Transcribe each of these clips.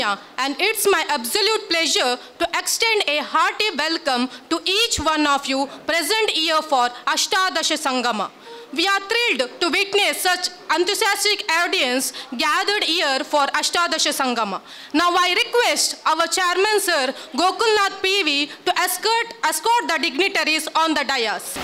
Samya, and it's my absolute pleasure to extend a hearty welcome to each one of you present here for Ashtadasha Sangama. We are thrilled to witness such enthusiastic audience gathered here for Ashtadasha Sangama. Now I request our Chairman Sir Gokulnath P.V. to escort the dignitaries on the dais.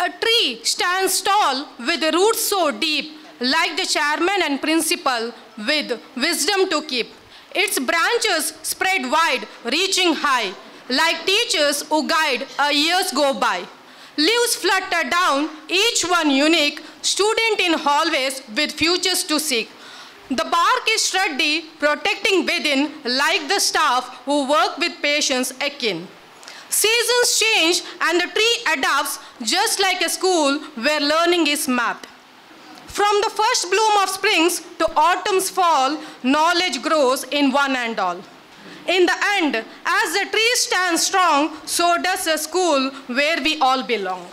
A tree stands tall with roots so deep, like the Chairman and Principal, with wisdom to keep. Its branches spread wide, reaching high, like teachers who guide our years go by. Leaves flutter down, each one unique, student in hallways with futures to seek. The bark is sturdy, protecting within, like the staff who work with patience akin. Seasons change and the tree adapts, just like a school where learning is mapped. From the first bloom of springs to autumn's fall, knowledge grows in one and all. In the end, as the tree stands strong, so does the school where we all belong.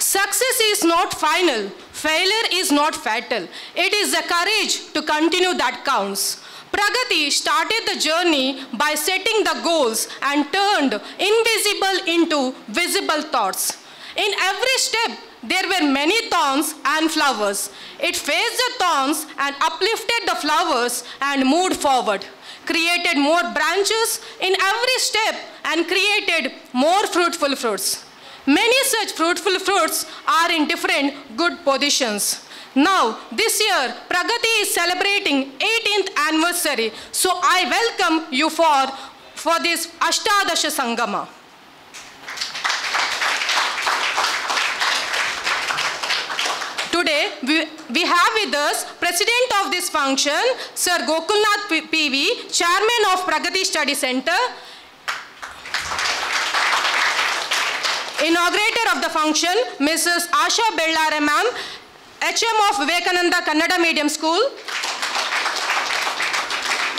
Success is not final. Failure is not fatal. It is the courage to continue that counts. Pragati started the journey by setting the goals and turned invisible into visible thoughts. In every step, there were many thorns and flowers. It faced the thorns and uplifted the flowers and moved forward, created more branches in every step and created more fruitful fruits. Many such fruitful fruits are in different good positions. Now, this year, Pragati is celebrating 18th anniversary. So I welcome you for this Ashtadasha Sangama. Today, we have with us President of this function, Sir Gokulnath P.V., Chairman of Pragati Study Centre, Inaugurator of the function, Mrs. Asha Bellaraman, HM of Vivekananda Kannada Medium School,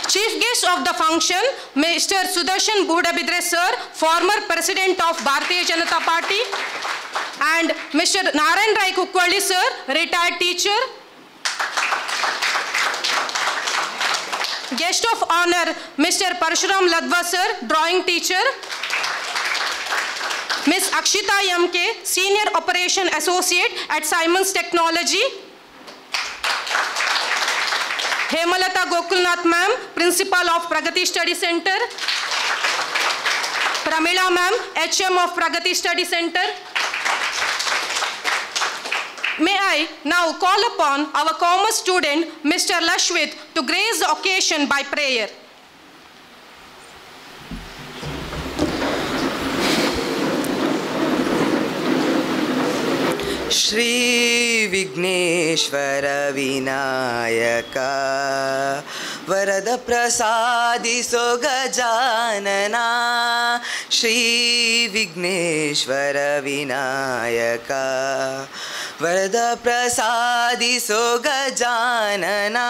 Chief Guest of the function, Mr. Sudarshan Bhutabidra, Sir, former President of Bharatiya Janata Party, and Mr. Naren Rai Kukwali, Sir, retired teacher. Guest of honor, Mr. Parashurama Ladwa, Sir, drawing teacher. Ms. Akshita M.K., Senior Operation Associate at Siemens Technology. Hemalata Gokulnath, Ma'am, Principal of Pragati Study Centre. Pramila, Ma'am, HM of Pragati Study Centre. May I now call upon our commerce student, Mr. Lashwit, to grace the occasion by prayer. Shri Vigneshwara Vinayaka Varada Prasadi Sogajanana Shri Vigneshwara Vinayaka Varada Prasadi Sogajanana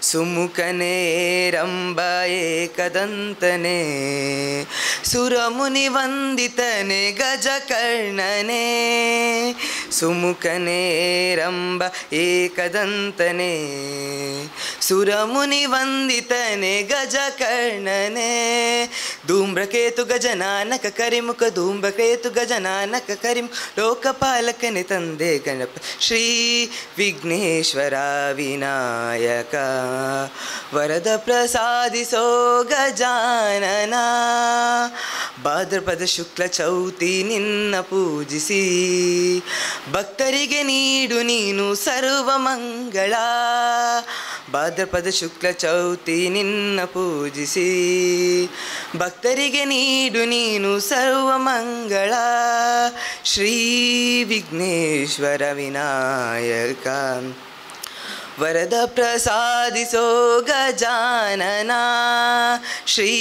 Sumukane Rambaye Kadantane Suramuni Vanditane Gajakarnane Sumukane Ramba Ekadantane Suramuni Vanditane Gajakarnane Dhumbraketu Gajananaka Karimuka Dhumbraketu Gajananaka Karim Lokapalakanita Tande Ganap Shri Vigneshwara Vinayaka Varada Prasadi Sogajanana Bhadrapada Shukla Chauti Ninna Poojisi Bhaktarige Needu Neenu Sarva Mangala Bhadrapada Shukla Chauti Ninna Poojisi Bhaktarige Needu Neenu Sarva Mangala Shri Vigneshwara Vigneshwara Vinayaka Varada Prasadi Sogajanana Shri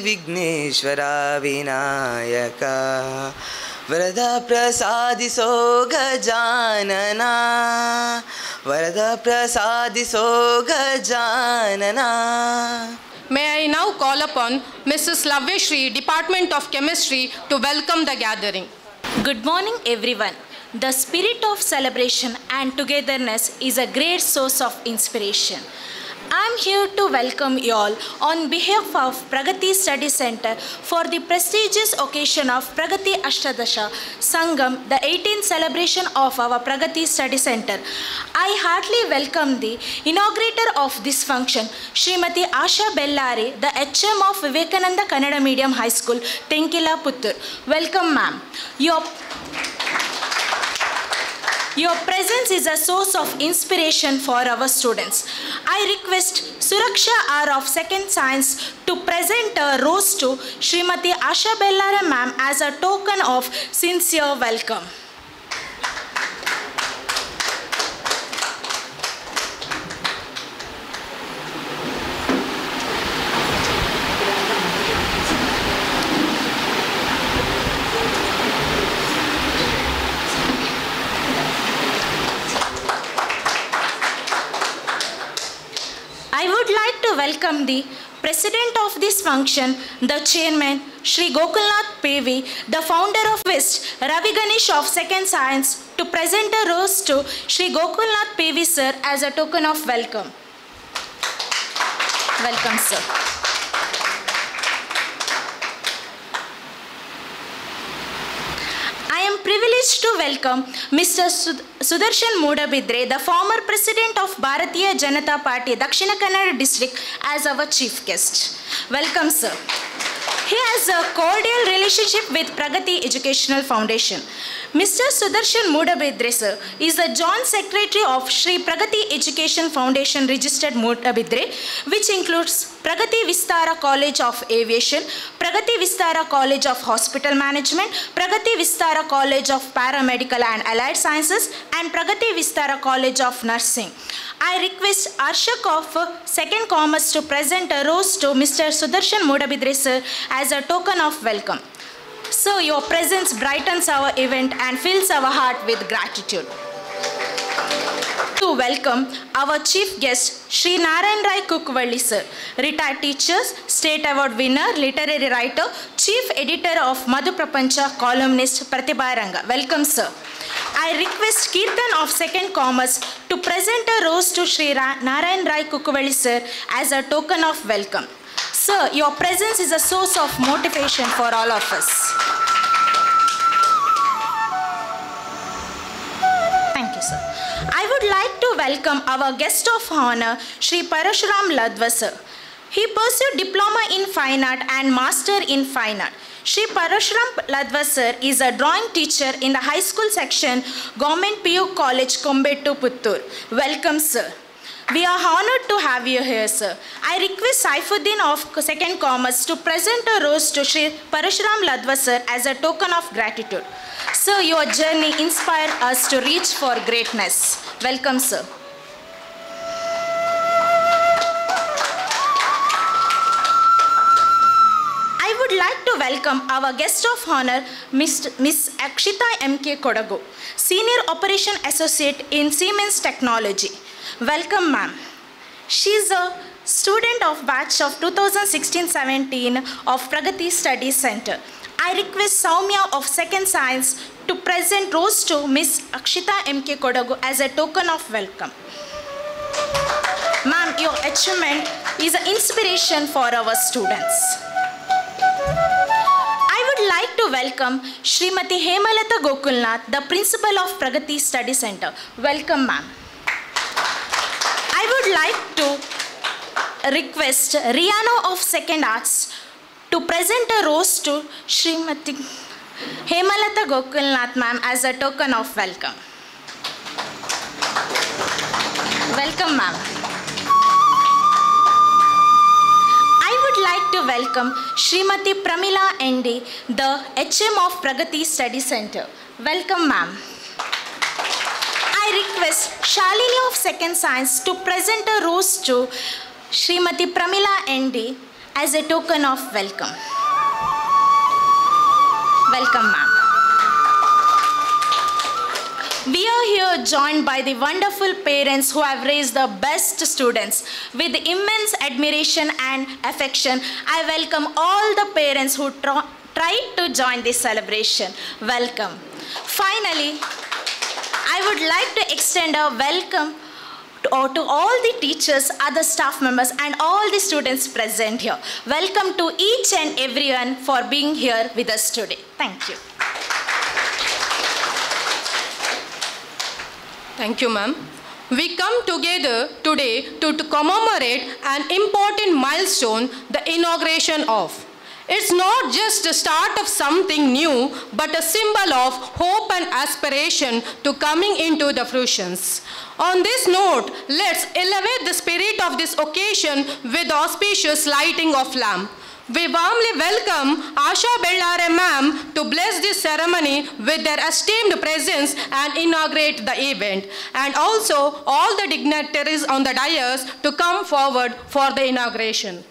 Vigneshwara Vinayaka Varada Prasadi Sogajanana Varada Prasadi Sogajanana. May I now call upon Mrs. Lavishri, Department of Chemistry, to welcome the gathering. Good morning everyone. The spirit of celebration and togetherness is a great source of inspiration. I am here to welcome you all on behalf of Pragati Study Centre for the prestigious occasion of Pragati Ashtadasha Sangam, the 18th celebration of our Pragati Study Centre. I heartily welcome the inaugurator of this function, Shrimati Asha Bellaraman, the HM of Vivekananda Kannada Medium High School, Tenkila Puttur. Welcome ma'am. Your presence is a source of inspiration for our students. I request Suraksha R. of 2nd Science to present a rose to Shrimati Asha Bellaraman ma'am as a token of sincere welcome. I would like to welcome the president of this function, the chairman, Shri Gokulnath P.V., the founder of West, Ravi Ganesh of 2nd Science, to present a rose to Shri Gokulnath P.V. sir as a token of welcome. Welcome sir. I am privileged to welcome Mr. Sudarshan Mudabidri, the former president of Bharatiya Janata Party, Dakshina Kannada district, as our chief guest. Welcome sir. He has a cordial relationship with Pragati Educational Foundation. Mr. Sudarshan Mudabidri sir is the joint secretary of Sri Pragati Education Foundation registered Mudabidri, which includes Pragati Vistara College of Aviation, Pragati Vistara College of Hospital Management, Pragati Vistara College of Paramedical and Allied Sciences, and Pragati Vistara College of Nursing. I request Arshak of 2nd Commerce to present a rose to Mr. Sudarshan Mudabidri sir as a token of welcome. So your presence brightens our event and fills our heart with gratitude. To welcome our chief guest, Shri Naren Rai Kukwali sir, retired teacher, state award winner, literary writer, chief editor of Madhu Prapancha, columnist, Pratibha Ranga. Welcome sir. I request Kirtan of 2nd Commerce to present a rose to Shri Naren Rai Kukwali sir as a token of welcome. Sir, your presence is a source of motivation for all of us. Thank you, sir. I would like to welcome our guest of honor, Shri Parashurama Ladwa sir. He pursued Diploma in Fine Art and Master in Fine Art. Shri Parashurama Ladwa sir is a drawing teacher in the high school section, Government PU College, Kombetu, Puttur. Welcome, sir. We are honored to have you here, sir. I request Saifuddin of 2nd Commerce to present a rose to Shri Parashurama Ladwa sir as a token of gratitude. Sir, your journey inspired us to reach for greatness. Welcome, sir. Welcome our guest of honor, Miss Akshita M.K. Senior Operation Associate in Siemens Technology. Welcome ma'am. She is a student of batch of 2016-17 of Pragati Study Centre. I request Soumya of 2nd Science to present rose to Miss Akshita M.K. as a token of welcome. Ma'am, your achievement is an inspiration for our students. To welcome Shrimati Hemalata Gokulnath, the principal of Pragati Study Centre. Welcome ma'am. I would like to request Riano of 2nd Arts to present a rose to Shrimati Hemalata Gokulnath ma'am as a token of welcome. Welcome ma'am. Like to welcome Shrimati Pramila ND, the HM of Pragati Study Centre. Welcome ma'am. I request Shalini of 2nd Science to present a rose to Shrimati Pramila ND as a token of welcome. Welcome ma'am. We are here joined by the wonderful parents who have raised the best students. With immense admiration and affection, I welcome all the parents who tried to join this celebration. Welcome. Finally, I would like to extend a welcome to all the teachers, other staff members and all the students present here. Welcome to each and everyone for being here with us today. Thank you. Thank you, ma'am. We come together today to commemorate an important milestone, the inauguration of. It's not just a start of something new, but a symbol of hope and aspiration to coming into the fruitions. On this note, let's elevate the spirit of this occasion with auspicious lighting of lamp. We warmly welcome Asha Bellaraman ma'am to bless this ceremony with their esteemed presence and inaugurate the event. And also all the dignitaries on the dais to come forward for the inauguration.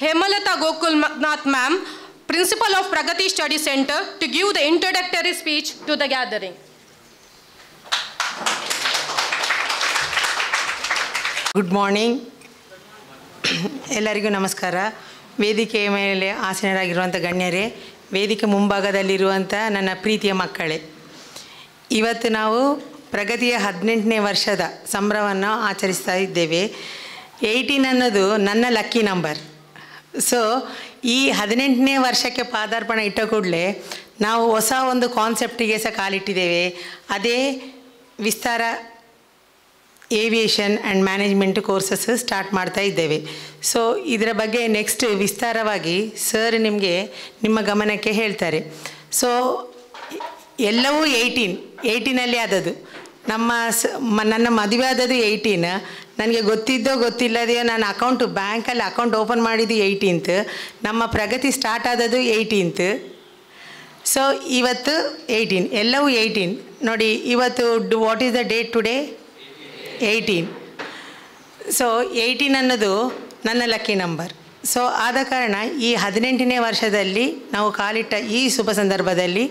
Hemalata Gokulnath ma'am, Principal of Pragati Study Centre, to give the introductory speech to the gathering. Good morning. Ellarigu namaskara. Vedike mele aasinaragiruvanta ganyare, vedike munbhagadalli iruvanta nanna preetiya makkale. Ivattu naavu Pragatiya 18ನೇ ವರ್ಷದ ಸಂಭ್ರಮವನ್ನು ಆಚರಿಸ್ತಾ ಇದ್ದೇವೆ. 18 ಅನ್ನೋದು ನನ್ನ lucky number. So ಈ 18ನೇ ವರ್ಷಕ್ಕೆ ಪಾದಾರ್ಪಣ ಇಟ್ಟ ಕೂಡಲೇ ನಾವು ಹೊಸ ಒಂದು ಕಾನ್ಸೆಪ್ಟಿಗೆ ಸಹ ಕಾಲಿಟ್ಟಿದ್ದೇವೆ. ಅದೇ Vistara aviation and management courses start ಮಾಡ್ತಾ ಇದ್ದೇವೆ. ಸೊ ಇದರ ಬಗ್ಗೆ ನೆಕ್ಸ್ಟ್ ವಿಸ್ತಾರವಾಗಿ ಸರ್ ನಿಮಗೆ ನಿಮ್ಮ ಗಮನಕ್ಕೆ ಹೇಳ್ತಾರೆ. ಸೊ ಎಲ್ಲವೂ 18 18ನಲ್ಲಿ ಆದದ್ದು. ನನ್ನ ಮದುವೆ ಆದದ್ದು 18. ನನಗೆ ಗೊತ್ತಿದ್ದೋ ಗೊತ್ತಿಲ್ಲದೆಯೋ ನಾನು ಅಕೌಂಟು ಬ್ಯಾಂಕಲ್ಲಿ ಅಕೌಂಟ್ ಓಪನ್ ಮಾಡಿದ್ದು 18th. ನಮ್ಮ ಪ್ರಗತಿ ಸ್ಟಾರ್ಟ್ ಆದದ್ದು 18th. ಸೊ ಇವತ್ತು 18, ಎಲ್ಲವೂ 18 ನೋಡಿ. ಇವತ್ತು what is the date today? 18. So 18 ಅನ್ನೋದು ನನ್ನ ಲಕ್ಕಿ ನಂಬರ್. ಸೊ ಆದ ಕಾರಣ ಈ 18ನೇ ವರ್ಷದಲ್ಲಿ ನಾವು ಕಾಲಿಟ್ಟ ಈ ಶುಭ ಸಂದರ್ಭದಲ್ಲಿ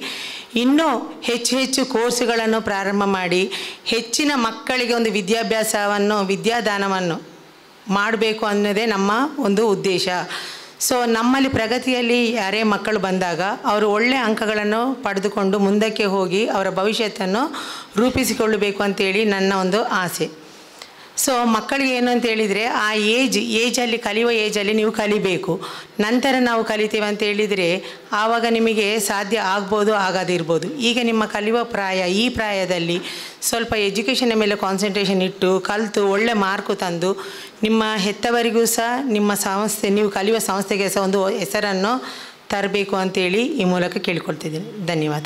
ಇನ್ನೂ ಹೆಚ್ಚು ಹೆಚ್ಚು ಕೋರ್ಸುಗಳನ್ನು ಪ್ರಾರಂಭ ಮಾಡಿ ಹೆಚ್ಚಿನ ಮಕ್ಕಳಿಗೆ ಒಂದು ವಿದ್ಯಾಭ್ಯಾಸವನ್ನು, ವಿದ್ಯಾದಾನವನ್ನು ಮಾಡಬೇಕು ಅನ್ನೋದೇ ನಮ್ಮ ಒಂದು ಉದ್ದೇಶ. ಸೊ ನಮ್ಮಲ್ಲಿ ಪ್ರಗತಿಯಲ್ಲಿ ಯಾರೇ ಮಕ್ಕಳು ಬಂದಾಗ ಅವರು ಒಳ್ಳೆಯ ಅಂಕಗಳನ್ನು ಪಡೆದುಕೊಂಡು ಮುಂದಕ್ಕೆ ಹೋಗಿ ಅವರ ಭವಿಷ್ಯವನ್ನು ರೂಪಿಸಿಕೊಳ್ಳಬೇಕು ಅಂತೇಳಿ ನನ್ನ ಒಂದು ಆಸೆ. ಸೊ ಮಕ್ಕಳಿಗೆ ಏನು ಅಂತ ಹೇಳಿದರೆ ಆ ಏಜಲ್ಲಿ ಕಲಿಯುವ ಏಜಲ್ಲಿ ನೀವು ಕಲಿಬೇಕು. ನಂತರ ನಾವು ಕಲಿತೀವಿ ಅಂತ ಹೇಳಿದರೆ ಆವಾಗ ನಿಮಗೆ ಸಾಧ್ಯ ಆಗ್ಬೋದು, ಆಗದಿರ್ಬೋದು. ಈಗ ನಿಮ್ಮ ಕಲಿಯುವ ಪ್ರಾಯ, ಈ ಪ್ರಾಯದಲ್ಲಿ ಸ್ವಲ್ಪ ಎಜುಕೇಷನ್ ಮೇಲೆ ಕಾನ್ಸಂಟ್ರೇಷನ್ ಇಟ್ಟು ಕಲಿತು ಒಳ್ಳೆ ಮಾರ್ಕು ತಂದು ನಿಮ್ಮ ಹೆತ್ತವರಿಗೂ ಸಹ, ನಿಮ್ಮ ಸಂಸ್ಥೆ, ನೀವು ಕಲಿಯುವ ಸಂಸ್ಥೆಗೆ ಸಹ ಒಂದು ಹೆಸರನ್ನು ತರಬೇಕು ಅಂತೇಳಿ ಈ ಮೂಲಕ ಕೇಳಿಕೊಳ್ತಿದ್ದೀನಿ. ಧನ್ಯವಾದ.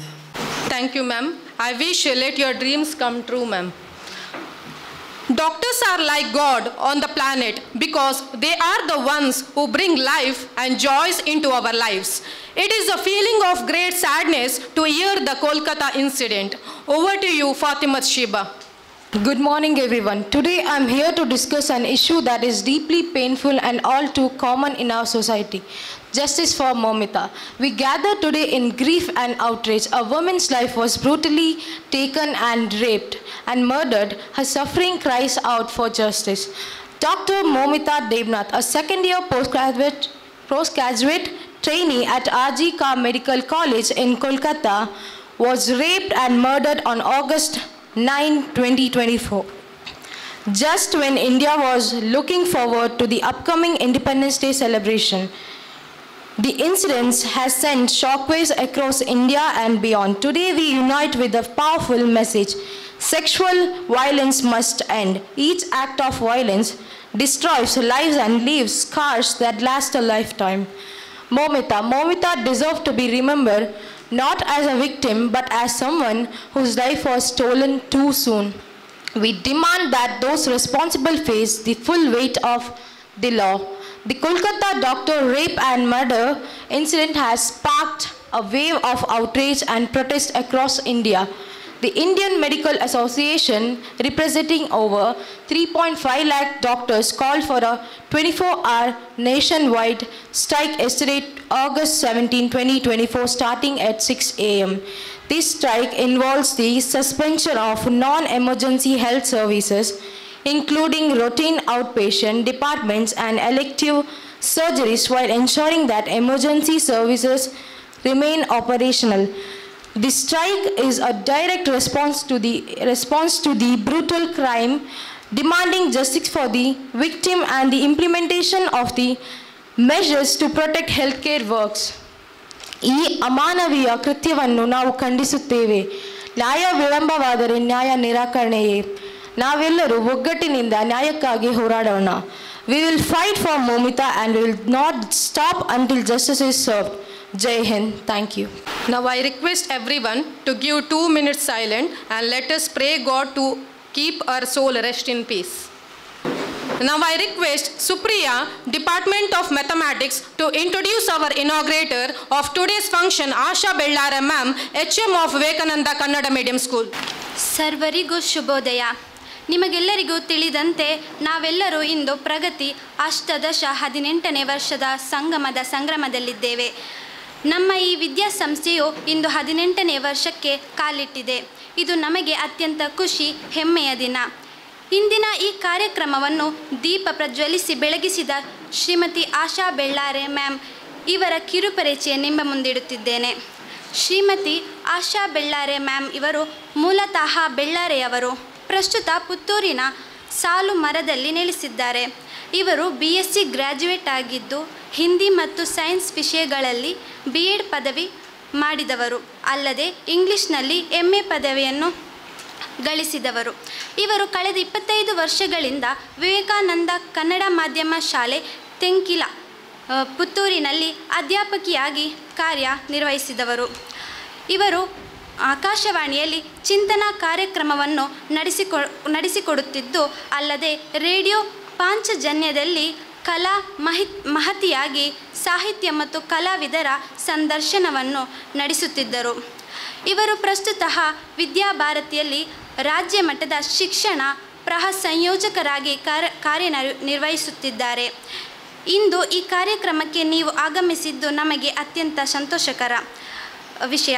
Thank you ma'am. I wish let your dreams come true ma'am. Doctors are like God on the planet because they are the ones who bring life and joys into our lives. It is a feeling of great sadness to hear the Kolkata incident. Over to you, Fatima Shiba. Good morning, everyone. Today I am here to discuss an issue that is deeply painful and all too common in our society. Justice for Moumita. We gather today in grief and outrage. A woman's life was brutally taken and raped and murdered. Her suffering cries out for justice. Dr. Moumita Debnath, a second-year postgraduate trainee at R.G. K. Medical College in Kolkata, was raped and murdered on August 9, 2024. Just when India was looking forward to the upcoming Independence Day celebration, the incident has sent shockwaves across India and beyond. Today we unite with a powerful message Sexual violence must end. Each act of violence destroys lives and leaves scars that last a lifetime. Moumita deserved to be remembered not as a victim but as someone whose life was stolen too soon. We demand that those responsible face the full weight of the law. The Kolkata doctor rape and murder incident has sparked a wave of outrage and protest across India. The Indian Medical Association, representing over 3.5 lakh doctors, called for a 24-hour nationwide strike yesterday, August 17, 2024, starting at 6 a.m. This strike involves the suspension of non-emergency health services, including routine outpatient departments and elective surgeries, while ensuring that emergency services remain operational. The strike is a direct response to the brutal crime, demanding justice for the victim and the implementation of the measures to protect healthcare works. E amanaviya krityavannu naavu kandisutteve. ನ್ಯಾಯ ವಿಳಂಬವಾದರೆ ನ್ಯಾಯ ನಿರಾಕರಣೆಯೇ. ನಾವೆಲ್ಲರೂ ಒಗ್ಗಟ್ಟಿನಿಂದ ನ್ಯಾಯಕ್ಕಾಗಿ ಹೋರಾಡೋಣ. We will fight for Moumita and we will not stop until justice is served. Jai Hind. Thank you. Now I request everyone to give 2 minutes silent and let us pray God to keep our soul rest in peace. Now I request Supriya, Department of Mathematics, to introduce our inaugurator of today's function, Asha Bellaraman, HM of Vivekananda Kannada Medium School. Sarvarigu Shubhodaya. ನಿಮಗೆಲ್ಲರಿಗೂ ತಿಳಿದಂತೆ ನಾವೆಲ್ಲರೂ ಇಂದು ಪ್ರಗತಿ ಅಷ್ಟದಶ 18ನೇ ವರ್ಷದ ಸಂಗ್ರಮದಲ್ಲಿದ್ದೇವೆ. ನಮ್ಮ ಈ ವಿದ್ಯಾಸಂಸ್ಥೆಯು ಇಂದು 18ನೇ ವರ್ಷಕ್ಕೆ ಕಾಲಿಟ್ಟಿದೆ. ಇದು ನಮಗೆ ಅತ್ಯಂತ ಖುಷಿ ಹೆಮ್ಮೆಯ ದಿನ. ಇಂದಿನ ಈ ಕಾರ್ಯಕ್ರಮವನ್ನು ದೀಪ ಪ್ರಜ್ವಲಿಸಿ ಬೆಳಗಿಸಿದ ಶ್ರೀಮತಿ ಆಶಾ ಬೆಳ್ಳಾರೆ ಮ್ಯಾಮ್ ಇವರ ಕಿರುಪರಿಚಯ ನಿಮ್ಮ ಮುಂದಿಡುತ್ತಿದ್ದೇನೆ. ಶ್ರೀಮತಿ ಆಶಾ ಬೆಳ್ಳಾರೆ ಮ್ಯಾಮ್ ಇವರು ಮೂಲತಃ ಬೆಳ್ಳಾರೆಯವರು. ಪ್ರಸ್ತುತ ಪುತ್ತೂರಿನ ಸಾಲು ಮರದಲ್ಲಿ ನೆಲೆಸಿದ್ದಾರೆ. ಇವರು BSc ಗ್ರ್ಯಾಜುಯೇಟ್ ಆಗಿದ್ದು ಹಿಂದಿ ಮತ್ತು ಸೈನ್ಸ್ ವಿಷಯಗಳಲ್ಲಿ BEd ಪದವಿ ಮಾಡಿದವರು, ಅಲ್ಲದೆ ಇಂಗ್ಲಿಷ್ನಲ್ಲಿ MA ಪದವಿಯನ್ನು ಗಳಿಸಿದವರು. ಇವರು ಕಳೆದ 25 ವರ್ಷಗಳಿಂದ ವಿವೇಕಾನಂದ ಕನ್ನಡ ಮಾಧ್ಯಮ ಶಾಲೆ ತೆಂಕಿಲ ಪುತ್ತೂರಿನಲ್ಲಿ ಅಧ್ಯಾಪಕಿಯಾಗಿ ಕಾರ್ಯ ನಿರ್ವಹಿಸಿದವರು. ಇವರು ಆಕಾಶವಾಣಿಯಲ್ಲಿ ಚಿಂತನಾ ಕಾರ್ಯಕ್ರಮವನ್ನು ನಡೆಸಿಕೊಡುತ್ತಿದ್ದು, ಅಲ್ಲದೆ ರೇಡಿಯೋ ಪಾಂಚಜನ್ಯದಲ್ಲಿ ಕಲಾ ಮಹತಿಯಾಗಿ ಸಾಹಿತ್ಯ ಮತ್ತು ಕಲಾವಿದರ ಸಂದರ್ಶನವನ್ನು ನಡೆಸುತ್ತಿದ್ದರು. ಇವರು ಪ್ರಸ್ತುತ ವಿದ್ಯಾಭಾರತಿಯಲ್ಲಿ ರಾಜ್ಯ ಮಟ್ಟದ ಶಿಕ್ಷಣ ಸಂಯೋಜಕರಾಗಿ ಕಾರ್ಯನಿರ್ವಹಿಸುತ್ತಿದ್ದಾರೆ. ಇಂದು ಈ ಕಾರ್ಯಕ್ರಮಕ್ಕೆ ನೀವು ಆಗಮಿಸಿದ್ದು ನಮಗೆ ಅತ್ಯಂತ ಸಂತೋಷಕರ ವಿಷಯ.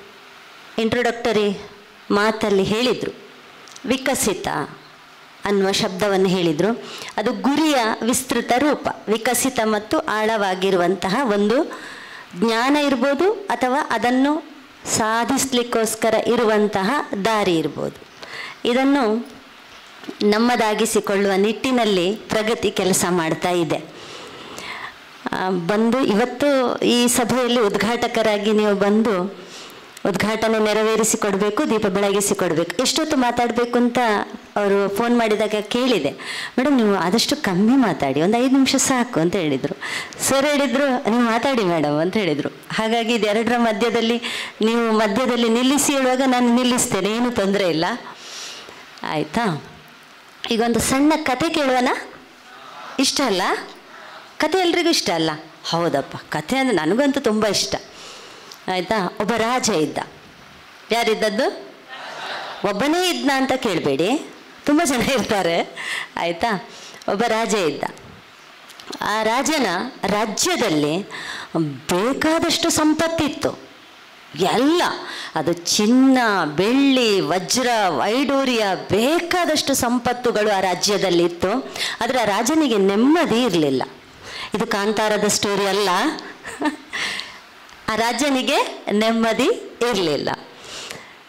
ಇಂಟ್ರೊಡಕ್ಟರಿ ಮಾತಲ್ಲಿ ಹೇಳಿದರು. ವಿಕಸಿತ ಅನ್ನುವ ಶಬ್ದವನ್ನು ಹೇಳಿದರು. ಅದು ಗುರಿಯ ವಿಸ್ತೃತ ರೂಪ. ವಿಕಸಿತ ಮತ್ತು ಆಳವಾಗಿರುವಂತಹ ಒಂದು ಜ್ಞಾನ ಇರ್ಬೋದು, ಅಥವಾ ಅದನ್ನು ಸಾಧಿಸಲಿಕ್ಕೋಸ್ಕರ ಇರುವಂತಹ ದಾರಿ ಇರ್ಬೋದು. ಇದನ್ನು ನಮ್ಮದಾಗಿಸಿಕೊಳ್ಳುವ ನಿಟ್ಟಿನಲ್ಲಿ ಪ್ರಗತಿ ಕೆಲಸ ಮಾಡ್ತಾ ಇದೆ. ಬಂದು ಇವತ್ತು ಈ ಸಭೆಯಲ್ಲಿ ಉದ್ಘಾಟಕರಾಗಿ ನೀವು ಬಂದು ಉದ್ಘಾಟನೆ ನೆರವೇರಿಸಿಕೊಡಬೇಕು, ದೀಪ ಬೆಳಗಿಸಿಕೊಡಬೇಕು. ಎಷ್ಟೊತ್ತು ಮಾತಾಡಬೇಕು ಅಂತ ಅವರು ಫೋನ್ ಮಾಡಿದಾಗ ಕೇಳಿದೆ, ಮೇಡಮ್ ನೀವು ಆದಷ್ಟು ಕಮ್ಮಿ ಮಾತಾಡಿ, ಒಂದು 5 ನಿಮಿಷ ಸಾಕು ಅಂತ ಹೇಳಿದರು. ಸರ್ ಹೇಳಿದರು ನೀವು ಮಾತಾಡಿ ಮೇಡಮ್ ಅಂತ ಹೇಳಿದರು. ಹಾಗಾಗಿ ಇದೆರಡರ ಮಧ್ಯದಲ್ಲಿ ನೀವು ಮಧ್ಯದಲ್ಲಿ ನಿಲ್ಲಿಸಿ ಹೇಳುವಾಗ ನಾನು ನಿಲ್ಲಿಸ್ತೇನೆ, ಏನೂ ತೊಂದರೆ ಇಲ್ಲ, ಆಯಿತಾ? ಈಗ ಒಂದು ಸಣ್ಣ ಕತೆ ಕೇಳೋಣ. ಇಷ್ಟ ಅಲ್ಲ ಕತೆ? ಎಲ್ರಿಗೂ ಇಷ್ಟ ಅಲ್ಲ? ಹೌದಪ್ಪ, ಕಥೆ ಅಂದರೆ ನನಗಂತೂ ತುಂಬ ಇಷ್ಟ, ಆಯಿತಾ? ಒಬ್ಬ ರಾಜ ಇದ್ದ. ಯಾರಿದ್ದದ್ದು? ಒಬ್ಬನೇ ಇದ್ದ ಅಂತ ಕೇಳಬೇಡಿ, ತುಂಬ ಜನ ಇರ್ತಾರೆ, ಆಯಿತಾ? ಒಬ್ಬ ರಾಜ ಇದ್ದ. ಆ ರಾಜನ ರಾಜ್ಯದಲ್ಲಿ ಬೇಕಾದಷ್ಟು ಸಂಪತ್ತಿತ್ತು, ಎಲ್ಲ ಅದು ಚಿನ್ನ, ಬೆಳ್ಳಿ, ವಜ್ರ, ವೈಡೂರ್ಯ ಬೇಕಾದಷ್ಟು ಸಂಪತ್ತುಗಳು ಆ ರಾಜ್ಯದಲ್ಲಿತ್ತು. ಆದರೆ ಆ ರಾಜನಿಗೆ ನೆಮ್ಮದಿ ಇರಲಿಲ್ಲ. ಇದು ಕಾಂತಾರದ ಸ್ಟೋರಿ ಅಲ್ಲ. ಆ ರಾಜನಿಗೆ ನೆಮ್ಮದಿ ಇರಲಿಲ್ಲ.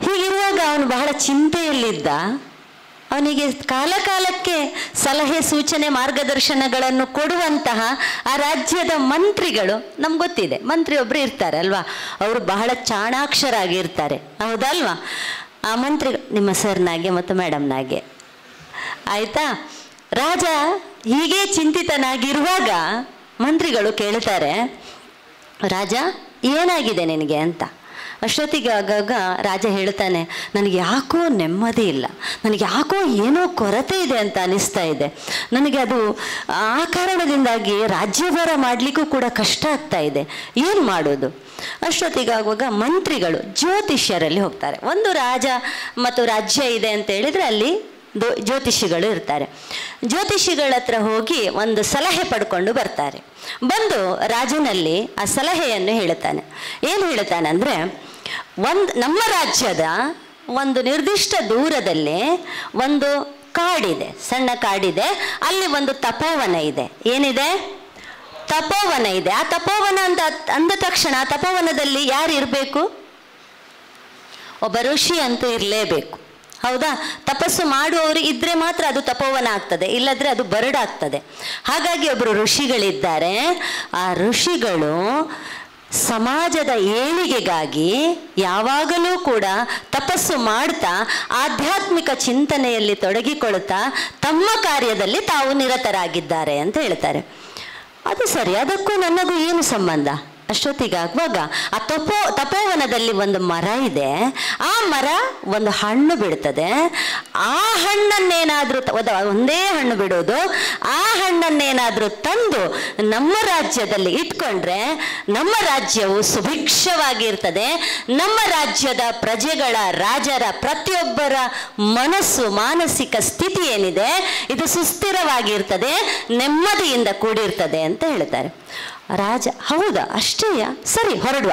ಹೀಗಿರುವಾಗ ಅವನು ಬಹಳ ಚಿಂತೆಯಲ್ಲಿದ್ದ. ಅವನಿಗೆ ಕಾಲಕಾಲಕ್ಕೆ ಸಲಹೆ, ಸೂಚನೆ, ಮಾರ್ಗದರ್ಶನಗಳನ್ನು ಕೊಡುವಂತಹ ಆ ರಾಜ್ಯದ ಮಂತ್ರಿಗಳು, ನಮ್ಗೆ ಗೊತ್ತಿದೆ ಮಂತ್ರಿ ಒಬ್ಬರು ಇರ್ತಾರೆ ಅಲ್ವಾ, ಅವರು ಬಹಳ ಚಾಣಾಕ್ಷರಾಗಿರ್ತಾರೆ, ಹೌದಲ್ವಾ? ಆ ಮಂತ್ರಿಗಳು ನಿಮ್ಮ ಸರ್ನಾಗೆ ಮತ್ತು ಮೇಡಮ್ನಾಗೆ, ಆಯಿತಾ? ರಾಜ ಹೀಗೆ ಚಿಂತಿತನಾಗಿರುವಾಗ ಮಂತ್ರಿಗಳು ಕೇಳ್ತಾರೆ, ರಾಜ ಏನಾಗಿದೆ ನಿನಗೆ ಅಂತ. ಅಷ್ಟೊತ್ತಿಗೆ ಆಗಾಗ ರಾಜ ಹೇಳ್ತಾನೆ, ನನಗೆ ಯಾಕೋ ನೆಮ್ಮದಿ ಇಲ್ಲ, ನನಗೆ ಯಾಕೋ ಏನೋ ಕೊರತೆ ಇದೆ ಅಂತ ಅನಿಸ್ತಾ ಇದೆ, ನನಗೆ ಅದು ಆ ಕಾರಣದಿಂದಾಗಿ ರಾಜ್ಯಭಾರ ಮಾಡಲಿಕ್ಕೂ ಕೂಡ ಕಷ್ಟ ಆಗ್ತಾ ಇದೆ, ಏನು ಮಾಡೋದು? ಅಷ್ಟೊತ್ತಿಗೆ ಆಗುವಾಗ ಮಂತ್ರಿಗಳು ಜ್ಯೋತಿಷ್ಯರಲ್ಲಿ ಹೋಗ್ತಾರೆ. ಒಂದು ರಾಜ ಮತ್ತು ರಾಜ್ಯ ಇದೆ ಅಂತ ಹೇಳಿದರೆ ಅಲ್ಲಿ ಜ್ಯೋತಿಷಿಗಳು ಇರ್ತಾರೆ. ಜ್ಯೋತಿಷಿಗಳ ಹತ್ರ ಹೋಗಿ ಒಂದು ಸಲಹೆ ಪಡ್ಕೊಂಡು ಬರ್ತಾರೆ. ಬಂದು ರಾಜನಲ್ಲಿ ಆ ಸಲಹೆಯನ್ನು ಹೇಳ್ತಾನೆ. ಏನು ಹೇಳ್ತಾನೆ ಅಂದರೆ, ನಮ್ಮ ರಾಜ್ಯದ ಒಂದು ನಿರ್ದಿಷ್ಟ ದೂರದಲ್ಲಿ ಒಂದು ಕಾಡಿದೆ, ಸಣ್ಣ ಕಾಡಿದೆ, ಅಲ್ಲಿ ಒಂದು ತಪೋವನ ಇದೆ. ಏನಿದೆ? ತಪೋವನ ಇದೆ. ಆ ತಪೋವನ ಅಂತ ಅಂದ ತಕ್ಷಣ ಆ ತಪೋವನದಲ್ಲಿ ಯಾರು ಇರಬೇಕು? ಒಬ್ಬ ಋಷಿ ಅಂತೂ ಇರಲೇಬೇಕು, ಹೌದಾ? ತಪಸ್ಸು ಮಾಡುವವರು ಇದ್ದರೆ ಮಾತ್ರ ಅದು ತಪೋವನ ಆಗ್ತದೆ, ಇಲ್ಲದ್ರೆ ಅದು ಬರಡಾಗ್ತದೆ. ಹಾಗಾಗಿ ಒಬ್ಬರು ಋಷಿಗಳಿದ್ದಾರೆ. ಆ ಋಷಿಗಳು ಸಮಾಜದ ಏಳಿಗೆಗಾಗಿ ಯಾವಾಗಲೂ ಕೂಡ ತಪಸ್ಸು ಮಾಡ್ತಾ ಆಧ್ಯಾತ್ಮಿಕ ಚಿಂತನೆಯಲ್ಲಿ ತೊಡಗಿಕೊಳ್ತಾ ತಮ್ಮ ಕಾರ್ಯದಲ್ಲಿ ತಾವು ನಿರತರಾಗಿದ್ದಾರೆ ಅಂತ ಹೇಳ್ತಾರೆ. ಅದು ಸರಿ, ಅದಕ್ಕೂ ನನಗೂ ಏನು ಸಂಬಂಧ? ಅಷ್ಟೊತ್ತಿಗಾಗುವಾಗ ಆ ತಪೋವನದಲ್ಲಿ ಒಂದು ಮರ ಇದೆ. ಆ ಮರ ಒಂದು ಹಣ್ಣು ಬಿಡ್ತದೆ. ಆ ಹಣ್ಣನ್ನೇನಾದರೂ, ಒಂದೇ ಹಣ್ಣು ಬಿಡೋದು, ಆ ಹಣ್ಣನ್ನೇನಾದರೂ ತಂದು ನಮ್ಮ ರಾಜ್ಯದಲ್ಲಿ ಇಟ್ಕೊಂಡ್ರೆ ನಮ್ಮ ರಾಜ್ಯವು ಸುಭಿಕ್ಷವಾಗಿರ್ತದೆ, ನಮ್ಮ ರಾಜ್ಯದ ಪ್ರಜೆಗಳ, ರಾಜರ, ಪ್ರತಿಯೊಬ್ಬರ ಮನಸ್ಸು, ಮಾನಸಿಕ ಸ್ಥಿತಿ ಏನಿದೆ ಇದು ಸುಸ್ಥಿರವಾಗಿರ್ತದೆ, ನೆಮ್ಮದಿಯಿಂದ ಕೂಡಿರ್ತದೆ ಅಂತ ಹೇಳ್ತಾರೆ. ರಾಜ ಹೌದಾ, ಅಷ್ಟೇಯಾ, ಸರಿ ಹೊರಡುವ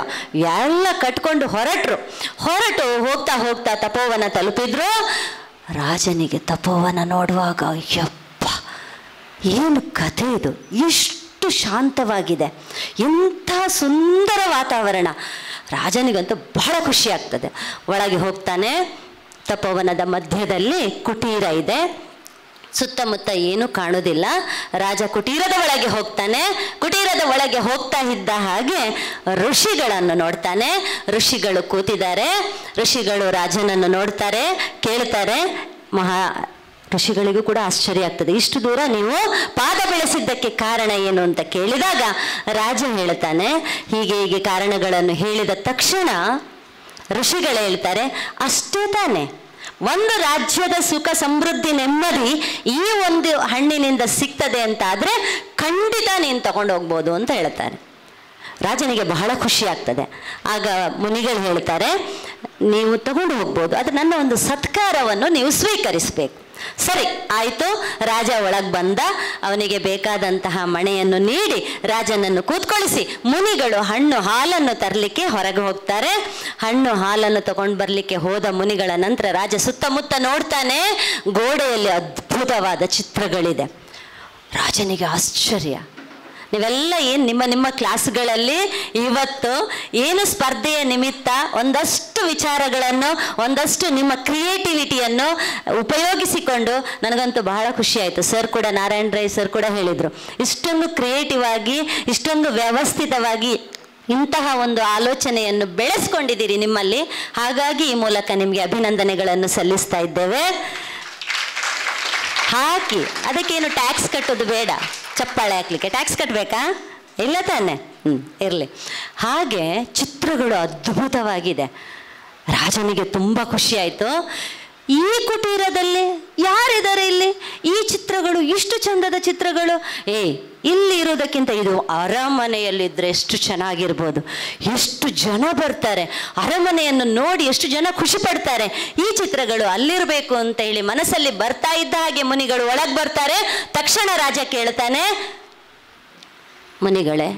ಎಲ್ಲ ಕಟ್ಕೊಂಡು ಹೊರಟರು. ಹೊರಟು ಹೋಗ್ತಾ ಹೋಗ್ತಾ ತಪೋವನ ತಲುಪಿದ್ರು. ರಾಜನಿಗೆ ತಪೋವನ ನೋಡುವಾಗ ಯಪ್ಪ ಏನು ಕಥೆ ಇದು, ಇಷ್ಟು ಶಾಂತವಾಗಿದೆ, ಎಂಥ ಸುಂದರ ವಾತಾವರಣ. ರಾಜನಿಗಂತೂ ಬಹಳ ಖುಷಿ ಆಗ್ತದೆ. ಒಳಗೆ ಹೋಗ್ತಾನೆ. ತಪೋವನದ ಮಧ್ಯದಲ್ಲಿ ಕುಟೀರ ಇದೆ, ಸುತ್ತಮುತ್ತ ಏನೂ ಕಾಣೋದಿಲ್ಲ. ರಾಜ ಕುಟೀರದ ಒಳಗೆ ಹೋಗ್ತಾನೆ. ಕುಟೀರದ ಒಳಗೆ ಹೋಗ್ತಾ ಇದ್ದ ಹಾಗೆ ಋಷಿಗಳನ್ನು ನೋಡ್ತಾನೆ. ಋಷಿಗಳು ಕೂತಿದ್ದಾರೆ. ಋಷಿಗಳು ರಾಜನನ್ನು ನೋಡ್ತಾರೆ, ಕೇಳ್ತಾರೆ. ಋಷಿಗಳಿಗೂ ಕೂಡ ಆಶ್ಚರ್ಯ ಆಗ್ತದೆ, ಇಷ್ಟು ದೂರ ನೀವು ಪಾದ ಬೆಳೆಸಿದ್ದಕ್ಕೆ ಕಾರಣ ಏನು ಅಂತ ಕೇಳಿದಾಗ ರಾಜ ಹೇಳ್ತಾನೆ. ಹೀಗೆ ಹೀಗೆ ಕಾರಣಗಳನ್ನು ಹೇಳಿದ ತಕ್ಷಣ ಋಷಿಗಳು ಹೇಳ್ತಾರೆ, ಅಷ್ಟೇ ತಾನೆ, ಒಂದು ರಾಜ್ಯದ ಸುಖ, ಸಮೃದ್ಧಿ, ನೆಮ್ಮದಿ ಈ ಒಂದು ಹಣ್ಣಿನಿಂದ ಸಿಗ್ತದೆ ಅಂತ ಆದರೆ ಖಂಡಿತ ನೀನು ತಗೊಂಡು ಹೋಗ್ಬೋದು ಅಂತ ಹೇಳ್ತಾರೆ. ರಾಜನಿಗೆ ಬಹಳ ಖುಷಿ ಆಗ್ತದೆ. ಆಗ ಮುನಿಗಳು ಹೇಳ್ತಾರೆ, ನೀವು ತಗೊಂಡು ಹೋಗ್ಬೋದು, ಅದು ನನ್ನ ಒಂದು ಸತ್ಕಾರವನ್ನು ನೀವು ಸ್ವೀಕರಿಸಬೇಕು. ಸರಿ ಆಯಿತು. ರಾಜ ಒಳಗೆ ಬಂದ. ಅವನಿಗೆ ಬೇಕಾದಂತಹ ಮಣೆಯನ್ನು ನೀಡಿ ರಾಜನನ್ನು ಕೂತ್ಕೊಳಿಸಿ ಮುನಿಗಳು ಹಣ್ಣು ಹಾಲನ್ನು ತರಲಿಕ್ಕೆ ಹೊರಗೆ ಹೋಗ್ತಾರೆ. ಹಣ್ಣು ಹಾಲನ್ನು ತಗೊಂಡು ಬರಲಿಕ್ಕೆ ಹೋದ ಮುನಿಗಳ ನಂತರ ರಾಜ ಸುತ್ತಮುತ್ತ ನೋಡ್ತಾನೆ. ಗೋಡೆಯಲ್ಲಿ ಅದ್ಭುತವಾದ ಚಿತ್ರಗಳಿದೆ. ರಾಜನಿಗೆ ಆಶ್ಚರ್ಯ. ನೀವೆಲ್ಲ ಏನು ನಿಮ್ಮ ನಿಮ್ಮ ಕ್ಲಾಸ್ಗಳಲ್ಲಿ ಇವತ್ತು ಏನು ಸ್ಪರ್ಧೆಯ ನಿಮಿತ್ತ ಒಂದಷ್ಟು ವಿಚಾರಗಳನ್ನು, ಒಂದಷ್ಟು ನಿಮ್ಮ ಕ್ರಿಯೇಟಿವಿಟಿಯನ್ನು ಉಪಯೋಗಿಸಿಕೊಂಡು, ನನಗಂತೂ ಬಹಳ ಖುಷಿ ಆಯಿತು. ಸರ್ ಕೂಡ, ನಾರಾಯಣ ರೈ ಸರ್ ಕೂಡ ಹೇಳಿದರು, ಇಷ್ಟೊಂದು ಕ್ರಿಯೇಟಿವ್ ಆಗಿ, ಇಷ್ಟೊಂದು ವ್ಯವಸ್ಥಿತವಾಗಿ ಇಂತಹ ಒಂದು ಆಲೋಚನೆಯನ್ನು ಬೆಳೆಸ್ಕೊಂಡಿದ್ದೀರಿ ನಿಮ್ಮಲ್ಲಿ. ಹಾಗಾಗಿ ಈ ಮೂಲಕ ನಿಮಗೆ ಅಭಿನಂದನೆಗಳನ್ನು ಸಲ್ಲಿಸ್ತಾ ಇದ್ದೇವೆ. ಹಾಕಿ, ಅದಕ್ಕೇನು ಟ್ಯಾಕ್ಸ್ ಕಟ್ಟೋದು ಬೇಡ. ಚಪ್ಪಾಳೆ ಹಾಕ್ಲಿಕ್ಕೆ ಟ್ಯಾಕ್ಸ್ ಕಟ್ಟಬೇಕಾ? ಇಲ್ಲ ತಾನೆ? ಇರಲಿ. ಹಾಗೆ ಚಿತ್ರಗಳು ಅದ್ಭುತವಾಗಿದೆ. ರಾಜನಿಗೆ ತುಂಬ ಖುಷಿಯಾಯಿತು. ಈ ಕುಟೀರದಲ್ಲಿ ಯಾರಿದ್ದಾರೆ? ಇಲ್ಲಿ ಈ ಚಿತ್ರಗಳು, ಇಷ್ಟು ಚಂದದ ಚಿತ್ರಗಳು, ಇಲ್ಲಿ ಇರೋದಕ್ಕಿಂತ ಇದು ಅರಮನೆಯಲ್ಲಿದ್ದರೆ ಎಷ್ಟು ಚೆನ್ನಾಗಿರ್ಬೋದು. ಎಷ್ಟು ಜನ ಬರ್ತಾರೆ, ಅರಮನೆಯನ್ನು ನೋಡಿ ಎಷ್ಟು ಜನ ಖುಷಿ ಪಡ್ತಾರೆ. ಈ ಚಿತ್ರಗಳು ಅಲ್ಲಿರಬೇಕು ಅಂತ ಹೇಳಿ ಮನಸ್ಸಲ್ಲಿ ಬರ್ತಾ ಇದ್ದ ಹಾಗೆ ಮುನಿಗಳು ಒಳಗೆ ಬರ್ತಾರೆ. ತಕ್ಷಣ ರಾಜ ಕೇಳ್ತಾನೆ, ಮುನಿಗಳೇ,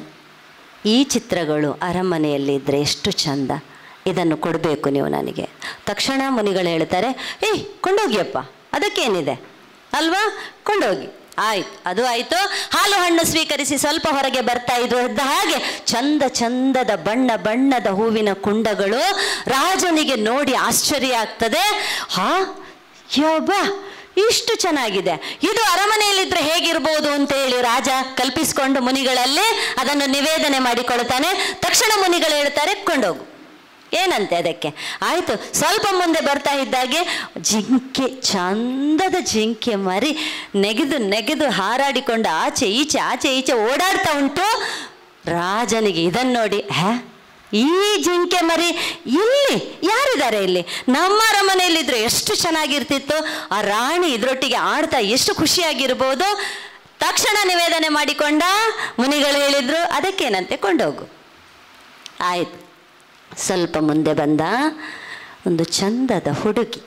ಈ ಚಿತ್ರಗಳು ಅರಮನೆಯಲ್ಲಿದ್ದರೆ ಎಷ್ಟು ಚಂದ, ಇದನ್ನು ಕೊಡಬೇಕು ನೀವು ನನಗೆ. ತಕ್ಷಣ ಮುನಿಗಳು ಹೇಳ್ತಾರೆ, ಏಯ್ ಕೊಂಡೋಗಿಯಪ್ಪ ಅದಕ್ಕೇನಿದೆ ಅಲ್ವಾ, ಕೊಂಡೋಗಿ. ಆಯ್ತು, ಅದು ಆಯಿತು. ಹಾಲು ಹಣ್ಣು ಸ್ವೀಕರಿಸಿ ಸ್ವಲ್ಪ ಹೊರಗೆ ಬರ್ತಾ ಇದ್ದ ಹಾಗೆ ಚಂದ ಚಂದದ ಬಣ್ಣ ಬಣ್ಣದ ಹೂವಿನ ಕುಂಡಗಳು ರಾಜನಿಗೆ ನೋಡಿ ಆಶ್ಚರ್ಯ ಆಗ್ತದೆ. ಹಾ ಯೋಬ ಇಷ್ಟು ಚೆನ್ನಾಗಿದೆ, ಇದು ಅರಮನೆಯಲ್ಲಿದ್ದರೆ ಹೇಗಿರ್ಬೋದು ಅಂತೇಳಿ ರಾಜ ಕಲ್ಪಿಸಿಕೊಂಡು ಮುನಿಗಳಲ್ಲಿ ಅದನ್ನು ನಿವೇದನೆ ಮಾಡಿಕೊಳ್ತಾನೆ. ತಕ್ಷಣ ಮುನಿಗಳು ಹೇಳ್ತಾರೆ ಕೊಂಡೋಗು ಏನಂತೆ ಅದಕ್ಕೆ. ಆಯಿತು, ಸ್ವಲ್ಪ ಮುಂದೆ ಬರ್ತಾ ಇದ್ದಾಗೆ ಜಿಂಕೆ, ಚಂದದ ಜಿಂಕೆ ಮರಿ ನೆಗೆದು ನೆಗೆದು ಹಾರಾಡಿಕೊಂಡು ಆಚೆ ಈಚೆ ಓಡಾಡ್ತಾ ಉಂಟು. ರಾಜನಿಗೆ ಇದನ್ನು ನೋಡಿ, ಹ್ಯಾ ಈ ಜಿಂಕೆ ಮರಿ ಇಲ್ಲಿ ಯಾರಿದ್ದಾರೆ, ಇಲ್ಲಿ ನಮ್ಮ ಅರಮನೆಯಲ್ಲಿದ್ದರೆ ಎಷ್ಟು ಚೆನ್ನಾಗಿರ್ತಿತ್ತು, ಆ ರಾಣಿ ಇದರೊಟ್ಟಿಗೆ ಆಡ್ತಾ ಎಷ್ಟು ಖುಷಿಯಾಗಿರ್ಬೋದು. ತಕ್ಷಣ ನಿವೇದನೆ ಮಾಡಿಕೊಂಡ ಮುನಿಗಳು ಹೇಳಿದರು ಅದಕ್ಕೇನಂತೆ ಕೊಂಡೋಗು. ಆಯಿತು, ಸ್ವಲ್ಪ ಮುಂದೆ ಬಂದ ಒಂದು ಚಂದದ ಹುಡುಗಿ,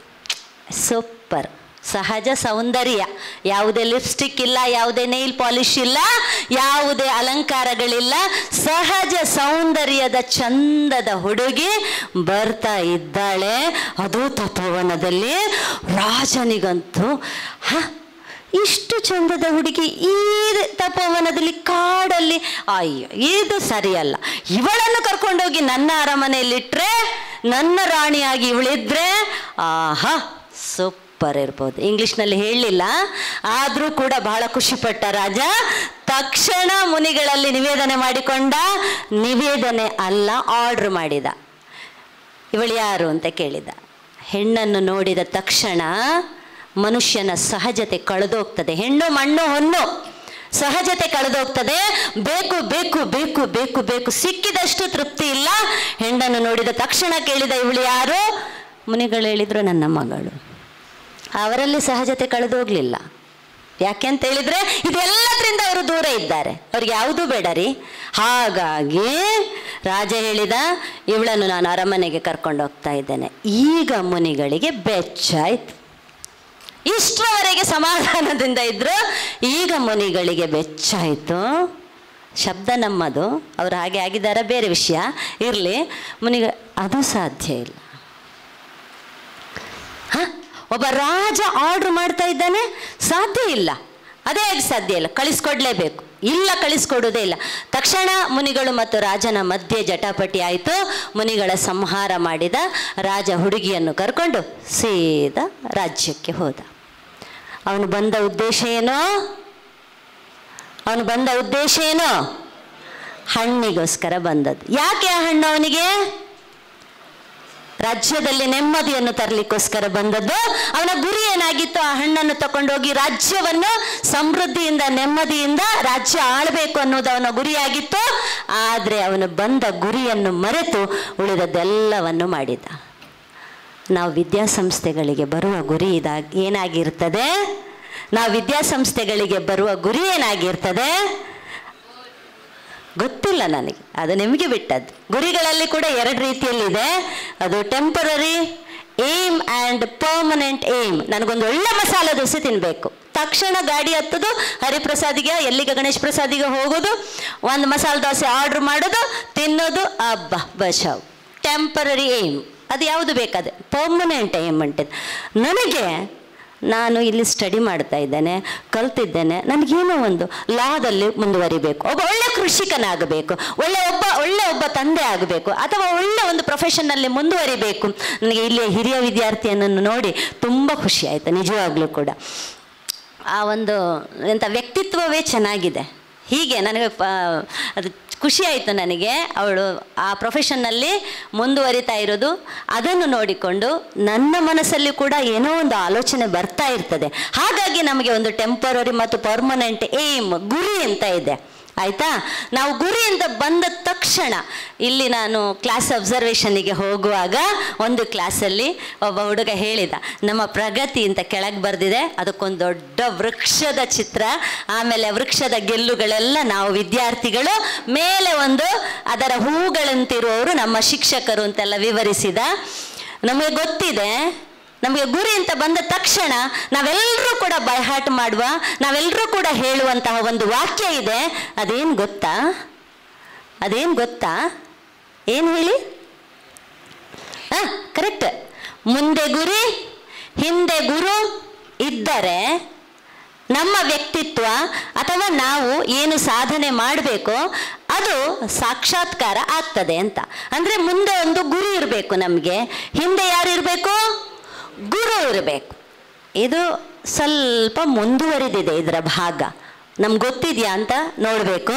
ಸೂಪರ್, ಸಹಜ ಸೌಂದರ್ಯ, ಯಾವುದೇ ಲಿಪ್ಸ್ಟಿಕ್ ಇಲ್ಲ, ಯಾವುದೇ ನೈಲ್ ಪಾಲಿಶ್ ಇಲ್ಲ, ಯಾವುದೇ ಅಲಂಕಾರಗಳಿಲ್ಲ, ಸಹಜ ಸೌಂದರ್ಯದ ಚಂದದ ಹುಡುಗಿ ಬರ್ತಾ ಇದ್ದಾಳೆ. ಅದು ತಪೋವನದಲ್ಲಿ. ರಾಜನಿಗಂತೂ ಹ ಇಷ್ಟು ಚಂದದ ಹುಡುಗಿ ಈ ತಪೋವನದಲ್ಲಿ ಕಾಡಲ್ಲಿ, ಅಯ್ಯೋ ಇದು ಸರಿಯಲ್ಲ, ಇವಳನ್ನು ಕರ್ಕೊಂಡೋಗಿ ನನ್ನ ಅರಮನೆಯಲ್ಲಿಟ್ಟರೆ, ನನ್ನ ರಾಣಿಯಾಗಿ ಇವಳಿದ್ರೆ ಆಹಾ ಸೂಪರ್ ಇರ್ಬೋದು. ಇಂಗ್ಲಿಷ್ನಲ್ಲಿ ಹೇಳಲಿಲ್ಲ ಆದರೂ ಕೂಡ ಬಹಳ ಖುಷಿಪಟ್ಟ ರಾಜ ತಕ್ಷಣ ಮುನಿಗಳಲ್ಲಿ ನಿವೇದನೆ ಮಾಡಿಕೊಂಡ. ನಿವೇದನೆ ಅಲ್ಲ, ಆರ್ಡರ್ ಮಾಡಿದ, ಇವಳು ಯಾರು ಅಂತ ಕೇಳಿದ. ಹೆಣ್ಣನ್ನು ನೋಡಿದ ತಕ್ಷಣ ಮನುಷ್ಯನ ಸಹಜತೆ ಕಳೆದೋಗ್ತದೆ, ಹೆಣ್ಣು ಮಣ್ಣು ಹೊನ್ನು, ಸಹಜತೆ ಕಳೆದೋಗ್ತದೆ, ಬೇಕು ಬೇಕು ಬೇಕು ಬೇಕು ಬೇಕು, ಸಿಕ್ಕಿದಷ್ಟು ತೃಪ್ತಿ ಇಲ್ಲ. ಹೆಣ್ಣನ್ನು ನೋಡಿದ ತಕ್ಷಣ ಕೇಳಿದ ಇವಳು ಯಾರು. ಮುನಿಗಳು ಹೇಳಿದರು ನನ್ನ ಮಗಳು. ಅವರಲ್ಲಿ ಸಹಜತೆ ಕಳೆದೋಗ್ಲಿಲ್ಲ, ಯಾಕೆ ಅಂತ ಹೇಳಿದರೆ ಇದೆಲ್ಲದರಿಂದ ಅವರು ದೂರ ಇದ್ದಾರೆ, ಅವ್ರಿಗೆ ಯಾವುದೂ ಬೇಡ ರೀ. ಹಾಗಾಗಿ ರಾಜ ಹೇಳಿದ ಇವಳನ್ನು ನಾನು ಅರಮನೆಗೆ ಕರ್ಕೊಂಡೋಗ್ತಾ ಇದ್ದೇನೆ. ಈಗ ಮುನಿಗಳಿಗೆ ಬೆಚ್ಚಾಯಿತು, ಇಷ್ಟರವರೆಗೆ ಸಮಾಧಾನದಿಂದ ಇದ್ದರು, ಈಗ ಮುನಿಗಳಿಗೆ ಬೆಚ್ಚಾಯಿತು. ಶಬ್ದ ನಮ್ಮದು, ಅವರು ಹಾಗೆ ಆಗಿದ್ದಾರೆ, ಬೇರೆ ವಿಷಯ ಇರಲಿ. ಮುನಿಗಳು ಅದು ಸಾಧ್ಯ ಇಲ್ಲ, ಹಾಂ ಒಬ್ಬ ರಾಜ ಆರ್ಡ್ರ್ ಮಾಡ್ತಾ ಇದ್ದಾನೆ, ಸಾಧ್ಯ ಇಲ್ಲ, ಅದೇ ಹೇಗೆ ಸಾಧ್ಯ ಇಲ್ಲ, ಕಳಿಸ್ಕೊಡ್ಲೇಬೇಕು, ಇಲ್ಲ ಕಳಿಸ್ಕೊಡೋದೇ ಇಲ್ಲ. ತಕ್ಷಣ ಮುನಿಗಳು ಮತ್ತು ರಾಜನ ಮಧ್ಯೆ ಜಟಾಪಟಿ ಆಯಿತು. ಮುನಿಗಳ ಸಂಹಾರ ಮಾಡಿದ ರಾಜ ಹುಡುಗಿಯನ್ನು ಕರ್ಕೊಂಡು ಸೀದಾ ರಾಜ್ಯಕ್ಕೆ ಹೋದ. ಅವನು ಬಂದ ಉದ್ದೇಶ ಏನೋ, ಹಣ್ಣಿಗೋಸ್ಕರ ಬಂದದ್ದು. ಯಾಕೆ ಆ ಹಣ್ಣು ಅವನಿಗೆ? ರಾಜ್ಯದಲ್ಲಿ ನೆಮ್ಮದಿಯನ್ನು ತರಲಿಕ್ಕೋಸ್ಕರ ಬಂದದ್ದು. ಅವನ ಗುರಿ ಏನಾಗಿತ್ತು? ಆ ಹಣ್ಣನ್ನು ತಗೊಂಡೋಗಿ ರಾಜ್ಯವನ್ನು ಸಮೃದ್ಧಿಯಿಂದ ನೆಮ್ಮದಿಯಿಂದ ರಾಜ್ಯ ಆಳಬೇಕು ಅನ್ನೋದು ಅವನ ಗುರಿಯಾಗಿತ್ತು. ಆದರೆ ಅವನು ಬಂದ ಗುರಿಯನ್ನು ಮರೆತು ಉಳಿದದ್ದೆಲ್ಲವನ್ನು ಮಾಡಿದ. ನಾವು ವಿದ್ಯಾಸಂಸ್ಥೆಗಳಿಗೆ ಬರುವ ಗುರಿ ಏನಾಗಿರ್ತದೆ? ಗೊತ್ತಿಲ್ಲ ನನಗೆ, ಅದು ನಿಮಗೆ ಬಿಟ್ಟದ್ದು. ಗುರಿಗಳಲ್ಲಿ ಕೂಡ ಎರಡು ರೀತಿಯಲ್ಲಿದೆ, ಅದು temporary aim and permanent aim. ನನಗೊಂದು ಒಳ್ಳೆ ಮಸಾಲೆ ದೋಸೆ ತಿನ್ನಬೇಕು, ತಕ್ಷಣ ಗಾಡಿ ಹತ್ತೋದು, ಹರಿಪ್ರಸಾದಿಗೆ ಎಲ್ಲಿಗೆ ಗಣೇಶ್ ಪ್ರಸಾದಿಗೆ ಹೋಗೋದು, ಒಂದು ಮಸಾಲೆ ದೋಸೆ ಆರ್ಡ್ರ್ ಮಾಡೋದು, ತಿನ್ನೋದು, ಅಬ್ಬ ಬಚಾವ್, ಟೆಂಪರರಿ ಏಮ್. ಅದು ಯಾವುದು ಬೇಕಾದ್ರೆ ಪರ್ಮನೆಂಟ್ ಏಮ್ ಅಂಟದು. ನನಗೆ ನಾನು ಇಲ್ಲಿ ಸ್ಟಡಿ ಮಾಡ್ತಾ ಇದ್ದೇನೆ, ಕಲ್ತಿದ್ದೇನೆ, ನನಗೇನೋ ಒಂದು ಲಾದಲ್ಲಿ ಮುಂದುವರಿಬೇಕು, ಒಬ್ಬ ಒಳ್ಳೆ ಕೃಷಿಕನಾಗಬೇಕು, ಒಳ್ಳೆ ಒಬ್ಬ ತಂದೆ ಆಗಬೇಕು, ಅಥವಾ ಒಳ್ಳೆ ಒಂದು ಪ್ರೊಫೆಷನ್ನಲ್ಲಿ ಮುಂದುವರಿಬೇಕು. ನನಗೆ ಇಲ್ಲಿ ಹಿರಿಯ ವಿದ್ಯಾರ್ಥಿಯನ್ನು ನೋಡಿ ತುಂಬ ಖುಷಿ ಆಯಿತು ನಿಜವಾಗ್ಲೂ ಕೂಡ. ಆ ಒಂದು ಎಂಥ ವ್ಯಕ್ತಿತ್ವವೇ ಚೆನ್ನಾಗಿದೆ, ಹೀಗೆ ನನಗೆ ಅದು ಖುಷಿಯಾಯಿತು. ನನಗೆ ಅವಳು ಆ ಪ್ರೊಫೆಷನ್ನಲ್ಲಿ ಮುಂದುವರಿತಾ ಇರೋದು, ಅದನ್ನು ನೋಡಿಕೊಂಡು ನನ್ನ ಮನಸ್ಸಲ್ಲಿ ಕೂಡ ಏನೋ ಒಂದು ಆಲೋಚನೆ ಬರ್ತಾ ಇರ್ತದೆ. ಹಾಗಾಗಿ ನಮಗೆ ಒಂದು ಟೆಂಪರರಿ ಮತ್ತು ಪರ್ಮನೆಂಟ್ ಏಮ್, ಗುರಿ ಅಂತ ಇದೆ. ಆಯಿತಾ, ನಾವು ಗುರಿ ಅಂತ ಬಂದ ತಕ್ಷಣ ಇಲ್ಲಿ ನಾನು ಕ್ಲಾಸ್ ಅಬ್ಸರ್ವೇಷನಿಗೆ ಹೋಗುವಾಗ ಒಂದು ಕ್ಲಾಸಲ್ಲಿ ಒಬ್ಬ ಹುಡುಗ ಹೇಳಿದ, ನಮ್ಮ ಪ್ರಗತಿ ಅಂತ ಕೆಳಗೆ ಬರೆದಿದೆ, ಅದಕ್ಕೊಂದು ದೊಡ್ಡ ವೃಕ್ಷದ ಚಿತ್ರ, ಆಮೇಲೆ ವೃಕ್ಷದ ಗೆಲ್ಲುಗಳೆಲ್ಲ ನಾವು ವಿದ್ಯಾರ್ಥಿಗಳು, ಮೇಲೆ ಒಂದು ಅದರ ಹೂಗಳಂತಿರುವವರು ನಮ್ಮ ಶಿಕ್ಷಕರು ಅಂತೆಲ್ಲ ವಿವರಿಸಿದ. ನಮಗೆ ಗೊತ್ತಿದೆ, ನಮಗೆ ಗುರಿ ಅಂತ ಬಂದ ತಕ್ಷಣ ನಾವೆಲ್ಲರೂ ಕೂಡ ಬೈಹಾಟ್ ಮಾಡುವ, ನಾವೆಲ್ಲರೂ ಕೂಡ ಹೇಳುವಂತಹ ಒಂದು ವಾಕ್ಯ ಇದೆ. ಅದೇನು ಗೊತ್ತಾ? ಏನು ಹೇಳಿ? ಕರೆಕ್ಟ್. ಮುಂದೆ ಗುರಿ ಹಿಂದೆ ಗುರು ಇದ್ದರೆ ನಮ್ಮ ವ್ಯಕ್ತಿತ್ವ ಅಥವಾ ನಾವು ಏನು ಸಾಧನೆ ಮಾಡಬೇಕೋ ಅದು ಸಾಕ್ಷಾತ್ಕಾರ ಆಗ್ತದೆ ಅಂತ. ಅಂದರೆ ಮುಂದೆ ಒಂದು ಗುರಿ ಇರಬೇಕು ನಮಗೆ, ಹಿಂದೆ ಯಾರು ಇರಬೇಕು? ಗುರು ಇರಬೇಕು. ಇದು ಸ್ವಲ್ಪ ಮುಂದುವರಿದಿದೆ ಇದರ ಭಾಗ, ನಮ್ಗೆ ಗೊತ್ತಿದೆಯಾ ಅಂತ ನೋಡಬೇಕು.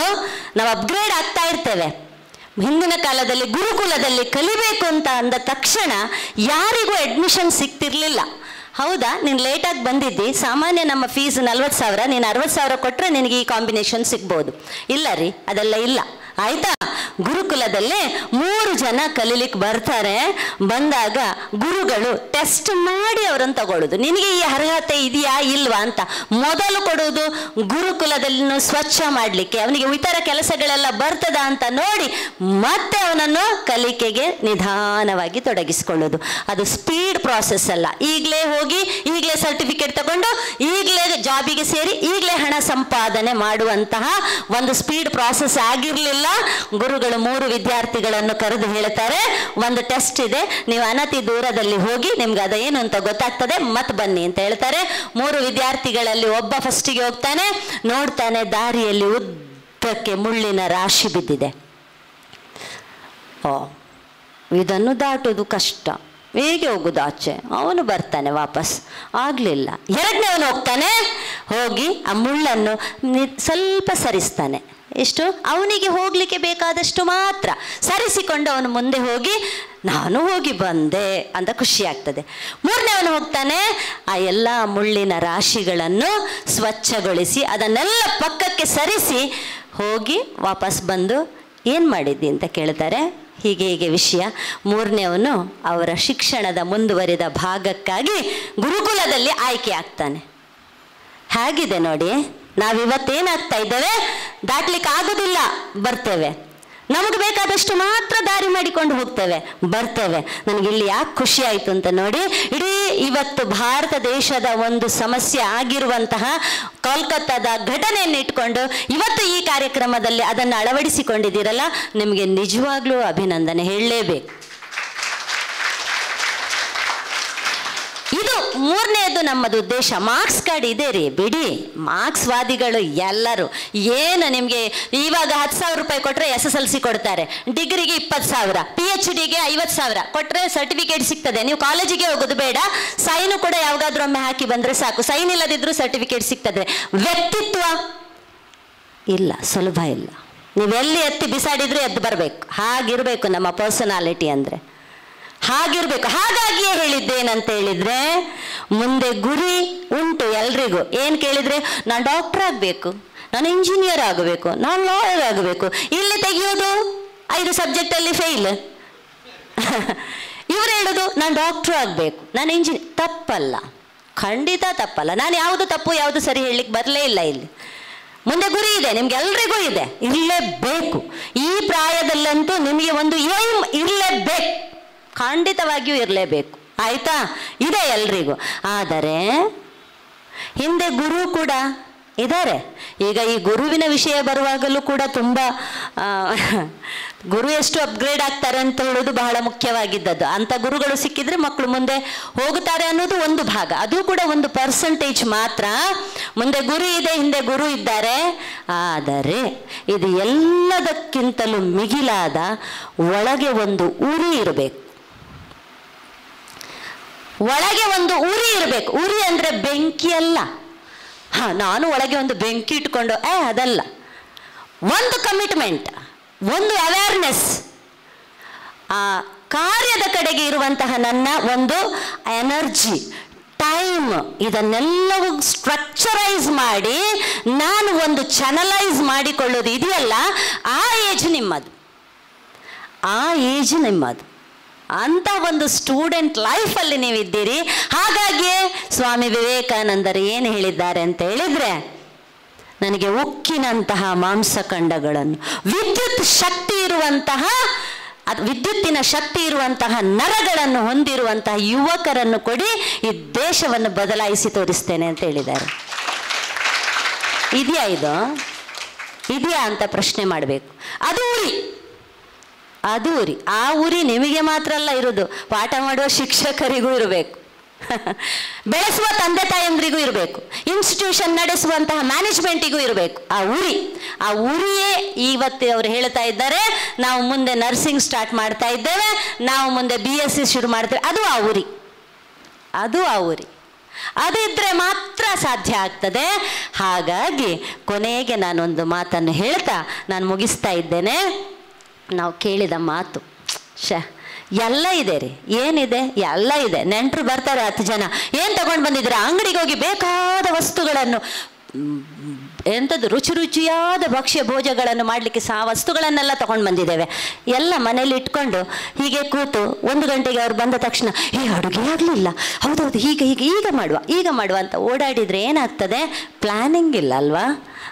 ನಾವು ಅಪ್ಗ್ರೇಡ್ ಆಗ್ತಾ ಇರ್ತೇವೆ. ಹಿಂದಿನ ಕಾಲದಲ್ಲಿ ಗುರುಕುಲದಲ್ಲಿ ಕಲಿಬೇಕು ಅಂತ ಅಂದ ತಕ್ಷಣ ಯಾರಿಗೂ ಅಡ್ಮಿಷನ್ ಸಿಗ್ತಿರ್ಲಿಲ್ಲ. ಹೌದಾ, ನೀನು ಲೇಟಾಗಿ ಬಂದಿದ್ದಿ, ಸಾಮಾನ್ಯ ನಮ್ಮ ಫೀಸ್ 40,000, ನೀನು 60,000 ಕೊಟ್ಟರೆ ನಿನಗೆ ಈ ಕಾಂಬಿನೇಷನ್ ಸಿಗ್ಬೋದು. ಇಲ್ಲ ರೀ, ಅದೆಲ್ಲ ಇಲ್ಲ. ಆಯಿತಾ, ಗುರುಕುಲದಲ್ಲೇ 3 ಜನ ಕಲೀಲಿಕ್ಕೆ ಬರ್ತಾರೆ. ಬಂದಾಗ ಗುರುಗಳು ಟೆಸ್ಟ್ ಮಾಡಿ ಅವರನ್ನು ತಗೊಳ್ಳೋದು, ನಿನಗೆ ಈ ಅರ್ಹತೆ ಇದೆಯಾ ಇಲ್ವಾ ಅಂತ. ಮೊದಲು ಕೊಡೋದು ಗುರುಕುಲದಲ್ಲಿನೂ ಸ್ವಚ್ಛ ಮಾಡಲಿಕ್ಕೆ, ಅವನಿಗೆ ಇತರ ಕೆಲಸಗಳೆಲ್ಲ ಬರ್ತದ ಅಂತ ನೋಡಿ ಮತ್ತೆ ಅವನನ್ನು ಕಲಿಕೆಗೆ ನಿಧಾನವಾಗಿ ತೊಡಗಿಸ್ಕೊಳ್ಳೋದು. ಅದು ಸ್ಪೀಡ್ ಪ್ರಾಸೆಸ್ ಅಲ್ಲ, ಈಗಲೇ ಹೋಗಿ ಈಗಲೇ ಸರ್ಟಿಫಿಕೇಟ್ ತಗೊಂಡು ಈಗಲೇ ಜಾಬಿಗೆ ಸೇರಿ ಈಗಲೇ ಹಣ ಸಂಪಾದನೆ ಮಾಡುವಂತಹ ಒಂದು ಸ್ಪೀಡ್ ಪ್ರಾಸೆಸ್ ಆಗಿರಲಿಲ್ಲ. ಗುರುಗಳು 3 ವಿದ್ಯಾರ್ಥಿಗಳನ್ನು ಕರೆದು ಹೇಳ್ತಾರೆ, ಒಂದು ಟೆಸ್ಟ್ ಇದೆ, ನೀವು ಅನತಿ ದೂರದಲ್ಲಿ ಹೋಗಿ ನಿಮ್ಗೆ ಅದ ಏನು ಅಂತ ಗೊತ್ತಾಗ್ತದೆ, ಮತ್ತೆ ಬನ್ನಿ ಅಂತ ಹೇಳ್ತಾರೆ. 3 ವಿದ್ಯಾರ್ಥಿಗಳಲ್ಲಿ ಒಬ್ಬ ಫಸ್ಟಿಗೆ ಹೋಗ್ತಾನೆ, ನೋಡ್ತಾನೆ ದಾರಿಯಲ್ಲಿ ಉದ್ದಕ್ಕೆ ಮುಳ್ಳಿನ ರಾಶಿ ಬಿದ್ದಿದೆ. ಓ, ಇದನ್ನು ದಾಟೋದು ಕಷ್ಟ, ಹೇಗೆ ಹೋಗೋದು ಆಚೆ? ಅವನು ಬರ್ತಾನೆ ವಾಪಸ್, ಆಗಲಿಲ್ಲ. ಎರಡನೇವನು ಹೋಗ್ತಾನೆ, ಹೋಗಿ ಆ ಮುಳ್ಳನ್ನು ಸ್ವಲ್ಪ ಸರಿಸ್ತಾನೆ. ಎಷ್ಟು? ಅವನಿಗೆ ಹೋಗಲಿಕ್ಕೆ ಬೇಕಾದಷ್ಟು ಮಾತ್ರ ಸರಿಸಿಕೊಂಡು ಅವನು ಮುಂದೆ ಹೋಗಿ ನಾನು ಹೋಗಿ ಬಂದೆ ಅಂತ ಖುಷಿ ಆಗ್ತದೆ. ಮೂರನೇವನು ಹೋಗ್ತಾನೆ, ಆ ಎಲ್ಲ ಮುಳ್ಳಿನ ರಾಶಿಗಳನ್ನು ಸ್ವಚ್ಛಗೊಳಿಸಿ ಅದನ್ನೆಲ್ಲ ಪಕ್ಕಕ್ಕೆ ಸರಿಸಿ ಹೋಗಿ ವಾಪಸ್ ಬಂದು ಏನು ಮಾಡಿದ್ದಿ ಅಂತ ಕೇಳ್ತಾರೆ. ಹೀಗೆ ಹೀಗೆ ವಿಷಯ. ಮೂರನೇವನು ಅವರ ಶಿಕ್ಷಣದ ಮುಂದುವರಿದ ಭಾಗಕ್ಕಾಗಿ ಗುರುಕುಲದಲ್ಲಿ ಆಯ್ಕೆ ಆಗ್ತಾನೆ. ಹೇಗಿದೆ ನೋಡಿ, ನಾವಿವತ್ತೇನಾಗ್ತಾ ಇದ್ದೇವೆ, ದಾಟ್ಲಿಕ್ಕೆ ಆಗೋದಿಲ್ಲ, ಬರ್ತೇವೆ. ನಮಗೆ ಬೇಕಾದಷ್ಟು ಮಾತ್ರ ದಾರಿ ಮಾಡಿಕೊಂಡು ಹೋಗ್ತೇವೆ, ಬರ್ತೇವೆ. ನನಗೆ ಇಲ್ಲಿ ಯಾಕೆ ಖುಷಿ ಆಯಿತು ಅಂತ ನೋಡಿ, ಇಡೀ ಇವತ್ತು ಭಾರತ ದೇಶದ ಒಂದು ಸಮಸ್ಯೆ ಆಗಿರುವಂತಹ ಕೋಲ್ಕತ್ತಾದ ಘಟನೆಯನ್ನು ಇಟ್ಕೊಂಡು ಇವತ್ತು ಈ ಕಾರ್ಯಕ್ರಮದಲ್ಲಿ ಅದನ್ನು ಅಳವಡಿಸಿಕೊಂಡಿದ್ದೀರಲ್ಲ, ನಿಮಗೆ ನಿಜವಾಗ್ಲೂ ಅಭಿನಂದನೆ ಹೇಳಲೇಬೇಕು. ಇದು ಮೂರನೆಯದು ನಮ್ಮದು ಉದ್ದೇಶ. ಮಾರ್ಕ್ಸ್ ಕಾರ್ಡ್ ಇದೆ ರೀ ಬಿಡಿ, ಮಾರ್ಕ್ಸ್ವಾದಿಗಳು ಎಲ್ಲರೂ. ಏನು ನಿಮಗೆ ಇವಾಗ 10,000 ರೂಪಾಯಿ ಕೊಟ್ಟರೆ SSLC ಕೊಡ್ತಾರೆ, ಡಿಗ್ರಿಗೆ 20,000, PhDಗೆ 50,000 ಕೊಟ್ಟರೆ ಸರ್ಟಿಫಿಕೇಟ್ ಸಿಗ್ತದೆ. ನೀವು ಕಾಲೇಜಿಗೆ ಹೋಗೋದು ಬೇಡ, ಸೈನು ಕೂಡ ಯಾವಾಗಾದ್ರೂ ಒಮ್ಮೆ ಹಾಕಿ ಬಂದರೆ ಸಾಕು, ಸೈನ್ ಇಲ್ಲದಿದ್ದರೂ ಸರ್ಟಿಫಿಕೇಟ್ ಸಿಗ್ತದೆ. ವ್ಯಕ್ತಿತ್ವ ಇಲ್ಲ, ಸುಲಭ ಇಲ್ಲ. ನೀವೆಲ್ಲಿ ಎತ್ತಿ ಬಿಸಾಡಿದ್ರೂ ಎದ್ದು ಬರಬೇಕು, ಹಾಗಿರಬೇಕು ನಮ್ಮ ಪರ್ಸನಾಲಿಟಿ ಅಂದರೆ ಹಾಗಿರ್ಬೇಕು. ಹಾಗಾಗಿಯೇ ಹೇಳಿದ್ದೇನಂತ ಹೇಳಿದ್ರೆ, ಮುಂದೆ ಗುರಿ ಉಂಟು ಎಲ್ರಿಗೂ. ಏನು ಕೇಳಿದರೆ, ನಾನು ಡಾಕ್ಟರ್ ಆಗಬೇಕು, ನಾನು ಇಂಜಿನಿಯರ್ ಆಗಬೇಕು, ನಾನು ಲಾಯರ್ ಆಗಬೇಕು. ಇಲ್ಲಿ ತೆಗಿಯೋದು 5 ಸಬ್ಜೆಕ್ಟಲ್ಲಿ ಫೇಲ್. ಇವರು ಹೇಳೋದು ನಾನು ಡಾಕ್ಟ್ರು ಆಗಬೇಕು, ನಾನು ಇಂಜಿನಿಯರ್. ತಪ್ಪಲ್ಲ, ಖಂಡಿತ ತಪ್ಪಲ್ಲ. ನಾನು ಯಾವುದು ತಪ್ಪು ಯಾವುದು ಸರಿ ಹೇಳಲಿಕ್ಕೆ ಬರಲೇ ಇಲ್ಲ ಇಲ್ಲಿ. ಮುಂದೆ ಗುರಿ ಇದೆ, ನಿಮ್ಗೆಲ್ರಿಗೂ ಇದೆ, ಇರಲೇಬೇಕು. ಈ ಪ್ರಾಯದಲ್ಲಂತೂ ನಿಮಗೆ ಒಂದು ಏಮ್ ಇರಲೇಬೇಕು, ಖಂಡಿತವಾಗಿಯೂ ಇರಲೇಬೇಕು. ಆಯಿತಾ, ಇದೆ ಎಲ್ರಿಗೂ. ಆದರೆ ಹಿಂದೆ ಗುರು ಕೂಡ ಇದ್ದಾರೆ. ಈಗ ಈ ಗುರುವಿನ ವಿಷಯ ಬರುವಾಗಲೂ ಕೂಡ ತುಂಬ ಗುರು ಎಷ್ಟು ಅಪ್ಗ್ರೇಡ್ ಆಗ್ತಾರೆ ಅಂತ ಹೇಳೋದು ಬಹಳ ಮುಖ್ಯವಾಗಿದ್ದದ್ದು. ಅಂಥ ಗುರುಗಳು ಸಿಕ್ಕಿದ್ರೆ ಮಕ್ಕಳು ಮುಂದೆ ಹೋಗುತ್ತಾರೆ ಅನ್ನೋದು ಒಂದು ಭಾಗ, ಅದು ಕೂಡ ಒಂದು ಪರ್ಸೆಂಟೇಜ್ ಮಾತ್ರ. ಮುಂದೆ ಗುರು ಇದೆ, ಹಿಂದೆ ಗುರು ಇದ್ದಾರೆ. ಆದರೆ ಇದು ಎಲ್ಲದಕ್ಕಿಂತಲೂ ಮಿಗಿಲಾದ ಒಳಗೆ ಒಂದು ಉರಿ ಇರಬೇಕು. ಒಳಗೆ ಒಂದು ಉರಿ ಇರಬೇಕು. ಉರಿ ಅಂದರೆ ಬೆಂಕಿ ಅಲ್ಲ, ಹಾಂ ನಾನು ಒಳಗೆ ಒಂದು ಬೆಂಕಿ ಇಟ್ಕೊಂಡು ಅದಲ್ಲ. ಒಂದು ಕಮಿಟ್ಮೆಂಟ್, ಒಂದು ಅವೇರ್ನೆಸ್, ಆ ಕಾರ್ಯದ ಕಡೆಗೆ ಇರುವಂತಹ ನನ್ನ ಒಂದು ಎನರ್ಜಿ, ಟೈಮ್, ಇದನ್ನೆಲ್ಲವೂ ಸ್ಟ್ರಕ್ಚರೈಸ್ ಮಾಡಿ ನಾನು ಒಂದು ಚಾನಲೈಸ್ ಮಾಡಿಕೊಳ್ಳೋದು ಇದೆಯಲ್ಲ, ಆ ಏಜ್ ನಿಮ್ಮದು, ಆ ಏಜ್ ನಿಮ್ಮದು. ಅಂಥ ಒಂದು ಸ್ಟೂಡೆಂಟ್ ಲೈಫಲ್ಲಿ ನೀವಿದ್ದೀರಿ. ಹಾಗಾಗಿಯೇ ಸ್ವಾಮಿ ವಿವೇಕಾನಂದರು ಏನು ಹೇಳಿದ್ದಾರೆ ಅಂತ ಹೇಳಿದರೆ, ನನಗೆ ಉಕ್ಕಿನಂತಹ ಮಾಂಸಖಂಡಗಳನ್ನು, ವಿದ್ಯುತ್ ಶಕ್ತಿ ಇರುವಂತಹ, ವಿದ್ಯುತ್ತಿನ ಶಕ್ತಿ ಇರುವಂತಹ ನರಗಳನ್ನು ಹೊಂದಿರುವಂತಹ ಯುವಕರನ್ನು ಕೊಡಿ, ಈ ದೇಶವನ್ನು ಬದಲಾಯಿಸಿ ತೋರಿಸ್ತೇನೆ ಅಂತ ಹೇಳಿದ್ದಾರೆ. ಇದೆಯಾ ಇದು? ಇದೆಯಾ ಅಂತ ಪ್ರಶ್ನೆ ಮಾಡಬೇಕು. ಅದು ಉರಿ, ಅದು ಉರಿ. ಆ ಉರಿ ನಿಮಗೆ ಮಾತ್ರ ಅಲ್ಲ ಇರೋದು, ಪಾಠ ಮಾಡುವ ಶಿಕ್ಷಕರಿಗೂ ಇರಬೇಕು, ಬೆಳೆಸುವ ತಂದೆ ತಾಯಿಯಂದ್ರಿಗೂ ಇರಬೇಕು, ಇನ್ಸ್ಟಿಟ್ಯೂಷನ್ ನಡೆಸುವಂತಹ ಮ್ಯಾನೇಜ್ಮೆಂಟಿಗೂ ಇರಬೇಕು ಆ ಉರಿ. ಆ ಉರಿಯೇ ಇವತ್ತು ಅವರು ಹೇಳ್ತಾ ಇದ್ದಾರೆ, ನಾವು ಮುಂದೆ ನರ್ಸಿಂಗ್ ಸ್ಟಾರ್ಟ್ ಮಾಡ್ತಾ ಇದ್ದೇವೆ, ನಾವು ಮುಂದೆ BSc ಶುರು ಮಾಡ್ತೇವೆ. ಅದು ಆ ಉರಿ, ಅದು ಆ ಉರಿ, ಅದು ಇದ್ದರೆ ಮಾತ್ರ ಸಾಧ್ಯ ಆಗ್ತದೆ. ಹಾಗಾಗಿ ಕೊನೆಗೆ ನಾನೊಂದು ಮಾತನ್ನು ಹೇಳ್ತಾ ನಾನು ಮುಗಿಸ್ತಾ ಇದ್ದೇನೆ. ನಾವು ಕೇಳಿದ ಮಾತು ಎಲ್ಲ ಇದೆ ರೀ, ಏನಿದೆ ಎಲ್ಲ ಇದೆ. ನೆಂಟರು ಬರ್ತಾರೆ 10 ಜನ, ಏನು ತಗೊಂಡು ಬಂದಿದ್ದೀರ? ಅಂಗಡಿಗೆ ಹೋಗಿ ಬೇಕಾದ ವಸ್ತುಗಳನ್ನು, ಎಂಥದ್ದು ರುಚಿಯಾದ ಭಕ್ಷ್ಯ ಭೋಜಗಳನ್ನು ಮಾಡಲಿಕ್ಕೆ ಸಹ ವಸ್ತುಗಳನ್ನೆಲ್ಲ ತೊಗೊಂಡು ಬಂದಿದ್ದೇವೆ. ಎಲ್ಲ ಮನೇಲಿ ಇಟ್ಕೊಂಡು ಹೀಗೆ ಕೂತು 1 ಗಂಟೆಗೆ ಅವ್ರು ಬಂದ ತಕ್ಷಣ ಏ ಅಡುಗೆ ಆಗಲಿಲ್ಲ, ಹೌದೌದು ಈಗ ಮಾಡುವ ಅಂತ ಓಡಾಡಿದರೆ ಏನಾಗ್ತದೆ? ಪ್ಲ್ಯಾನಿಂಗ್ ಇಲ್ಲ ಅಲ್ವಾ?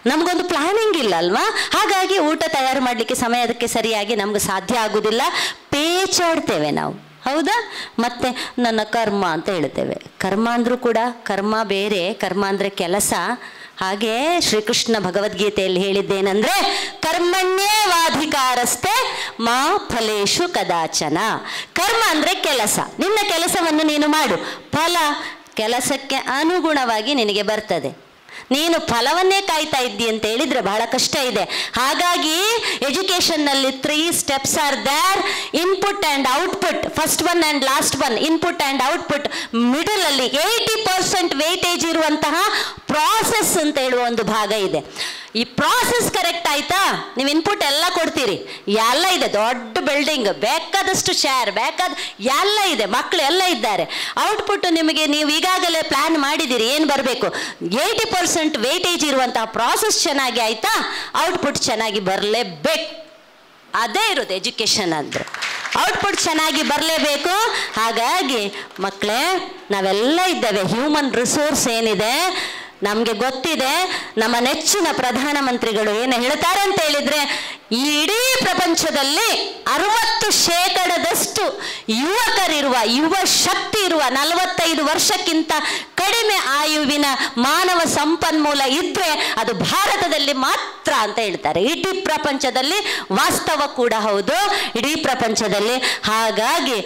ನಮಗೊಂದು ಪ್ಲ್ಯಾನಿಂಗ್ ಇಲ್ಲ ಅಲ್ವಾ? ಹಾಗಾಗಿ ಊಟ ತಯಾರು ಮಾಡಲಿಕ್ಕೆ ಸಮಯಕ್ಕೆ ಸರಿಯಾಗಿ ನಮ್ಗೆ ಸಾಧ್ಯ ಆಗೋದಿಲ್ಲ, ಪೇಚಾಡ್ತೇವೆ ನಾವು, ಹೌದಾ? ಮತ್ತು ನನ್ನ ಕರ್ಮ ಅಂತ ಹೇಳ್ತೇವೆ. ಕರ್ಮ ಅಂದರೂ ಕೂಡ ಕರ್ಮ ಬೇರೆ, ಕರ್ಮ ಅಂದರೆ ಕೆಲಸ. ಹಾಗೇ ಶ್ರೀಕೃಷ್ಣ ಭಗವದ್ಗೀತೆಯಲ್ಲಿ ಹೇಳಿದ್ದೇನೆಂದರೆ ಕರ್ಮಣ್ಯೇವಾಧಿಕಾರಸ್ಥೆ ಮಾ ಫಲೇಶು ಕದಾಚನ. ಕರ್ಮ ಅಂದರೆ ಕೆಲಸ, ನಿನ್ನ ಕೆಲಸವನ್ನು ನೀನು ಮಾಡು, ಫಲ ಕೆಲಸಕ್ಕೆ ಅನುಗುಣವಾಗಿ ನಿನಗೆ ಬರ್ತದೆ. ನೀನು ಫಲವನ್ನೇ ಕಾಯ್ತಾ ಇದ್ದೀ ಅಂತ ಹೇಳಿದರೆ ಬಹಳ ಕಷ್ಟ ಇದೆ. ಹಾಗಾಗಿ ಎಜುಕೇಷನ್ನಲ್ಲಿ 3 steps are there, input and output, first one and last one, input and output. ಮಿಡಲಲ್ಲಿ 80% ವೇಟೇಜ್ ಇರುವಂತಹ ಪ್ರಾಸೆಸ್ ಅಂತ ಹೇಳುವ ಒಂದು ಭಾಗ ಇದೆ. ಈ ಪ್ರಾಸೆಸ್ ಕರೆಕ್ಟ್ ಆಯಿತಾ? ನೀವು ಇನ್ಪುಟ್ ಎಲ್ಲ ಕೊಡ್ತೀರಿ, ಎಲ್ಲ ಇದೆ, ದೊಡ್ಡ ಬಿಲ್ಡಿಂಗ್, ಬೇಕಾದಷ್ಟು ಶೇರ್, ಬೇಕಾದ ಎಲ್ಲ ಇದೆ, ಮಕ್ಕಳು ಎಲ್ಲ ಇದ್ದಾರೆ. ಔಟ್ಪುಟ್ ನಿಮಗೆ, ನೀವು ಈಗಾಗಲೇ ಪ್ಲ್ಯಾನ್ ಮಾಡಿದ್ದೀರಿ ಏನು ಬರಬೇಕು. 80% ವೇಟೇಜ್ ಇರುವಂತಹ ಪ್ರಾಸೆಸ್ ಚೆನ್ನಾಗಿ ಆಯಿತಾ, ಔಟ್ಪುಟ್ ಚೆನ್ನಾಗಿ ಬರಲೇಬೇಕು. ಅದೇ ಇರೋದು ಎಜುಕೇಷನ್ ಅಂದರೆ, ಔಟ್ಪುಟ್ ಚೆನ್ನಾಗಿ ಬರಲೇಬೇಕು. ಹಾಗಾಗಿ ಮಕ್ಕಳೇ, ನಾವೆಲ್ಲ ಇದ್ದೇವೆ, ಹ್ಯೂಮನ್ ರಿಸೋರ್ಸ್ ಏನಿದೆ ನಮಗೆ ಗೊತ್ತಿದೆ. ನಮ್ಮ ನೆಚ್ಚಿನ ಪ್ರಧಾನಮಂತ್ರಿಗಳು ಏನು ಹೇಳ್ತಾರೆ ಅಂತ ಹೇಳಿದರೆ, ಈ ಇಡೀ ಪ್ರಪಂಚದಲ್ಲಿ 60% ಯುವಕರಿರುವ, ಯುವ ಶಕ್ತಿ ಇರುವ, 45 ವರ್ಷಕ್ಕಿಂತ ಕಡಿಮೆ ಆಯುವಿನ ಮಾನವ ಸಂಪನ್ಮೂಲ ಇದ್ದರೆ ಅದು ಭಾರತದಲ್ಲಿ ಮಾತ್ರ ಅಂತ ಹೇಳ್ತಾರೆ. ಇಡೀ ಪ್ರಪಂಚದಲ್ಲಿ ವಾಸ್ತವ ಕೂಡ ಹೌದು, ಇಡೀ ಪ್ರಪಂಚದಲ್ಲಿ. ಹಾಗಾಗಿ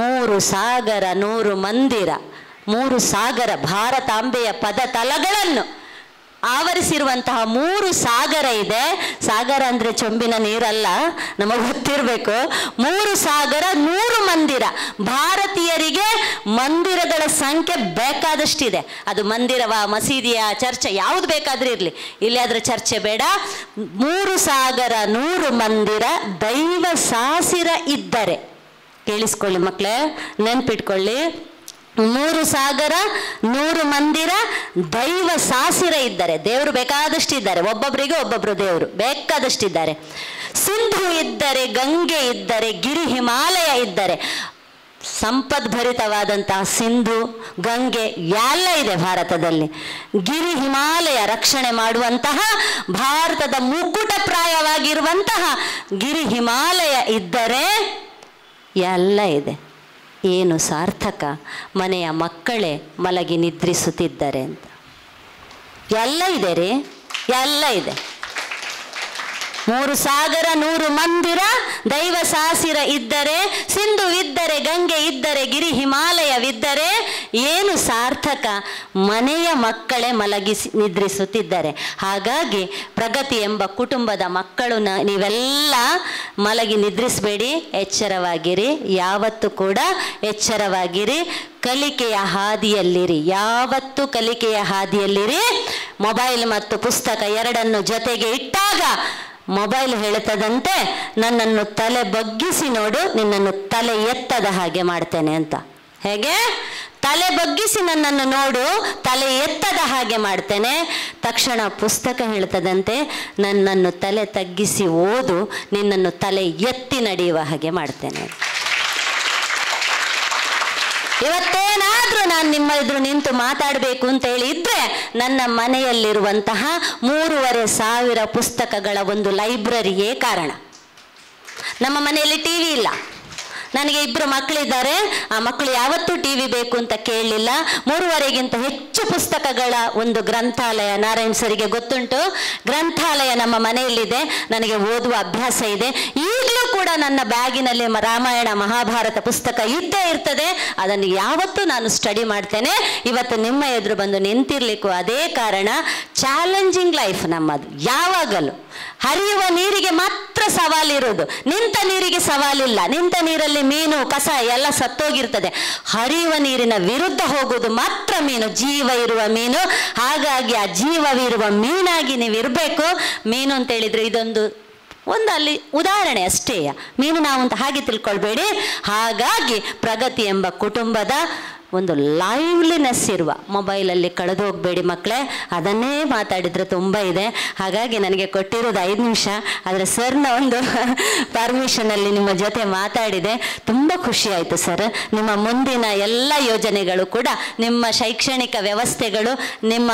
3 ಸಾಗರ 100 ಮಂದಿರ, 3 ಸಾಗರ ಭಾರತಾಂಬೆಯ ಪದ ತಲಗಳನ್ನು ಆವರಿಸಿರುವಂತಹ 3 ಸಾಗರ ಇದೆ. ಸಾಗರ ಅಂದರೆ ಚೊಂಬಿನ ನೀರಲ್ಲ, ನಮಗೆ ಗೊತ್ತಿರಬೇಕು. 3 ಸಾಗರ 100 ಮಂದಿರ, ಭಾರತೀಯರಿಗೆ ಮಂದಿರಗಳ ಸಂಖ್ಯೆ ಬೇಕಾದಷ್ಟಿದೆ. ಅದು ಮಂದಿರವ, ಮಸೀದಿಯ, ಚರ್ಚೆ ಯಾವುದು ಬೇಕಾದರೂ ಇರಲಿ, ಇಲ್ಲಿ ಅದರ ಚರ್ಚೆ ಬೇಡ. 3 ಸಾಗರ 100 ಮಂದಿರ ದೈವ ಸಾಸಿರ ಇದ್ದರೆ, ಕೇಳಿಸ್ಕೊಳ್ಳಿ ಮಕ್ಕಳೇ, ನೆನ್ಪಿಟ್ಕೊಳ್ಳಿ, 3 ಸಾಗರ 100 ಮಂದಿರ ದೈವ ಸಾಸಿರ ಇದ್ದಾರೆ. ದೇವರು ಬೇಕಾದಷ್ಟಿದ್ದಾರೆ, ಒಬ್ಬೊಬ್ಬರಿಗೆ ಒಬ್ಬೊಬ್ಬರು ದೇವರು ಬೇಕಾದಷ್ಟಿದ್ದಾರೆ. ಸಿಂಧು ಇದ್ದರೆ, ಗಂಗೆ ಇದ್ದರೆ, ಗಿರಿ ಹಿಮಾಲಯ ಇದ್ದರೆ, ಸಂಪದ್ಭರಿತವಾದಂತಹ ಸಿಂಧು ಗಂಗೆ ಎಲ್ಲ ಇದೆ ಭಾರತದಲ್ಲಿ. ಗಿರಿ ಹಿಮಾಲಯ ರಕ್ಷಣೆ ಮಾಡುವಂತಹ, ಭಾರತದ ಮುಕುಟಪ್ರಾಯವಾಗಿರುವಂತಹ ಗಿರಿ ಹಿಮಾಲಯ ಇದ್ದರೆ ಎಲ್ಲ ಇದೆ. ಏನು ಸಾರ್ಥಕ? ಮನೆಯ ಮಕ್ಕಳೇ ಮಲಗಿ ನಿದ್ರಿಸುತ್ತಿದ್ದಾರೆ ಅಂತ. ಎಲ್ಲ ಇದೆ ರೀ, ಎಲ್ಲ ಇದೆ. 3 ಸಾಗರ 100 ಮಂದಿರ ದೈವ ಸಾಸಿರ ಇದ್ದರೆ, ಸಿಂಧು ಇದ್ದರೆ, ಗಂಗೆ ಇದ್ದರೆ, ಗಿರಿ ಹಿಮಾಲಯವಿದ್ದರೆ ಏನು ಸಾರ್ಥಕ? ಮನೆಯ ಮಕ್ಕಳೇ ಮಲಗಿಸಿ ನಿದ್ರಿಸುತ್ತಿದ್ದಾರೆ. ಹಾಗಾಗಿ ಪ್ರಗತಿ ಎಂಬ ಕುಟುಂಬದ ಮಕ್ಕಳು ನೀವೆಲ್ಲ ಮಲಗಿ ನಿದ್ರಿಸಬೇಡಿ, ಎಚ್ಚರವಾಗಿರಿ, ಯಾವತ್ತೂ ಕೂಡ ಎಚ್ಚರವಾಗಿರಿ, ಕಲಿಕೆಯ ಹಾದಿಯಲ್ಲಿರಿ, ಯಾವತ್ತೂ ಕಲಿಕೆಯ ಹಾದಿಯಲ್ಲಿರಿ. ಮೊಬೈಲ್ ಮತ್ತು ಪುಸ್ತಕ ಎರಡನ್ನು ಜೊತೆಗೆ ಇಟ್ಟಾಗ ಮೊಬೈಲ್ ಹೇಳ್ತದಂತೆ, ನನ್ನನ್ನು ತಲೆ ಬಗ್ಗಿಸಿ ನೋಡು, ನಿನ್ನನ್ನು ತಲೆ ಎತ್ತದ ಹಾಗೆ ಮಾಡ್ತೇನೆ ಅಂತ. ಹೇಗೆ? ತಲೆ ಬಗ್ಗಿಸಿ ನನ್ನನ್ನು ನೋಡು, ತಲೆ ಎತ್ತದ ಹಾಗೆ ಮಾಡ್ತೇನೆ. ತಕ್ಷಣ ಪುಸ್ತಕ ಹೇಳ್ತದಂತೆ, ನನ್ನನ್ನು ತಲೆ ತಗ್ಗಿಸಿ ಓದು, ನಿನ್ನನ್ನು ತಲೆ ಎತ್ತಿ ನಡೆಯುವ ಹಾಗೆ ಮಾಡ್ತೇನೆ. ಇವತ್ತೇನಾದರೂ ನಾನು ನಿಮ್ಮ ಎದುರು ನಿಂತು ಮಾತಾಡಬೇಕು ಅಂತ ಹೇಳಿ ಇದ್ರೆ, ನನ್ನ ಮನೆಯಲ್ಲಿರುವಂತಹ 3,500 ಪುಸ್ತಕಗಳ ಒಂದು ಲೈಬ್ರರಿಯೇ ಕಾರಣ. ನಮ್ಮ ಮನೆಯಲ್ಲಿ ಟಿವಿ ಇಲ್ಲ, ನನಗೆ ಇಬ್ಬರು ಮಕ್ಕಳಿದ್ದಾರೆ. ಆ ಮಕ್ಕಳು ಯಾವತ್ತೂ ಟಿವಿ ಬೇಕು ಅಂತ ಕೇಳಲಿಲ್ಲ. 3.5ಗಿಂತ ಹೆಚ್ಚು ಪುಸ್ತಕಗಳ ಒಂದು ಗ್ರಂಥಾಲಯ ನಾರಾಯಣ್ ಸರಿಗೆ ಗೊತ್ತುಂಟು, ಗ್ರಂಥಾಲಯ ನಮ್ಮ ಮನೆಯಲ್ಲಿದೆ. ನನಗೆ ಓದುವ ಅಭ್ಯಾಸ ಇದೆ. ಈಗಲೂ ಕೂಡ ನನ್ನ ಬ್ಯಾಗಿನಲ್ಲಿ ರಾಮಾಯಣ ಮಹಾಭಾರತ ಪುಸ್ತಕ ಇದ್ದೇ ಇರ್ತದೆ. ಅದನ್ನು ಯಾವತ್ತೂ ನಾನು ಸ್ಟಡಿ ಮಾಡ್ತೇನೆ. ಇವತ್ತು ನಿಮ್ಮ ಎದುರು ಬಂದು ನಿಂತಿರ್ಲಿಕ್ಕೂ ಅದೇ ಕಾರಣ. ಚಾಲೆಂಜಿಂಗ್ ಲೈಫ್ ನಮ್ಮದು ಯಾವಾಗಲೂ. ಹರಿಯುವ ನೀರಿಗೆ ಮಾತ್ರ ಸವಾಲಿರೋದು, ನಿಂತ ನೀರಿಗೆ ಸವಾಲಿಲ್ಲ. ನಿಂತ ನೀರಲ್ಲಿ ಮೀನು ಕಸ ಎಲ್ಲ ಸತ್ತೋಗಿರ್ತದೆ. ಹರಿಯುವ ನೀರಿನ ವಿರುದ್ಧ ಹೋಗೋದು ಮಾತ್ರ ಮೀನು, ಜೀವ ಇರುವ ಮೀನು. ಹಾಗಾಗಿ ಆ ಜೀವವಿರುವ ಮೀನಾಗಿ ನೀವು ಇರಬೇಕು. ಮೀನು ಅಂತೇಳಿದರೆ ಒಂದು ಅಲ್ಲಿ ಉದಾಹರಣೆ ಅಷ್ಟೇಯ. ಮೀನು ನಾವು ಅಂತ ಹಾಗೆ ತಿಳ್ಕೊಳ್ಬೇಡಿ. ಹಾಗಾಗಿ ಪ್ರಗತಿ ಎಂಬ ಕುಟುಂಬದ ಒಂದು ಲೈವ್ಲಿನೆಸ್ ಇರುವ, ಮೊಬೈಲಲ್ಲಿ ಕಳೆದು ಹೋಗಬೇಡಿ ಮಕ್ಕಳೇ, ಅದನ್ನೇ ಮಾತಾಡಿದರೆ ತುಂಬ ಇದೆ. ಹಾಗಾಗಿ ನನಗೆ ಕೊಟ್ಟಿರೋದು 5 ನಿಮಿಷ, ಆದರೆ ಸರ್ನ ಒಂದು ಪರ್ಮಿಷನಲ್ಲಿ ನಿಮ್ಮ ಜೊತೆ ಮಾತಾಡಿದೆ. ತುಂಬ ಖುಷಿಯಾಯಿತು ಸರ್. ನಿಮ್ಮ ಮುಂದಿನ ಎಲ್ಲ ಯೋಜನೆಗಳು ಕೂಡ, ನಿಮ್ಮ ಶೈಕ್ಷಣಿಕ ವ್ಯವಸ್ಥೆಗಳು, ನಿಮ್ಮ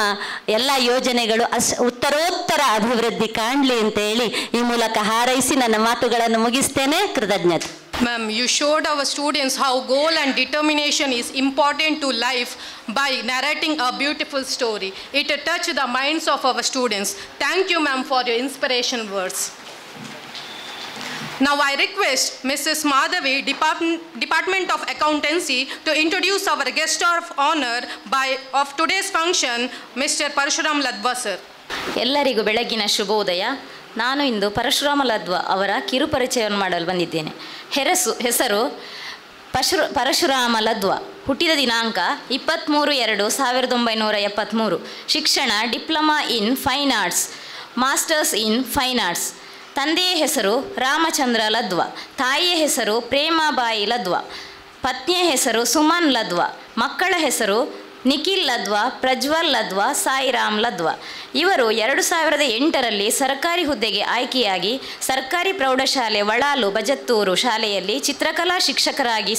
ಎಲ್ಲ ಯೋಜನೆಗಳು ಉತ್ತರೋತ್ತರ ಅಭಿವೃದ್ಧಿ ಕಾಣಲಿ ಅಂತೇಳಿ ಈ ಮೂಲಕ ಹಾರೈಸಿ ನನ್ನ ಮಾತುಗಳನ್ನು ಮುಗಿಸ್ತೇನೆ. ಕೃತಜ್ಞತೆ. Ma'am, you showed our students how goal and determination is important to life by narrating a beautiful story. It touched the minds of our students. Thank you, ma'am, for your inspiration words. Now I request Mrs. Madhavi, Department of Accountancy, to introduce our guest of honor of today's function, Mr. Parashurama Ladwa, sir. Ellarigu belagina shubhodaya. ನಾನು ಇಂದು ಪರಶುರಾಮ ಲದ್ವಾ ಅವರ ಕಿರುಪರಿಚಯವನ್ನು ಮಾಡಲು ಬಂದಿದ್ದೇನೆ. ಹೆಸರು ಪರಶುರಾಮ ಲದ್ವಾ. ಹುಟ್ಟಿದ ದಿನಾಂಕ 23/2/1973. ಶಿಕ್ಷಣ diploma in fine arts, masters in fine arts. ತಂದೆಯ ಹೆಸರು ರಾಮಚಂದ್ರ ಲದ್ವಾ, ತಾಯಿಯ ಹೆಸರು ಪ್ರೇಮಾಬಾಯಿ ಲದ್ವಾ, ಪತ್ನಿಯ ಹೆಸರು ಸುಮನ್ ಲದ್ವಾ, ಮಕ್ಕಳ ಹೆಸರು ನಿಖಿಲ್ ಲದ್ವಾ, ಪ್ರಜ್ವಲ್ ಲದ್ವಾ, ಸಾಯಿರಾಮ್ ಲದ್ವಾ. ಇವರು 2008ರಲ್ಲಿ ಸರ್ಕಾರಿ ಹುದ್ದೆಗೆ ಆಯ್ಕೆಯಾಗಿ ಸರ್ಕಾರಿ ಪ್ರೌಢಶಾಲೆ ವಳಾಲು ಬಜತ್ತೂರು ಶಾಲೆಯಲ್ಲಿ ಚಿತ್ರಕಲಾ ಶಿಕ್ಷಕರಾಗಿ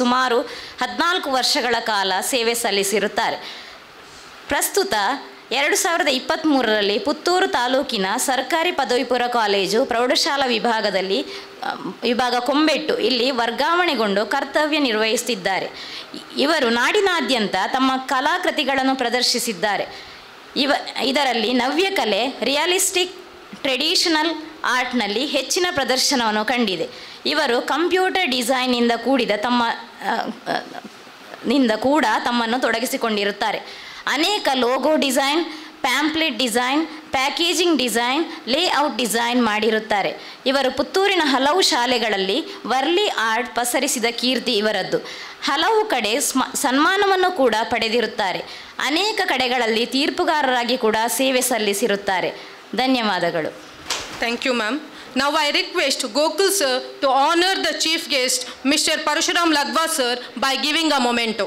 ಸುಮಾರು 14 ವರ್ಷಗಳ ಕಾಲ ಸೇವೆ ಸಲ್ಲಿಸಿರುತ್ತಾರೆ. ಪ್ರಸ್ತುತ 2023ರಲ್ಲಿ ಪುತ್ತೂರು ತಾಲೂಕಿನ ಸರ್ಕಾರಿ ಪದವಿಪೂರ್ವ ಕಾಲೇಜು ಪ್ರೌಢಶಾಲಾ ವಿಭಾಗ ಕೊಂಬೆಟ್ಟು ಇಲ್ಲಿ ವರ್ಗಾವಣೆಗೊಂಡು ಕರ್ತವ್ಯ ನಿರ್ವಹಿಸುತ್ತಿದ್ದಾರೆ. ಇವರು ನಾಡಿನಾದ್ಯಂತ ತಮ್ಮ ಕಲಾಕೃತಿಗಳನ್ನು ಪ್ರದರ್ಶಿಸಿದ್ದಾರೆ. ಇದರಲ್ಲಿ ನವ್ಯಕಲೆ, ರಿಯಲಿಸ್ಟಿಕ್, ಟ್ರೆಡಿಷನಲ್ ಆರ್ಟ್ನಲ್ಲಿ ಹೆಚ್ಚಿನ ಪ್ರದರ್ಶನವನ್ನು ಕಂಡಿದೆ. ಇವರು ಕಂಪ್ಯೂಟರ್ ಡಿಸೈನ್ನಿಂದ ಕೂಡ ತಮ್ಮನ್ನು ತೊಡಗಿಸಿಕೊಂಡಿರುತ್ತಾರೆ. ಅನೇಕ logo design, pamphlet design, packaging design, layout design ಮಾಡಿರುತ್ತಾರೆ. ಇವರು ಪುತ್ತೂರಿನ ಹಲವು ಶಾಲೆಗಳಲ್ಲಿ ವರ್ಲಿ ಆರ್ಟ್ ಪಸರಿಸಿದ ಕೀರ್ತಿ ಇವರದ್ದು. ಹಲವು ಕಡೆ ಸನ್ಮಾನವನ್ನು ಕೂಡ ಪಡೆದಿರುತ್ತಾರೆ. ಅನೇಕ ಕಡೆಗಳಲ್ಲಿ ತೀರ್ಪುಗಾರರಾಗಿ ಕೂಡ ಸೇವೆ ಸಲ್ಲಿಸಿರುತ್ತಾರೆ. ಧನ್ಯವಾದಗಳು. Thank you ma'am. Now I request Gokul sir to honor the chief guest Mr. Parashuram Ladwa sir by giving a memento.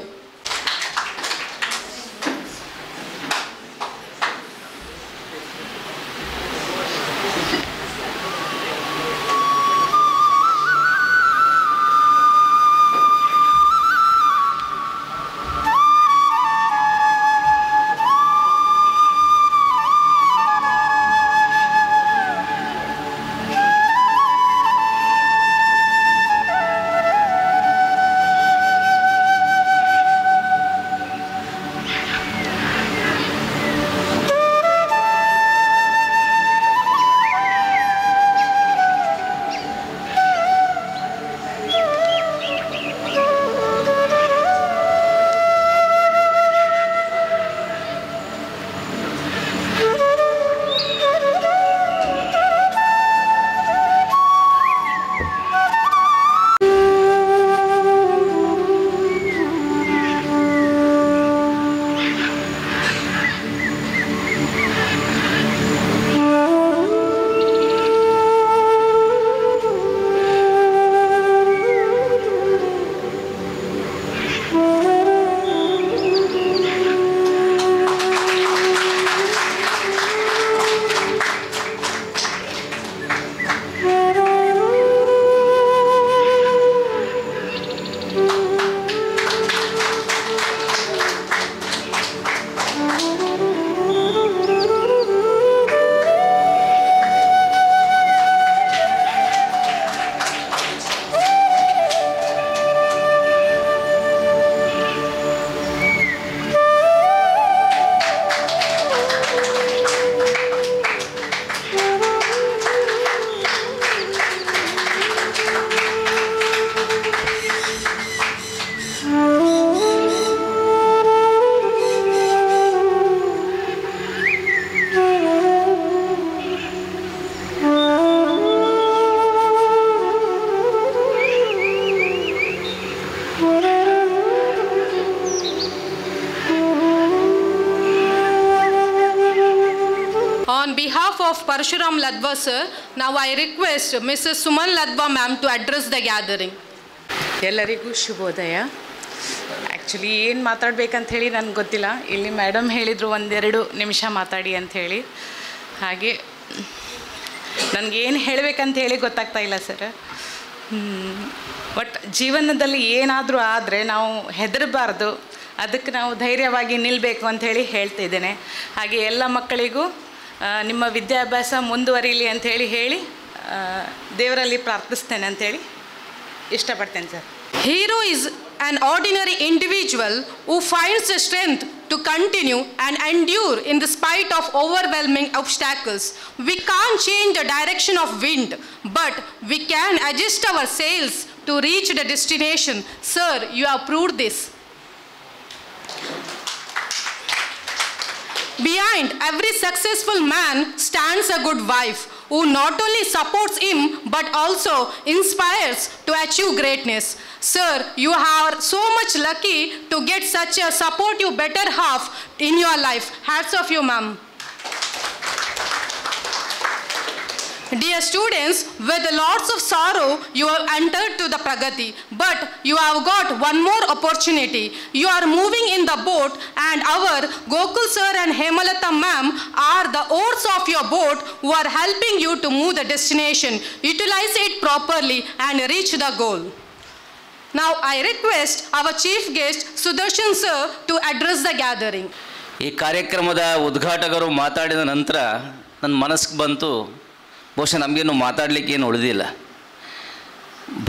of Parashuram Ladwa sir, now I request Mrs. Suman Ladwa ma'am to address the gathering. ಎಲ್ಲರಿಗೂ ಶುಭೋದಯ. Actually ಏನು ಮಾತಾಡಬೇಕಂತ ಹೇಳಿ ನನಗೆ ಗೊತ್ತಿಲ್ಲ. ಇಲ್ಲಿ madam ಹೇಳಿದರು ಒಂದೆರಡು ನಿಮಿಷ ಮಾತಾಡಿ ಅಂಥೇಳಿ. ಹಾಗೆ ನನಗೇನು ಹೇಳಬೇಕಂತ ಹೇಳಿ ಗೊತ್ತಾಗ್ತಾ ಇಲ್ಲ ಸರ್. ಬಟ್ ಜೀವನದಲ್ಲಿ ಏನಾದರೂ ಆದರೆ ನಾವು ಹೆದರಬಾರ್ದು, ಅದಕ್ಕೆ ನಾವು ಧೈರ್ಯವಾಗಿ ನಿಲ್ಲಬೇಕು ಅಂಥೇಳಿ ಹೇಳ್ತಿದ್ದೇನೆ. ಹಾಗೆ ಎಲ್ಲ ಮಕ್ಕಳಿಗೂ ನಿಮ್ಮ ವಿದ್ಯಾಭ್ಯಾಸ ಮುಂದುವರಿಲಿ ಅಂಥೇಳಿ ಹೇಳಿ ದೇವರಲ್ಲಿ ಪ್ರಾರ್ಥಿಸ್ತೇನೆ ಅಂಥೇಳಿ ಇಷ್ಟಪಡ್ತೇನೆ sir. Hero is an ordinary individual who finds the strength to continue and endure in the spite of overwhelming obstacles. We can't change the direction of wind, but we can adjust our sails to reach the destination. Sir, you have proved this. Behind every successful man stands a good wife who not only supports him but also inspires to achieve greatness. Sir, you are so much lucky to get such a supportive better half in your life. Hats off you, ma'am. Dear students, with lots of sorrow, you have entered to the Pragati, but you have got one more opportunity. You are moving in the boat, and our Gokul sir and Hemalata ma'am are the oars of your boat who are helping you to move the destination. Utilize it properly and reach the goal. Now I request our chief guest Sudarshan sir to address the gathering. ಈ ಕಾರ್ಯಕ್ರಮದ ಉದ್ಘಾಟಕರು ಮಾತಾಡಿದ ನಂತರ ನನ್ನ ಮನಸ್ಸಿಗೆ ಬಂತು, ಬಹುಶಃ ನಮಗೇನು ಮಾತಾಡಲಿಕ್ಕೇನು ಉಳಿದಿಲ್ಲ.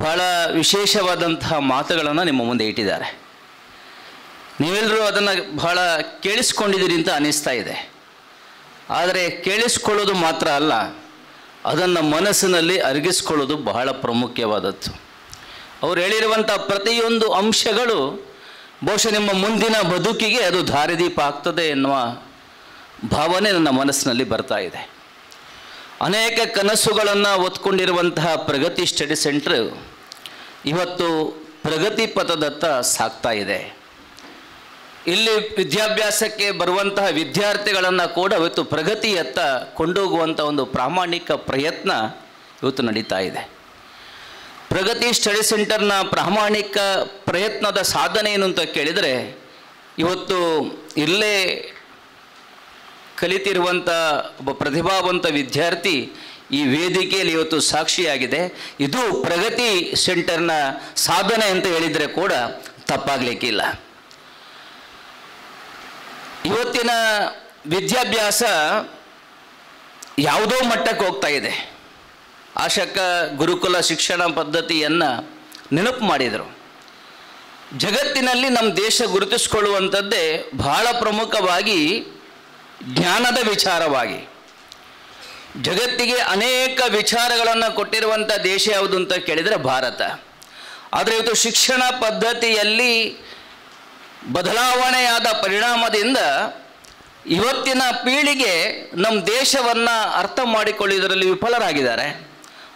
ಬಹಳ ವಿಶೇಷವಾದಂತಹ ಮಾತುಗಳನ್ನು ನಿಮ್ಮ ಮುಂದೆ ಇಟ್ಟಿದ್ದಾರೆ. ನೀವೆಲ್ಲರೂ ಅದನ್ನು ಬಹಳ ಕೇಳಿಸ್ಕೊಂಡಿದ್ದೀರಿ ಅಂತ ಅನ್ನಿಸ್ತಾ ಇದೆ. ಆದರೆ ಕೇಳಿಸ್ಕೊಳ್ಳೋದು ಮಾತ್ರ ಅಲ್ಲ, ಅದನ್ನು ಮನಸ್ಸಿನಲ್ಲಿ ಅರಗಿಸ್ಕೊಳ್ಳೋದು ಬಹಳ ಪ್ರಾಮುಖ್ಯವಾದದ್ದು. ಅವರು ಹೇಳಿರುವಂಥ ಪ್ರತಿಯೊಂದು ಅಂಶಗಳು ಬಹುಶಃ ನಿಮ್ಮ ಮುಂದಿನ ಬದುಕಿಗೆ ಅದು ದಾರಿದೀಪ ಆಗ್ತದೆ ಎನ್ನುವ ಭಾವನೆ ನನ್ನ ಮನಸ್ಸಿನಲ್ಲಿ ಬರ್ತಾ ಇದೆ. ಅನೇಕ ಕನಸುಗಳನ್ನು ಒತ್ಕೊಂಡಿರುವಂತಹ ಪ್ರಗತಿ ಸ್ಟಡಿ ಸೆಂಟ್ರ್ ಇವತ್ತು ಪ್ರಗತಿ ಪಥದತ್ತ ಸಾಗ್ತಾ ಇದೆ. ಇಲ್ಲಿ ವಿದ್ಯಾಭ್ಯಾಸಕ್ಕೆ ಬರುವಂತಹ ವಿದ್ಯಾರ್ಥಿಗಳನ್ನು ಕೂಡ ಇವತ್ತು ಪ್ರಗತಿಯತ್ತ ಕೊಂಡೋಗುವಂಥ ಒಂದು ಪ್ರಾಮಾಣಿಕ ಪ್ರಯತ್ನ ಇವತ್ತು ನಡೀತಾ ಇದೆ. ಪ್ರಗತಿ ಸ್ಟಡಿ ಸೆಂಟರ್ನ ಪ್ರಾಮಾಣಿಕ ಪ್ರಯತ್ನದ ಸಾಧನೆ ಏನು ಅಂತ ಕೇಳಿದರೆ, ಇವತ್ತು ಇಲ್ಲೇ ಕಲಿತಿರುವಂಥ ಒಬ್ಬ ಪ್ರತಿಭಾವಂತ ವಿದ್ಯಾರ್ಥಿ ಈ ವೇದಿಕೆಯಲ್ಲಿ ಇವತ್ತು ಸಾಕ್ಷಿಯಾಗಿದೆ. ಇದು ಪ್ರಗತಿ ಸೆಂಟರ್ನ ಸಾಧನೆ ಅಂತ ಹೇಳಿದರೆ ಕೂಡ ತಪ್ಪಾಗಲಿಕ್ಕಿಲ್ಲ. ಇವತ್ತಿನ ವಿದ್ಯಾಭ್ಯಾಸ ಯಾವುದೋ ಮಟ್ಟಕ್ಕೆ ಹೋಗ್ತಾ ಇದೆ. ಆಶಕ ಗುರುಕುಲ ಶಿಕ್ಷಣ ಪದ್ಧತಿಯನ್ನು ನೆನಪು ಮಾಡಿದರು. ಜಗತ್ತಿನಲ್ಲಿ ನಮ್ಮ ದೇಶ ಗುರುತಿಸಿಕೊಳ್ಳುವಂಥದ್ದೇ ಬಹಳ ಪ್ರಮುಖವಾಗಿ ಜ್ಞಾನದ ವಿಚಾರವಾಗಿ. ಜಗತ್ತಿಗೆ ಅನೇಕ ವಿಚಾರಗಳನ್ನು ಕೊಟ್ಟಿರುವಂಥ ದೇಶ ಯಾವುದು ಅಂತ ಕೇಳಿದರೆ ಭಾರತ. ಆದರೆ ಇವತ್ತು ಶಿಕ್ಷಣ ಪದ್ಧತಿಯಲ್ಲಿ ಬದಲಾವಣೆಯಾದ ಪರಿಣಾಮದಿಂದ ಇವತ್ತಿನ ಪೀಳಿಗೆ ನಮ್ಮ ದೇಶವನ್ನು ಅರ್ಥ ಮಾಡಿಕೊಳ್ಳುವುದರಲ್ಲಿ ವಿಫಲರಾಗಿದ್ದಾರೆ.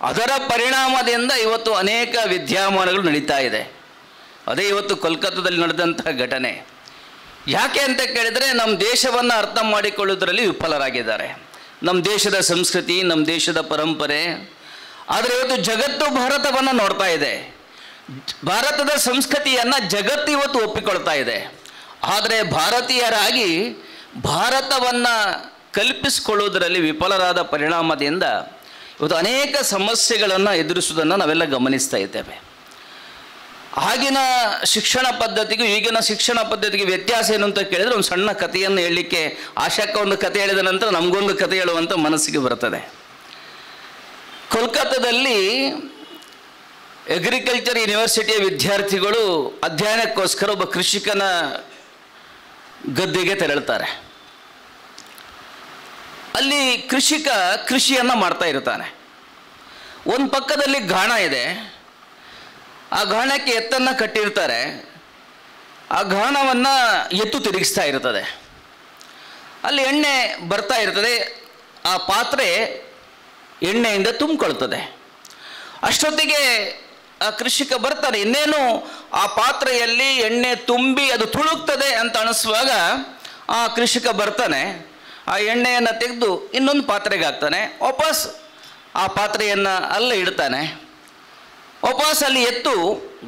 ಅದರ ಪರಿಣಾಮದಿಂದ ಇವತ್ತು ಅನೇಕ ವಿದ್ಯಮಾನಗಳು ನಡೀತಾ ಇದೆ. ಅದೇ ಇವತ್ತು ಕೋಲ್ಕತ್ತಾದಲ್ಲಿ ನಡೆದಂತಹ ಘಟನೆ. ಯಾಕೆ ಅಂತ ಕೇಳಿದರೆ, ನಮ್ಮ ದೇಶವನ್ನು ಅರ್ಥ ಮಾಡಿಕೊಳ್ಳುವುದರಲ್ಲಿ ವಿಫಲರಾಗಿದ್ದಾರೆ. ನಮ್ಮ ದೇಶದ ಸಂಸ್ಕೃತಿ, ನಮ್ಮ ದೇಶದ ಪರಂಪರೆ. ಆದರೆ ಇವತ್ತು ಜಗತ್ತು ಭಾರತವನ್ನು ನೋಡ್ತಾ ಇದೆ. ಭಾರತದ ಸಂಸ್ಕೃತಿಯನ್ನು ಜಗತ್ತು ಇವತ್ತು ಒಪ್ಪಿಕೊಳ್ತಾ ಇದೆ. ಆದರೆ ಭಾರತೀಯರಾಗಿ ಭಾರತವನ್ನು ಕಲ್ಪಿಸಿಕೊಳ್ಳುವುದರಲ್ಲಿ ವಿಫಲರಾದ ಪರಿಣಾಮದಿಂದ ಇವತ್ತು ಅನೇಕ ಸಮಸ್ಯೆಗಳನ್ನು ಎದುರಿಸುವುದನ್ನು ನಾವೆಲ್ಲ ಗಮನಿಸ್ತಾ ಇದ್ದೇವೆ. ಆಗಿನ ಶಿಕ್ಷಣ ಪದ್ಧತಿಗೂ ಈಗಿನ ಶಿಕ್ಷಣ ಪದ್ಧತಿಗೆ ವ್ಯತ್ಯಾಸ ಏನು ಅಂತ ಕೇಳಿದರೆ, ಒಂದು ಸಣ್ಣ ಕಥೆಯನ್ನು ಹೇಳಲಿಕ್ಕೆ ಆಶಾಕ್ಕ ಒಂದು ಕಥೆ ಹೇಳಿದ ನಂತರ ನಮಗೊಂದು ಕಥೆ ಹೇಳುವಂಥ ಮನಸ್ಸಿಗೆ ಬರ್ತದೆ. ಕೋಲ್ಕತ್ತಾದಲ್ಲಿ ಅಗ್ರಿಕಲ್ಚರ್ ಯೂನಿವರ್ಸಿಟಿಯ ವಿದ್ಯಾರ್ಥಿಗಳು ಅಧ್ಯಯನಕ್ಕೋಸ್ಕರ ಒಬ್ಬ ಕೃಷಿಕನ ಗದ್ದೆಗೆ ತೆರಳುತ್ತಾರೆ. ಅಲ್ಲಿ ಕೃಷಿಕ ಕೃಷಿಯನ್ನು ಮಾಡ್ತಾ ಇರ್ತಾನೆ. ಒಂದು ಪಕ್ಕದಲ್ಲಿ ಗಾಣ ಇದೆ. ಆ ಗಾಣಕ್ಕೆ ಎತ್ತನ್ನು ಕಟ್ಟಿರ್ತಾರೆ. ಆ ಗಾಣವನ್ನು ಎತ್ತು ತಿರುಗಿಸ್ತಾ ಇರ್ತದೆ. ಅಲ್ಲಿ ಎಣ್ಣೆ ಬರ್ತಾ ಇರ್ತದೆ. ಆ ಪಾತ್ರೆ ಎಣ್ಣೆಯಿಂದ ತುಂಬಿಕೊಳ್ತದೆ. ಅಷ್ಟೊತ್ತಿಗೆ ಆ ಕೃಷಿಕ ಬರ್ತಾರೆ. ಇನ್ನೇನು ಆ ಪಾತ್ರೆಯಲ್ಲಿ ಎಣ್ಣೆ ತುಂಬಿ ಅದು ತುಳುಕ್ತದೆ ಅಂತ ಅನಿಸುವಾಗ ಆ ಕೃಷಿಕ ಬರ್ತಾನೆ. ಆ ಎಣ್ಣೆಯನ್ನು ತೆಗೆದು ಇನ್ನೊಂದು ಪಾತ್ರೆಗೆ ಹಾಕ್ತಾನೆ. ವಾಪಸ್ ಆ ಪಾತ್ರೆಯನ್ನು ಅಲ್ಲೇ ಇಡ್ತಾನೆ. ವಾಪಸ್ ಅಲ್ಲಿ ಎತ್ತು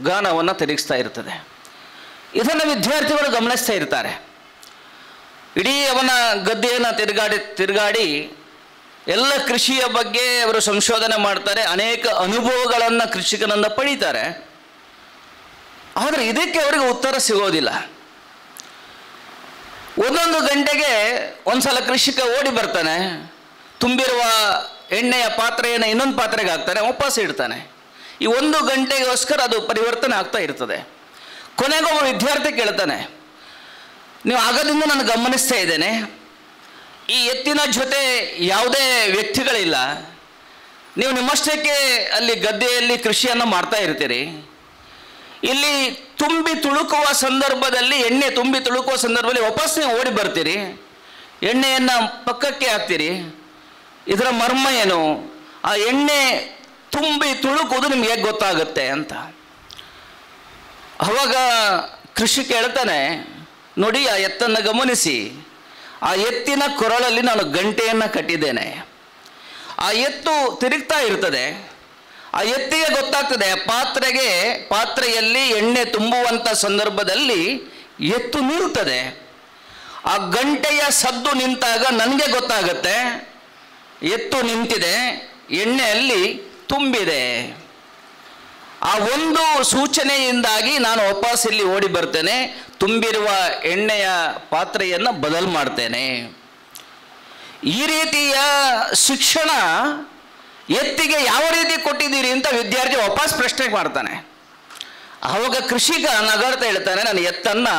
ಗಾನವನ್ನು ತಿರುಗಿಸ್ತಾ ಇರ್ತದೆ. ಇದನ್ನು ವಿದ್ಯಾರ್ಥಿಗಳು ಗಮನಿಸ್ತಾ ಇರ್ತಾರೆ. ಇಡೀ ಅವನ ಗದ್ದೆಯನ್ನು ತಿರುಗಾಡಿ ಎಲ್ಲ ಕೃಷಿಯ ಬಗ್ಗೆ ಅವರು ಸಂಶೋಧನೆ ಮಾಡ್ತಾರೆ. ಅನೇಕ ಅನುಭವಗಳನ್ನು ಕೃಷಿಕನನ್ನು ಪಡೀತಾರೆ. ಆದರೆ ಇದಕ್ಕೆ ಅವರಿಗೆ ಉತ್ತರ ಸಿಗೋದಿಲ್ಲ. ಒಂದೊಂದು ಗಂಟೆಗೆ ಒಂದು ಸಲ ಕೃಷಿಕ ಓಡಿ ಬರ್ತಾನೆ, ತುಂಬಿರುವ ಎಣ್ಣೆಯ ಪಾತ್ರೆಯನ್ನು ಇನ್ನೊಂದು ಪಾತ್ರೆಗೆ ಹಾಕ್ತಾನೆ, ವಾಪಸ್ ಇಡ್ತಾನೆ. ಈ ಒಂದು ಗಂಟೆಗೋಸ್ಕರ ಅದು ಪರಿವರ್ತನೆ ಆಗ್ತಾ ಇರ್ತದೆ. ಕೊನೆಗೆ ಒಬ್ಬ ವಿದ್ಯಾರ್ಥಿ ಕೇಳ್ತಾನೆ, ನೀವು ಆಗದಿಂದ ನಾನು ಗಮನಿಸ್ತಾ ಇದ್ದೇನೆ, ಈ ಎತ್ತಿನ ಜೊತೆ ಯಾವುದೇ ವ್ಯಕ್ತಿಗಳಿಲ್ಲ, ನೀವು ನಿಮ್ಮಷ್ಟಕ್ಕೆ ಅಲ್ಲಿ ಗದ್ದೆಯಲ್ಲಿ ಕೃಷಿಯನ್ನು ಮಾಡ್ತಾ ಇರ್ತೀರಿ, ಇಲ್ಲಿ ಎಣ್ಣೆ ತುಂಬಿ ತುಳುಕುವ ಸಂದರ್ಭದಲ್ಲಿ ವಾಪಸ್ ನೀವು ಓಡಿ ಬರ್ತೀರಿ, ಎಣ್ಣೆಯನ್ನು ಪಕ್ಕಕ್ಕೆ ಹಾಕ್ತೀರಿ, ಇದರ ಮರ್ಮ ಏನು, ಆ ಎಣ್ಣೆ ತುಂಬಿ ತುಳುಕುವುದು ನಿಮ್ಗೆ ಹೇಗೆ ಗೊತ್ತಾಗುತ್ತೆ ಅಂತ. ಆವಾಗ ಕೃಷಿಕ ಹೇಳ್ತಾನೆ, ನೋಡಿ ಆ ಎತ್ತನ್ನು ಗಮನಿಸಿ, ಆ ಎತ್ತಿನ ಕೊರಳಲ್ಲಿ ನಾನು ಗಂಟೆಯನ್ನು ಕಟ್ಟಿದ್ದೇನೆ, ಆ ಎತ್ತು ತಿರುಗ್ತಾ ಇರ್ತದೆ, ಆ ಎತ್ತಿಗೆ ಗೊತ್ತಾಗ್ತದೆ ಪಾತ್ರೆಯಲ್ಲಿ ಎಣ್ಣೆ ತುಂಬುವಂಥ ಸಂದರ್ಭದಲ್ಲಿ ಎತ್ತು ನಿಲ್ತದೆ, ಆ ಗಂಟೆಯ ಸದ್ದು ನಿಂತಾಗ ನನಗೆ ಗೊತ್ತಾಗತ್ತೆ ಎತ್ತು ನಿಂತಿದೆ, ಎಣ್ಣೆಯಲ್ಲಿ ತುಂಬಿದೆ. ಆ ಒಂದು ಸೂಚನೆಯಿಂದಾಗಿ ನಾನು ವಾಪಸ್ ಇಲ್ಲಿ ಓಡಿ ಬರ್ತೇನೆ, ತುಂಬಿರುವ ಎಣ್ಣೆಯ ಪಾತ್ರೆಯನ್ನು ಬದಲು ಮಾಡ್ತೇನೆ. ಈ ರೀತಿಯ ಶಿಕ್ಷಣ ಎತ್ತಿಗೆ ಯಾವ ರೀತಿ ಕೊಟ್ಟಿದ್ದೀರಿ ಅಂತ ವಿದ್ಯಾರ್ಥಿ ವಾಪಸ್ ಪ್ರಶ್ನೆ ಮಾಡ್ತಾನೆ. ಆವಾಗ ಕೃಷಿಕ ನಗಾಡ್ತಾ ಹೇಳ್ತಾನೆ, ನಾನು ಎತ್ತನ್ನು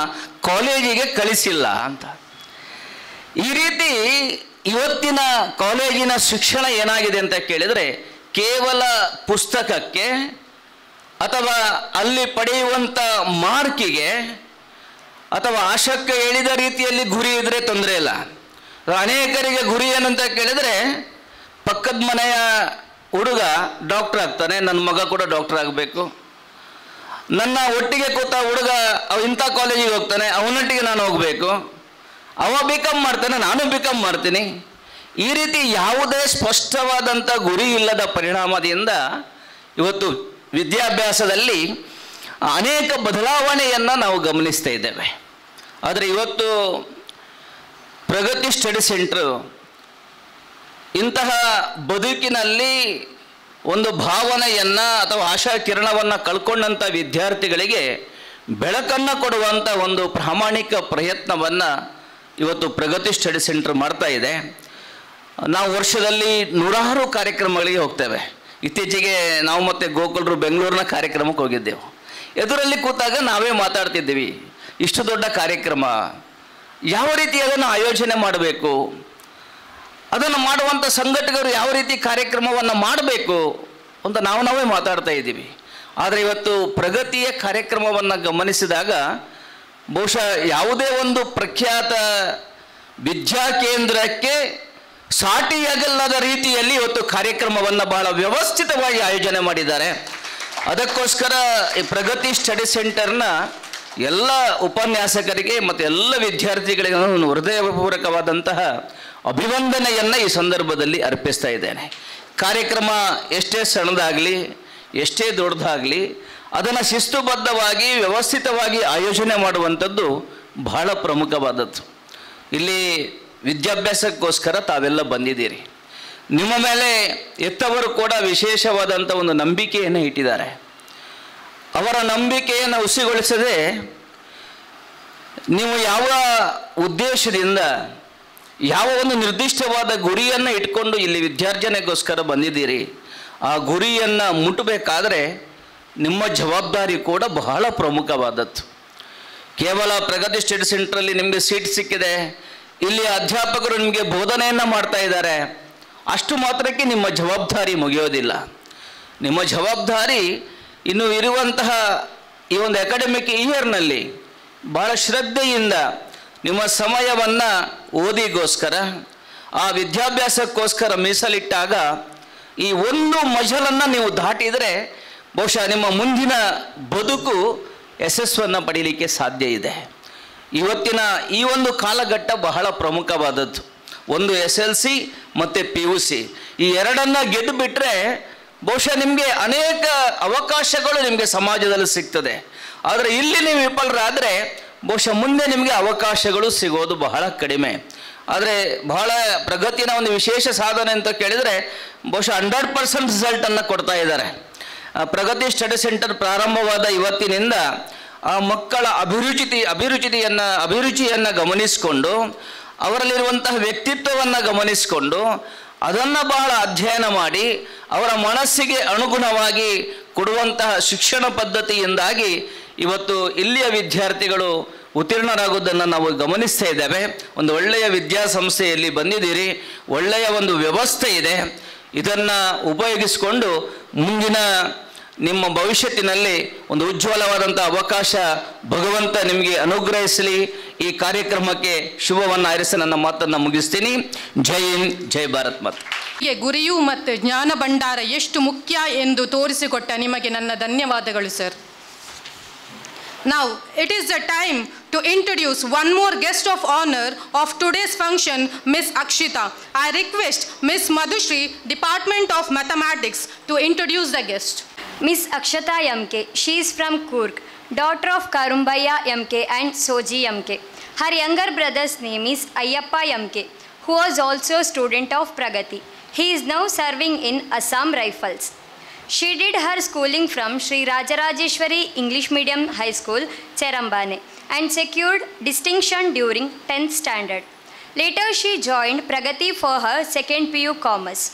ಕಾಲೇಜಿಗೆ ಕಳಿಸಿಲ್ಲ ಅಂತ. ಈ ರೀತಿ ಇವತ್ತಿನ ಕಾಲೇಜಿನ ಶಿಕ್ಷಣ ಏನಾಗಿದೆ ಅಂತ ಕೇಳಿದರೆ, ಕೇವಲ ಪುಸ್ತಕಕ್ಕೆ ಅಥವಾ ಅಲ್ಲಿ ಪಡೆಯುವಂಥ ಮಾರ್ಕಿಗೆ ಅಥವಾ ಆಶಕ್ಕೆ ಹೇಳಿದ ರೀತಿಯಲ್ಲಿ ಗುರಿ ಇದ್ದರೆ ತೊಂದರೆ ಇಲ್ಲ. ಅನೇಕರಿಗೆ ಗುರಿ ಏನಂತ ಕೇಳಿದರೆ, ಪಕ್ಕದ ಮನೆಯ ಹುಡುಗ ಡಾಕ್ಟರ್ ಆಗ್ತಾನೆ, ನನ್ನ ಮಗ ಕೂಡ ಡಾಕ್ಟರ್ ಆಗಬೇಕು, ನನ್ನ ಒಟ್ಟಿಗೆ ಕೂತ ಹುಡುಗ ಇಂಥ ಕಾಲೇಜಿಗೆ ಹೋಗ್ತಾನೆ, ಅವನೊಟ್ಟಿಗೆ ನಾನು ಹೋಗಬೇಕು, ಅವ ಬಿ ಕಾಮ್ ಮಾಡ್ತಾನೆ, ನಾನು ಬಿ ಕಾಮ್ ಮಾಡ್ತೀನಿ. ಈ ರೀತಿ ಯಾವುದೇ ಸ್ಪಷ್ಟವಾದಂಥ ಗುರಿ ಇಲ್ಲದ ಪರಿಣಾಮದಿಂದ ಇವತ್ತು ವಿದ್ಯಾಭ್ಯಾಸದಲ್ಲಿ ಅನೇಕ ಬದಲಾವಣೆಯನ್ನು ನಾವು ಗಮನಿಸ್ತಾ ಇದ್ದೇವೆ. ಆದರೆ ಇವತ್ತು ಪ್ರಗತಿ ಸ್ಟಡಿ ಸೆಂಟ್ರು ಇಂತಹ ಬದುಕಿನಲ್ಲಿ ಒಂದು ಭಾವನೆಯನ್ನು ಅಥವಾ ಆಶಾಕಿರಣವನ್ನು ಕಳ್ಕೊಂಡಂಥ ವಿದ್ಯಾರ್ಥಿಗಳಿಗೆ ಬೆಳಕನ್ನು ಕೊಡುವಂಥ ಒಂದು ಪ್ರಾಮಾಣಿಕ ಪ್ರಯತ್ನವನ್ನು ಇವತ್ತು ಪ್ರಗತಿ ಸ್ಟಡಿ ಸೆಂಟ್ರ್ ಮಾಡ್ತಾ ಇದೆ. ನಾವು ವರ್ಷದಲ್ಲಿ 100 ಕಾರ್ಯಕ್ರಮಗಳಿಗೆ ಹೋಗ್ತೇವೆ. ಇತ್ತೀಚೆಗೆ ನಾವು ಮತ್ತು ಗೋಕುಲರು ಬೆಂಗಳೂರಿನ ಕಾರ್ಯಕ್ರಮಕ್ಕೆ ಹೋಗಿದ್ದೆವು. ಎದುರಲ್ಲಿ ಕೂತಾಗ ನಾವೇ ಮಾತಾಡ್ತಿದ್ದೀವಿ, ಇಷ್ಟು ದೊಡ್ಡ ಕಾರ್ಯಕ್ರಮ, ಯಾವ ರೀತಿ ಅದನ್ನು ಆಯೋಜನೆ ಮಾಡಬೇಕು, ಅದನ್ನು ಮಾಡುವಂಥ ಸಂಘಟಕರು ಯಾವ ರೀತಿ ಕಾರ್ಯಕ್ರಮವನ್ನು ಮಾಡಬೇಕು ಅಂತ ನಾವೇ ಮಾತಾಡ್ತಾ ಇದ್ದೀವಿ. ಆದರೆ ಇವತ್ತು ಪ್ರಗತಿಯ ಕಾರ್ಯಕ್ರಮವನ್ನು ಗಮನಿಸಿದಾಗ ಬಹುಶಃ ಯಾವುದೇ ಒಂದು ಪ್ರಖ್ಯಾತ ವಿದ್ಯಾಕೇಂದ್ರಕ್ಕೆ ಸಾಟಿಯಾಗಲ್ಲದ ರೀತಿಯಲ್ಲಿ ಇವತ್ತು ಕಾರ್ಯಕ್ರಮವನ್ನು ಬಹಳ ವ್ಯವಸ್ಥಿತವಾಗಿ ಆಯೋಜನೆ ಮಾಡಿದ್ದಾರೆ. ಅದಕ್ಕೋಸ್ಕರ ಈ ಪ್ರಗತಿ ಸ್ಟಡಿ ಸೆಂಟರ್ನ ಎಲ್ಲ ಉಪನ್ಯಾಸಕರಿಗೆ ಮತ್ತು ಎಲ್ಲ ವಿದ್ಯಾರ್ಥಿಗಳಿಗೆ ನಾನು ಹೃದಯಪೂರ್ವಕವಾದಂತಹ ಅಭಿವಂದನೆಯನ್ನು ಈ ಸಂದರ್ಭದಲ್ಲಿ ಅರ್ಪಿಸ್ತಾ ಇದ್ದೇನೆ. ಕಾರ್ಯಕ್ರಮ ಎಷ್ಟೇ ಸಣ್ಣದಾಗಲಿ, ಎಷ್ಟೇ ದೊಡ್ಡದಾಗಲಿ, ಅದನ್ನು ಶಿಸ್ತುಬದ್ಧವಾಗಿ ವ್ಯವಸ್ಥಿತವಾಗಿ ಆಯೋಜನೆ ಮಾಡುವಂಥದ್ದು ಬಹಳ ಪ್ರಮುಖವಾದದ್ದು. ಇಲ್ಲಿ ವಿದ್ಯಾಭ್ಯಾಸಕ್ಕೋಸ್ಕರ ತಾವೆಲ್ಲ ಬಂದಿದ್ದೀರಿ, ನಿಮ್ಮ ಮೇಲೆ ಎತ್ತವರು ಕೂಡ ವಿಶೇಷವಾದಂಥ ಒಂದು ನಂಬಿಕೆಯನ್ನು ಇಟ್ಟಿದ್ದಾರೆ. ಅವರ ನಂಬಿಕೆಯನ್ನು ಹುಸಿಗೊಳಿಸದೆ ನೀವು ಯಾವ ಉದ್ದೇಶದಿಂದ ಯಾವ ಒಂದು ನಿರ್ದಿಷ್ಟವಾದ ಗುರಿಯನ್ನು ಇಟ್ಕೊಂಡು ಇಲ್ಲಿ ವಿದ್ಯಾರ್ಜನೆಗೋಸ್ಕರ ಬಂದಿದ್ದೀರಿ, ಆ ಗುರಿಯನ್ನು ಮುಟ್ಟಬೇಕಾದ್ರೆ ನಿಮ್ಮ ಜವಾಬ್ದಾರಿ ಕೂಡ ಬಹಳ ಪ್ರಮುಖವಾದದ್ದು. ಕೇವಲ ಪ್ರಗತಿ ಸ್ಟಡಿ ಸೆಂಟ್ರಲ್ಲಿ ನಿಮಗೆ ಸೀಟ್ ಸಿಕ್ಕಿದೆ, ಇಲ್ಲಿ ಅಧ್ಯಾಪಕರು ನಿಮಗೆ ಬೋಧನೆಯನ್ನು ಮಾಡ್ತಾ ಇದ್ದಾರೆ, ಅಷ್ಟು ಮಾತ್ರಕ್ಕೆ ನಿಮ್ಮ ಜವಾಬ್ದಾರಿ ಮುಗಿಯೋದಿಲ್ಲ. ನಿಮ್ಮ ಜವಾಬ್ದಾರಿ ಇನ್ನು ಇರುವಂತಹ ಈ ಒಂದು ಅಕಾಡೆಮಿಕ್ ಇಯರ್ನಲ್ಲಿ ಬಹಳ ಶ್ರದ್ಧೆಯಿಂದ ನಿಮ್ಮ ಸಮಯವನ್ನು ಓದಿಗೋಸ್ಕರ ಆ ವಿದ್ಯಾಭ್ಯಾಸಕ್ಕೋಸ್ಕರ ಮೀಸಲಿಟ್ಟಾಗ ಈ ಒಂದು ಮಜಲನ್ನು ನೀವು ದಾಟಿದರೆ ಬಹುಶಃ ನಿಮ್ಮ ಮುಂದಿನ ಬದುಕು ಯಶಸ್ಸನ್ನು ಪಡೀಲಿಕ್ಕೆ ಸಾಧ್ಯ ಇದೆ. ಇವತ್ತಿನ ಈ ಒಂದು ಕಾಲಘಟ್ಟ ಬಹಳ ಪ್ರಮುಖವಾದದ್ದು. ಒಂದು SLC ಮತ್ತು PUC ಈ ಎರಡನ್ನ ಗೆದ್ದು ಬಿಟ್ರೆ ಬಹುಶಃ ನಿಮಗೆ ಅನೇಕ ಅವಕಾಶಗಳು ನಿಮಗೆ ಸಮಾಜದಲ್ಲಿ ಸಿಗ್ತದೆ. ಆದರೆ ಇಲ್ಲಿ ನೀವು ವಿಫಲರಾದರೆ ಬಹುಶಃ ಮುಂದೆ ನಿಮಗೆ ಅವಕಾಶಗಳು ಸಿಗೋದು ಬಹಳ ಕಡಿಮೆ. ಆದರೆ ಬಹಳ ಪ್ರಗತಿನ ಒಂದು ವಿಶೇಷ ಸಾಧನೆ ಅಂತ ಕೇಳಿದರೆ ಬಹುಶಃ 100% ರಿಸಲ್ಟನ್ನು ಕೊಡ್ತಾ ಇದ್ದಾರೆ. ಪ್ರಗತಿ ಸ್ಟಡಿ ಸೆಂಟರ್ ಪ್ರಾರಂಭವಾದ ಇವತ್ತಿನಿಂದ ಆ ಮಕ್ಕಳ ಅಭಿರುಚಿಯನ್ನು ಗಮನಿಸಿಕೊಂಡು ಅವರಲ್ಲಿರುವಂತಹ ವ್ಯಕ್ತಿತ್ವವನ್ನು ಗಮನಿಸಿಕೊಂಡು ಅದನ್ನು ಬಹಳ ಅಧ್ಯಯನ ಮಾಡಿ ಅವರ ಮನಸ್ಸಿಗೆ ಅನುಗುಣವಾಗಿ ಕೊಡುವಂತಹ ಶಿಕ್ಷಣ ಪದ್ಧತಿಯಿಂದಾಗಿ ಇವತ್ತು ಇಲ್ಲಿಯ ವಿದ್ಯಾರ್ಥಿಗಳು ಉತ್ತೀರ್ಣರಾಗುವುದನ್ನು ನಾವು ಗಮನಿಸ್ತಾ ಇದ್ದೇವೆ. ಒಂದು ಒಳ್ಳೆಯ ವಿದ್ಯಾಸಂಸ್ಥೆಯಲ್ಲಿ ಬಂದಿದ್ದೀರಿ, ಒಳ್ಳೆಯ ಒಂದು ವ್ಯವಸ್ಥೆ ಇದೆ, ಇದನ್ನು ಉಪಯೋಗಿಸಿಕೊಂಡು ಮುಂದಿನ ನಿಮ್ಮ ಭವಿಷ್ಯತ್ತಿನಲ್ಲಿ ಒಂದು ಉಜ್ವಲವಾದಂಥ ಅವಕಾಶ ಭಗವಂತ ನಿಮಗೆ ಅನುಗ್ರಹಿಸಲಿ. ಈ ಕಾರ್ಯಕ್ರಮಕ್ಕೆ ಶುಭವನ್ನು ಹಾರೈಸಿ ನನ್ನ ಮಾತನ್ನು ಮುಗಿಸ್ತೀನಿ. ಜೈ ಹಿಂದ್, ಜೈ ಭಾರತ್ ಮಾತಾ. ಗುರಿಯು ಮತ್ತು ಜ್ಞಾನ ಭಂಡಾರ ಎಷ್ಟು ಮುಖ್ಯ ಎಂದು ತೋರಿಸಿಕೊಟ್ಟ ನಿಮಗೆ ನನ್ನ ಧನ್ಯವಾದಗಳು sir. Now it is the time to introduce one more guest of honor of today's function, Miss Akshita. I request Miss Madhushri, Department of Mathematics, to introduce the guest. Miss Akshita M.K. She is from Kurg, daughter of Karumbaya M.K. and Soji M.K. Her younger brother's name is Ayappa M.K., who was also a student of Pragati. He is now serving in Assam Rifles. She did her schooling from Sri Rajarajeshwari English Medium High School, Cherambane, and secured distinction during 10th standard. Later, she joined Pragati for her second PU Commerce.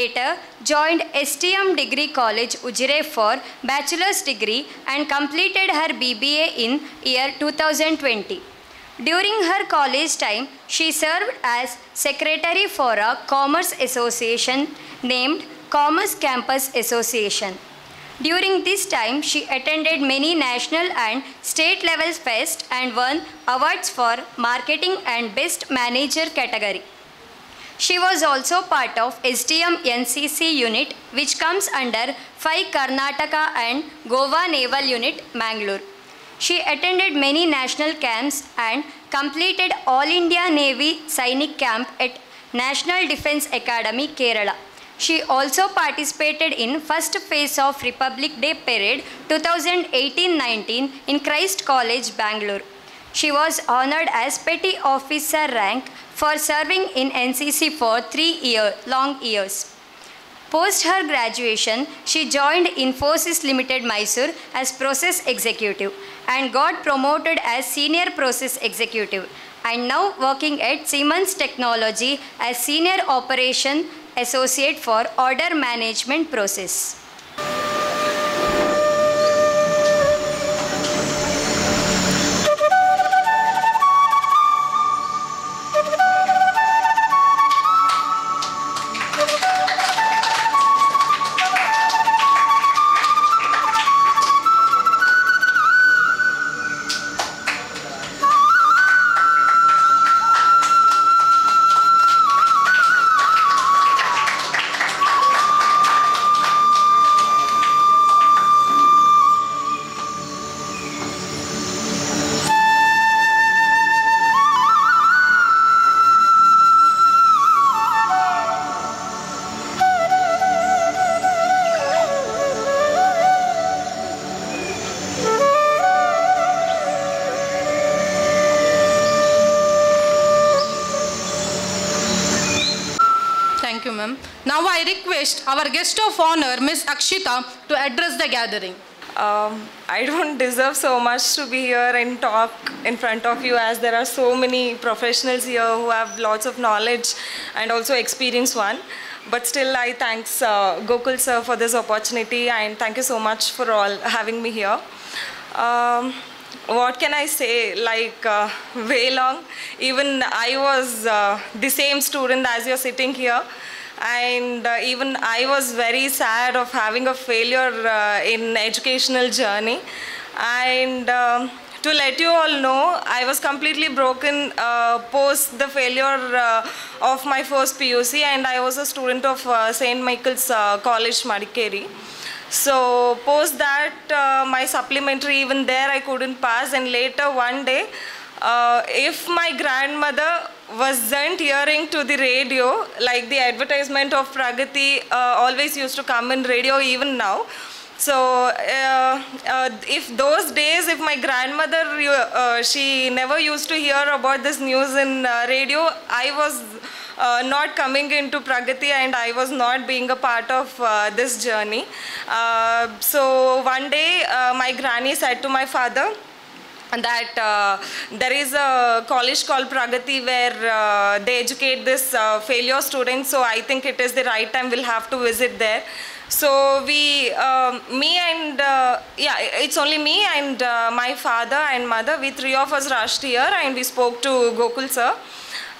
Later, joined STM Degree College, Ujjire for bachelor's degree and completed her BBA in year 2020. During her college time, she served as secretary for a commerce association named Commerce Campus Association. During this time, she attended many national and state level fests and won awards for marketing and best manager category. She was also part of SDM NCC unit, which comes under 5 Karnataka and Goa Naval Unit, Mangalore. She attended many national camps and completed All India Navy Sainik Camp at National Defence Academy, Kerala. She also participated in first phase of Republic Day Parade 2018-19 in Christ College, Bangalore. She was honoured as Petty Officer rank for serving in NCC for 3 long years. Post her graduation, she joined Infosys Limited Mysore as Process Executive and got promoted as Senior Process Executive and now working at Siemens Technology as Senior Operation Associate for Order Management Process. Now I request our guest of honor, Miss Akshita, to address the gathering. I don't deserve so much to be here and talk in front of you, as there are so many professionals here who have lots of knowledge and also experience one. But still, I thanks Gokul sir for this opportunity, and thank you so much for all having me here. What can I say, like way long, even I was the same student as you're sitting here, and even I was very sad of having a failure in educational journey, and to let you all know, I was completely broken post the failure of my first PUC, and I was a student of St. Michael's College, Madikeri. So post that, my supplementary, even there I couldn't pass, and later one day If my grandmother wasn't hearing to the radio, like the advertisement of Pragati always used to come in radio even now. So if those days, if my grandmother, she never used to hear about this news in radio, I was not coming into Pragati and I was not being a part of this journey. So one day my granny said to my father, that there is a college called Pragati where they educate this failure students, so I think it is the right time, we'll have to visit there. So we, me and, yeah, it's only me and my father and mother, we three of us rushed here and we spoke to Gokul sir.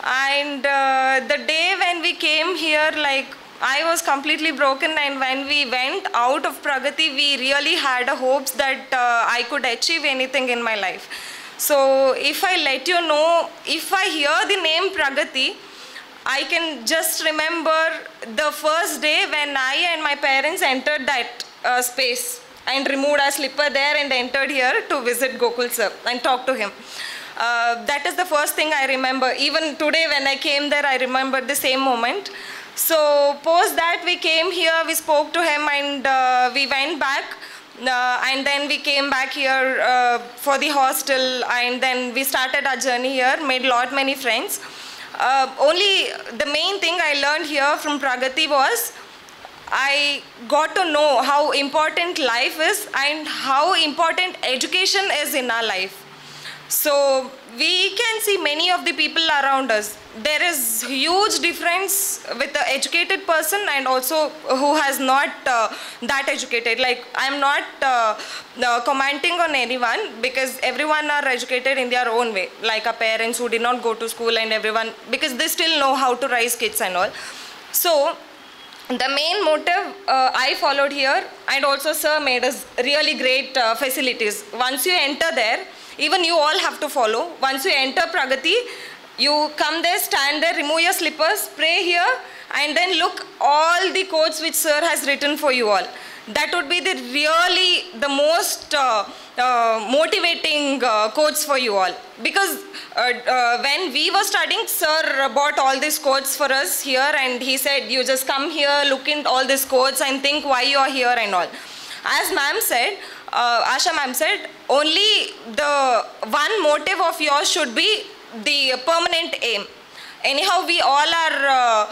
And the day when we came here, like, I was completely broken, and when we went out of Pragati, we really had hopes that I could achieve anything in my life. So if I let you know, if I hear the name Pragati, I can just remember the first day when I and my parents entered that space and removed our slipper there and entered here to visit Gokul sir and talk to him. That is the first thing I remember. Even today when I came there, I remember the same moment. So post that we came here, we spoke to him and we went back and then we came back here for the hostel and then we started our journey here, made many friends. Only the main thing I learned here from Pragati was I got to know how important life is and how important education is in our life. So we can see many of the people around us. There is huge difference with the educated person and also who has not that educated. Like, I'm not commenting on anyone because everyone are educated in their own way. Like our parents who did not go to school and everyone, because they still know how to raise kids and all. So the main motive I followed here, and also sir made us really great facilities. Once you enter there, even you all have to follow. Once you enter Pragati, you come there, stand there, remove your slippers, pray here, and then look all the codes which sir has written for you all. That would be the really the most motivating quotes for you all, because when we were studying, sir bought all these quotes for us here and he said you just come here, look in all these quotes and think why you are here and all. As ma'am said, Asha ma'am said, only the one motive of yours should be the permanent aim. Anyhow, we all are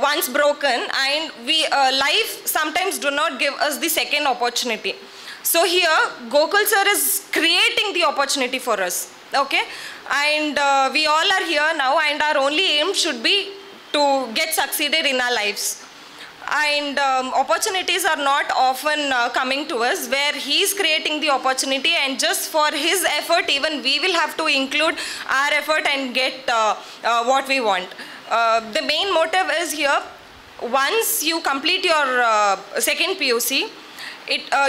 once broken, and we life sometimes do not give us the second opportunity. So here Gokul sir is creating the opportunity for us, okay? And we all are here now, and our only aim should be to get succeeded in our lives. And opportunities are not often coming to us, where he is creating the opportunity, and just for his effort even we will have to include our effort and get what we want. The main motive is here, once you complete your second PUC,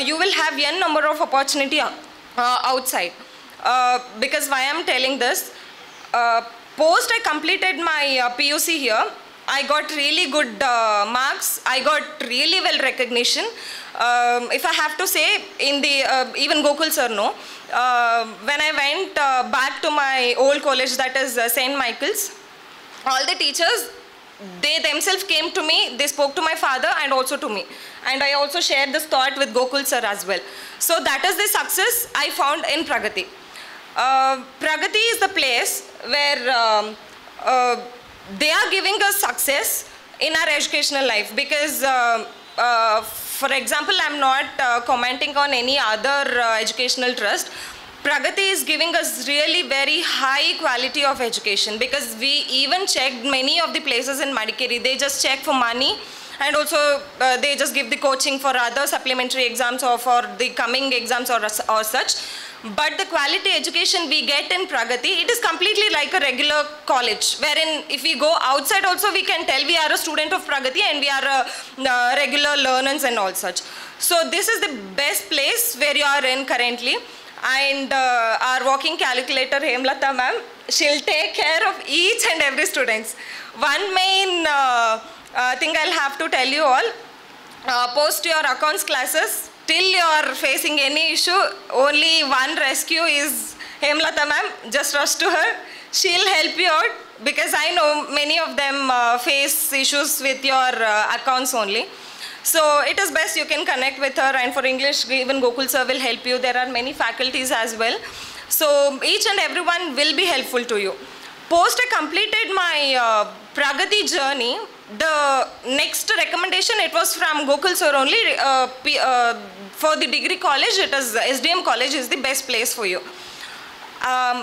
you will have n number of opportunity outside. Because why I am telling this, post I completed my PUC here, I got really good marks, I got really well recognition. If I have to say, in the, even Gokul sir know, when I went back to my old college, that is St. Michael's, all the teachers, they themselves came to me, they spoke to my father and also to me. And I also shared this thought with Gokul sir as well. So that is the success I found in Pragati. Pragati is the place where they are giving us success in our educational life, because for example, I'm not commenting on any other educational trust. Pragati is giving us really very high quality of education, because we even checked many of the places in Madikeri. They just check for money, and also they just give the coaching for other supplementary exams or for the coming exams or such. But the quality education we get in Pragati, it is completely like a regular college, wherein if we go outside also we can tell we are a student of Pragati and we are regular learners and all such. So this is the best place where you are in currently, and our walking calculator Hemalata ma'am, she'll take care of each and every students. One main thing I'll have to tell you all, post your accounts classes, till you are facing any issue, only one rescue is Hemalata ma'am, just trust to her. She'll help you out because I know many of them face issues with your accounts only. So it is best you can connect with her, and for English, even Gokul sir will help you. There are many faculties as well. So each and everyone will be helpful to you. Post I completed my Pragati journey, the next recommendation, it was from Gokul sir only, for the degree college, it is SDM college is the best place for you.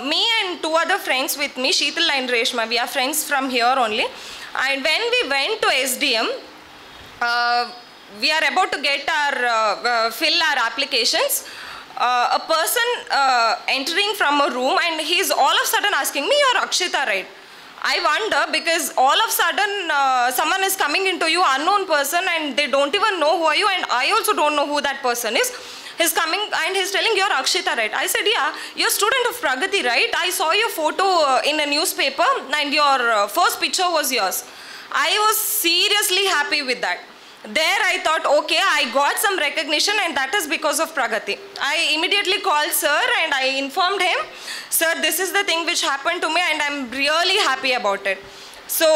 Me and two other friends with me, Sheetal and Reshma, we are friends from here only. And when we went to SDM, we are about to get our, fill our applications. A person entering from a room and he is all of a sudden asking me, "You're Akshita, right?" I wonder because all of a sudden someone is coming into you, unknown person, and they don't even know who are you, and I also don't know who that person is. He's coming and he's telling, "You're Akshita, right?" I said, "Yeah, you're a student of Pragati, right? I saw your photo in a newspaper and your first picture was yours." I was seriously happy with that. There I thought, okay, I got some recognition and that is because of Pragati. I immediately called sir and I informed him, "Sir, this is the thing which happened to me and I'm really happy about it." So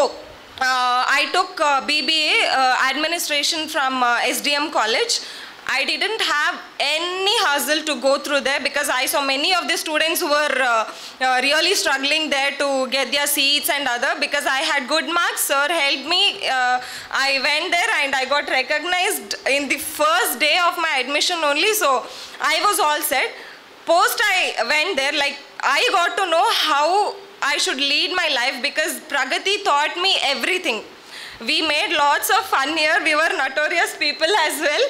I took BBA administration from SDM college. I didn't have any hassle to go through there because I saw many of the students who were really struggling there to get their seats and other, because I had good marks. Sir helped me. I went there and I got recognized in the first day of my admission only. So I was all set. Post I went there, like I got to know how I should lead my life because Pragati taught me everything. We made lots of fun here. We were notorious people as well.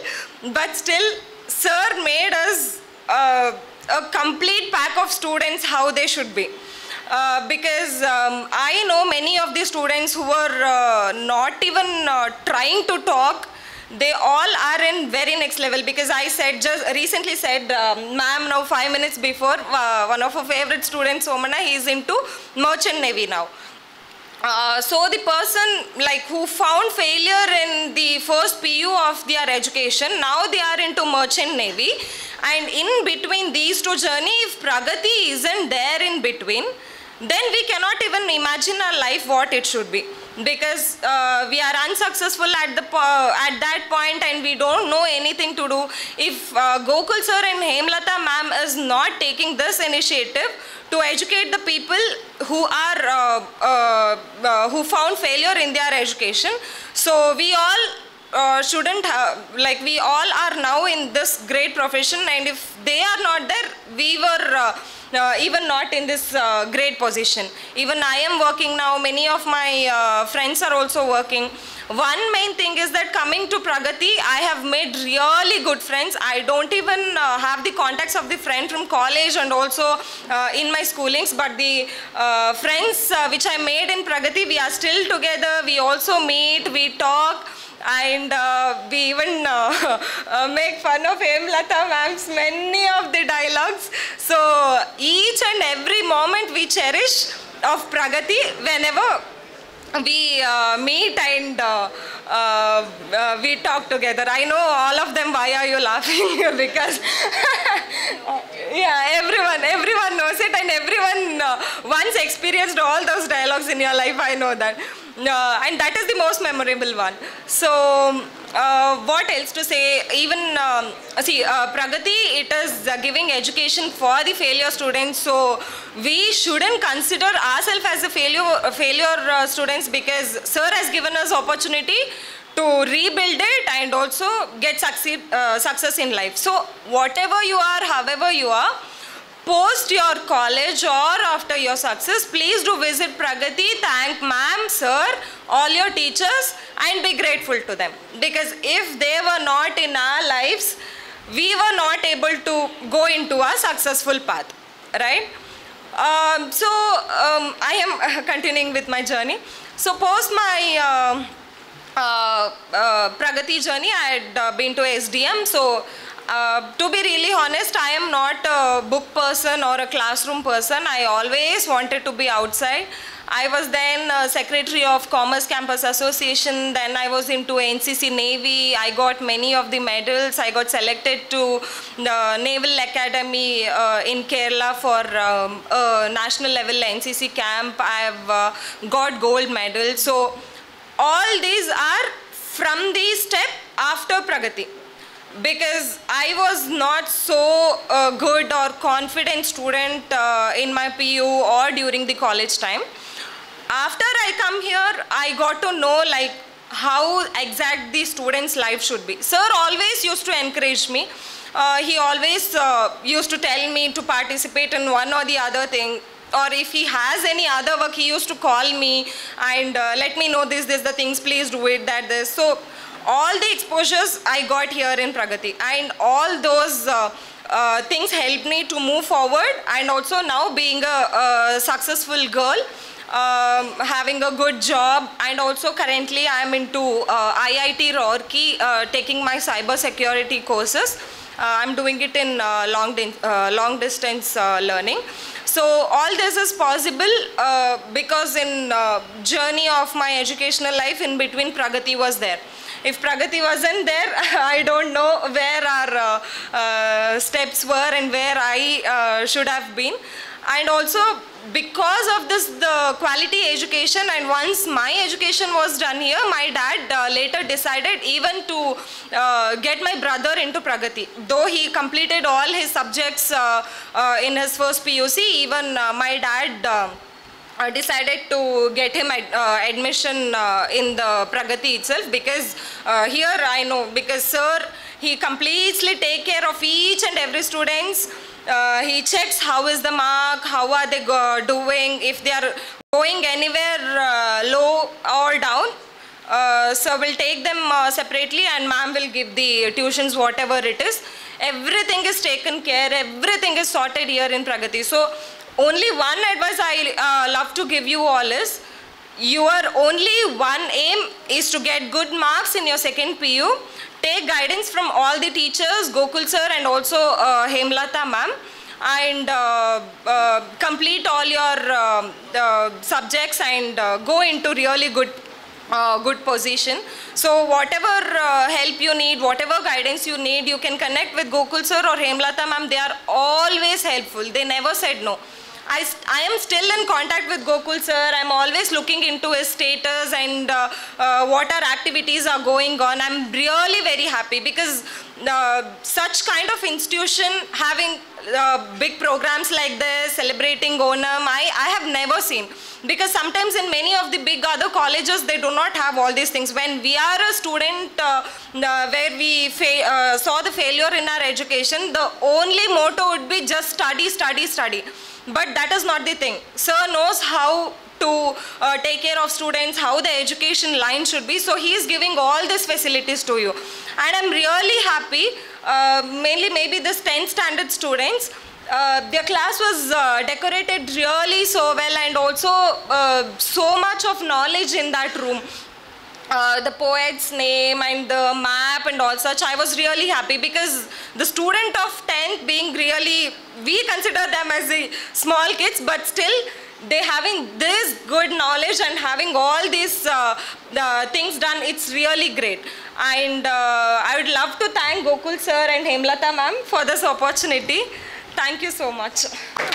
But still, sir made us a complete pack of students how they should be. Because I know many of the students who were not even trying to talk, they all are in very next level. Because I said, just recently said, ma'am, now 5 minutes before, one of our favorite students, Somana, he is into Merchant Navy now. So the person like who found failure in the first PU of their education, now they are into Merchant Navy, and in between these two journey, if Pragati isn't there in between, then we cannot even imagine our life what it should be, because we are unsuccessful at the at that point and we don't know anything to do. If Gokul sir and Hemalata ma'am is not taking this initiative to educate the people who are who found failure in their education, so we all shouldn't have, like we all are now in this great profession, and if they are not there, we were even not in this great position. Even I am working now, many of my friends are also working. One main thing is that coming to Pragati, I have made really good friends. I don't even have the contacts of the friend from college and also in my schoolings, but the friends which I made in Pragati, we are still together, we also meet, we talk, and we even make fun of Hemalata ma'am's many of the dialogues. So each and every moment we cherish of Pragati whenever we meet and we talk together. I know all of them, why are you laughing? Because yeah, everyone knows it, and everyone once experienced all those dialogues in your life, I know that. And that is the most memorable one. So what else to say? Even Pragati, it is giving education for the failure students, so we shouldn't consider ourselves as a failure students, because sir has given us opportunity to rebuild it and also get success in life. So whatever you are, however you are, post your college or after your success, please do visit Pragati, thank ma'am, sir, all your teachers, and be grateful to them. Because if they were not in our lives, we were not able to go into a successful path, right? I am continuing with my journey. So post my Pragati journey, I had been to SDM. So to be really honest, I am not a book person or a classroom person. I always wanted to be outside. I was then Secretary of Commerce Campus Association, then I was into NCC Navy, I got many of the medals, I got selected to the Naval Academy in Kerala for national level NCC camp, I have got gold medal. So all these are from the step after Pragati. Because I was not so good or confident student in my PU or during the college time. After I come here, I got to know like how exact the student's life should be. Sir always used to encourage me. He always used to tell me to participate in one or the other thing. Or if he has any other work, he used to call me and let me know this, the things, please do it, that, this. So all the exposures I got here in Pragati, and all those things helped me to move forward, and also now being a successful girl, having a good job, and also currently I am into IIT Roorkee, taking my cyber security courses. I'm doing it in long distance learning. So all this is possible because in journey of my educational life in between Pragati was there. If Pragati wasn't there, I don't know where our steps were and where I should have been. And also because of this, the quality education, and once my education was done here, my dad later decided even to get my brother into Pragati. Though he completed all his subjects in his first PUC, even my dad decided to get him admission in the Pragati itself, because here I know, because sir, he completely take care of each and every students. He checks how is the mark, how are they doing, if they are going anywhere low or down. Sir will take them separately, and ma'am will give the tuitions, whatever it is. Everything is taken care, everything is sorted here in Pragati. So only one advice I love to give you all is, your only one aim is to get good marks in your second PU. Take guidance from all the teachers, Gokul sir and also Hemalata ma'am, and complete all your subjects and go into really good position. So whatever help you need, whatever guidance you need, you can connect with Gokul sir or Hemalata ma'am. They are always helpful. They never said no. I am still in contact with Gokul sir. I am always looking into his status and what our activities are going on. I am really very happy because such kind of institution having big programs like this, celebrating Onam, I have never seen. Because sometimes in many of the big other colleges, they do not have all these things. When we are a student where we saw the failure in our education, the only motto would be just study, study, study. But that is not the thing. Sir knows how to take care of students, how the education line should be. So he is giving all these facilities to you. And I'm really happy, mainly maybe this 10th standard students, their class was decorated really so well, and also so much of knowledge in that room. The poet's name and the map and all such, I was really happy because the student of 10th being really, we consider them as the small kids, but still they having this good knowledge and having all these things done, it's really great. And I would love to thank Gokul sir and Hemalata ma'am for this opportunity. Thank you so much.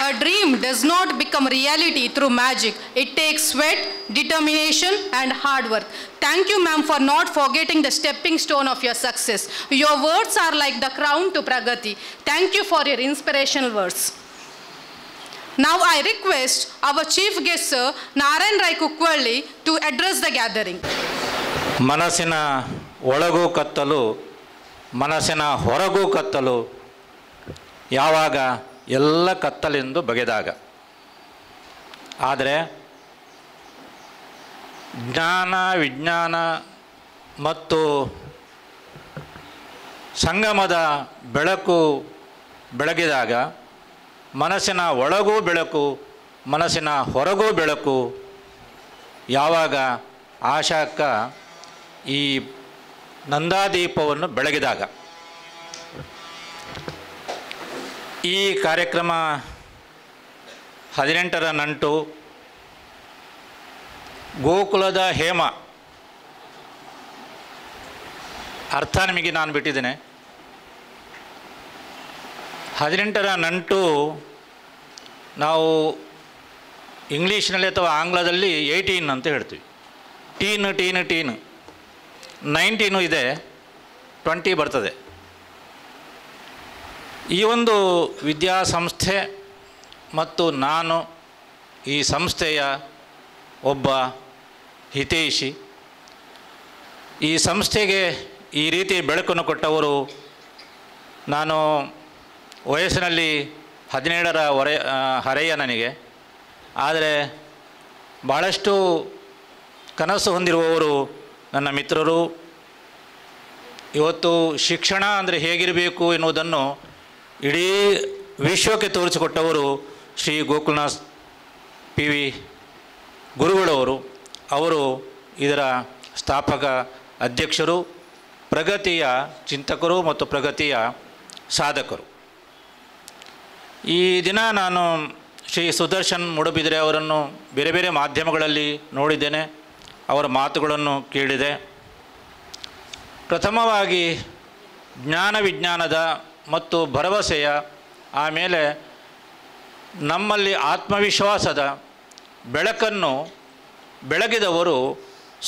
A dream does not become reality through magic. It takes sweat, determination and hard work. Thank you ma'am for not forgetting the stepping stone of your success. Your words are like the crown to Pragati. Thank you for your inspirational words. Now I request our chief guest sir, Naren Rai Kukwali, to address the gathering. Manasina olagu kattalu, manasina horagu kattalu, ಯಾವಾಗ ಎಲ್ಲ ಕತ್ತಲೆಂದು ಬಗೆದಾಗ. ಆದರೆ ಜ್ಞಾನ ವಿಜ್ಞಾನ ಮತ್ತು ಸಂಗಮದ ಬೆಳಕು ಬೆಳಗಿದಾಗ ಮನಸ್ಸಿನ ಒಳಗೂ ಬೆಳಕು ಮನಸ್ಸಿನ ಹೊರಗೂ ಬೆಳಕು. ಯಾವಾಗ ಆಶಾಕ್ಕ ಈ ನಂದಾದೀಪವನ್ನು ಬೆಳಗಿದಾಗ. ಈ ಕಾರ್ಯಕ್ರಮ 18ರ ನಂಟು ಗೋಕುಲದ ಹೇಮ ಅರ್ಥ ನಿಮಗೆ ನಾನು ಬಿಟ್ಟಿದ್ದೇನೆ. 18ರ ನಂಟು ನಾವು ಇಂಗ್ಲೀಷ್ನಲ್ಲಿ ಅಥವಾ ಆಂಗ್ಲದಲ್ಲಿ 18 ಅಂತ ಹೇಳ್ತೀವಿ. ಟೀನ್ ಟೀನ್ ಟೀನ್ 19 ಇದೆ, 20 ಬರ್ತದೆ. ಈ ಒಂದು ವಿದ್ಯಾಸಂಸ್ಥೆ ಮತ್ತು ನಾನು ಈ ಸಂಸ್ಥೆಯ ಒಬ್ಬ ಹಿತೈಷಿ. ಈ ಸಂಸ್ಥೆಗೆ ಈ ರೀತಿ ಬೆಳಕನ್ನು ಕೊಟ್ಟವರು, ನಾನು ವಯಸ್ಸಿನಲ್ಲಿ 17ರ ಹರೆಯ ನನಗೆ, ಆದರೆ ಭಾಳಷ್ಟು ಕನಸು ಹೊಂದಿರುವವರು ನನ್ನ ಮಿತ್ರರು. ಇವತ್ತು ಶಿಕ್ಷಣ ಅಂದರೆ ಹೇಗಿರಬೇಕು ಎನ್ನುವುದನ್ನು ಇಡೀ ವಿಶ್ವಕ್ಕೆ ತೋರಿಸಿಕೊಟ್ಟವರು ಶ್ರೀ ಗೋಕುಲ್ನಾಥ್ ಪಿ.ವಿ. ಗುರುಗಳವರು. ಅವರು ಇದರ ಸ್ಥಾಪಕ ಅಧ್ಯಕ್ಷರು, ಪ್ರಗತಿಯ ಚಿಂತಕರು ಮತ್ತು ಪ್ರಗತಿಯ ಸಾಧಕರು. ಈ ದಿನ ನಾನು ಶ್ರೀ ಸುದರ್ಶನ್ ಮುಡಬಿದ್ರೆ ಅವರನ್ನು ಬೇರೆ ಬೇರೆ ಮಾಧ್ಯಮಗಳಲ್ಲಿ ನೋಡಿದ್ದೇನೆ, ಅವರ ಮಾತುಗಳನ್ನು ಕೇಳಿದೆ. ಪ್ರಥಮವಾಗಿ ಜ್ಞಾನ ವಿಜ್ಞಾನದ ಮತ್ತು ಭರವಸೆಯ, ಆಮೇಲೆ ನಮ್ಮಲ್ಲಿ ಆತ್ಮವಿಶ್ವಾಸದ ಬೆಳಕನ್ನು ಬೆಳಗಿದವರು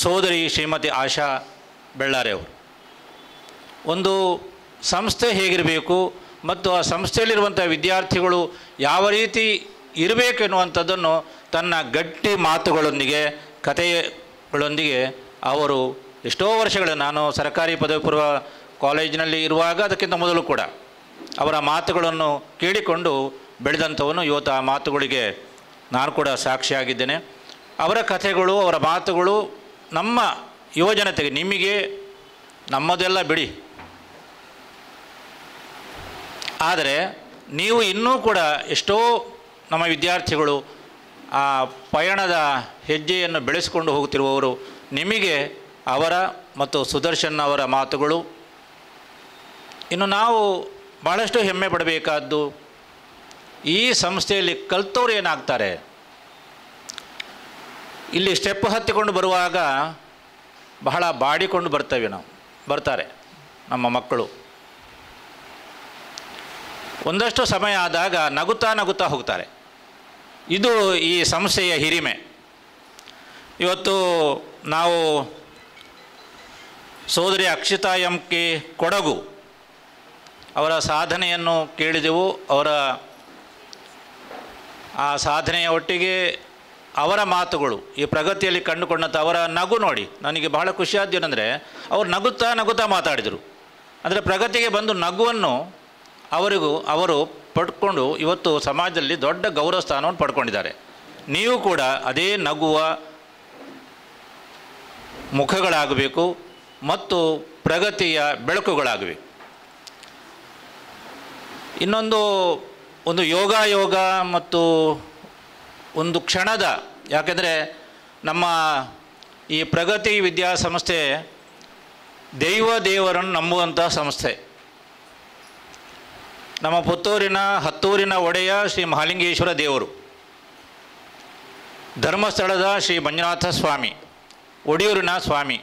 ಸೋದರಿ ಶ್ರೀಮತಿ ಆಶಾ ಬೆಳ್ಳಾರೆಯವರು. ಒಂದು ಸಂಸ್ಥೆ ಹೇಗಿರಬೇಕು ಮತ್ತು ಆ ಸಂಸ್ಥೆಯಲ್ಲಿರುವಂಥ ವಿದ್ಯಾರ್ಥಿಗಳು ಯಾವ ರೀತಿ ಇರಬೇಕೆನ್ನುವಂಥದ್ದನ್ನು ತನ್ನ ಗಟ್ಟಿ ಮಾತುಗಳೊಂದಿಗೆ, ಕಥೆಗಳೊಂದಿಗೆ ಅವರು ಎಷ್ಟೋ ವರ್ಷಗಳ, ನಾನು ಸರ್ಕಾರಿ ಪದವಿ ಪೂರ್ವ ಕಾಲೇಜಿನಲ್ಲಿ ಇರುವಾಗ ಅದಕ್ಕಿಂತ ಮೊದಲು ಕೂಡ ಅವರ ಮಾತುಗಳನ್ನು ಕೇಳಿಕೊಂಡು ಬೆಳೆದಂಥವನು. ಇವತ್ತು ಆ ಮಾತುಗಳಿಗೆ ನಾನು ಕೂಡ ಸಾಕ್ಷಿಯಾಗಿದ್ದೇನೆ. ಅವರ ಕಥೆಗಳು, ಅವರ ಮಾತುಗಳು ನಮ್ಮ ಯುವಜನತೆಗೆ, ನಿಮಗೆ ನಮ್ಮದೆಲ್ಲ ಬಿಡಿ, ಆದರೆ ನೀವು ಇನ್ನೂ ಕೂಡ ಎಷ್ಟೋ ನಮ್ಮ ವಿದ್ಯಾರ್ಥಿಗಳು ಆ ಪಯಣದ ಹೆಜ್ಜೆಯನ್ನು ಬೆಳೆಸಿಕೊಂಡು ಹೋಗುತ್ತಿರುವವರು. ನಿಮಗೆ ಅವರ ಮತ್ತು ಸುದರ್ಶನ್ ಅವರ ಮಾತುಗಳು. ಇನ್ನು ನಾವು ಭಾಳಷ್ಟು ಹೆಮ್ಮೆ ಪಡಬೇಕಾದ್ದು, ಈ ಸಂಸ್ಥೆಯಲ್ಲಿ ಕಲ್ತವ್ರು ಏನಾಗ್ತಾರೆ. ಇಲ್ಲಿ ಸ್ಟೆಪ್ ಹತ್ತಿಕೊಂಡು ಬರುವಾಗ ಬಹಳ ಬಾಡಿಕೊಂಡು ಬರ್ತಾರೆ ನಮ್ಮ ಮಕ್ಕಳು. ಒಂದಷ್ಟು ಸಮಯ ಆದಾಗ ನಗುತ್ತಾ ಹೋಗ್ತಾರೆ. ಇದು ಈ ಸಂಸ್ಥೆಯ ಹಿರಿಮೆ. ಇವತ್ತು ನಾವು ಸೋದರಿ ಅಕ್ಷತಾ ಎಂ.ಕೆ. ಕೊಡಗು ಅವರ ಸಾಧನೆಯನ್ನು ಕೇಳಿದೆವು. ಅವರ ಆ ಸಾಧನೆಯ ಒಟ್ಟಿಗೆ ಅವರ ಮಾತುಗಳು, ಈ ಪ್ರಗತಿಯಲ್ಲಿ ಕಂಡುಕೊಂಡಂಥ ಅವರ ನಗು ನೋಡಿ ನನಗೆ ಬಹಳ ಖುಷಿಯಾದ್ದು ಏನಂದರೆ, ಅವರು ನಗುತ್ತಾ ಮಾತಾಡಿದರು. ಅಂದರೆ ಪ್ರಗತಿಗೆ ಬಂದು ನಗುವನ್ನು ಅವರು ಪಡ್ಕೊಂಡು ಇವತ್ತು ಸಮಾಜದಲ್ಲಿ ದೊಡ್ಡ ಗೌರವ ಸ್ಥಾನವನ್ನು ಪಡ್ಕೊಂಡಿದ್ದಾರೆ. ನೀವು ಕೂಡ ಅದೇ ನಗುವ ಮುಖಗಳಾಗಬೇಕು ಮತ್ತು ಪ್ರಗತಿಯ ಬೆಳಕುಗಳಾಗಬೇಕು. ಇನ್ನೊಂದು ಯೋಗ ಮತ್ತು ಒಂದು ಕ್ಷಣದ, ಯಾಕೆಂದರೆ ನಮ್ಮ ಈ ಪ್ರಗತಿ ವಿದ್ಯಾಸಂಸ್ಥೆ ದೇವರನ್ನು ನಂಬುವಂಥ ಸಂಸ್ಥೆ. ನಮ್ಮ ಪುತ್ತೂರಿನ ಹತ್ತೂರಿನ ಒಡೆಯ ಶ್ರೀ ಮಹಾಲಿಂಗೇಶ್ವರ ದೇವರು, ಧರ್ಮಸ್ಥಳದ ಶ್ರೀ ಮಂಜುನಾಥ ಸ್ವಾಮಿ, ಒಡಿಯೂರಿನ ಸ್ವಾಮಿ.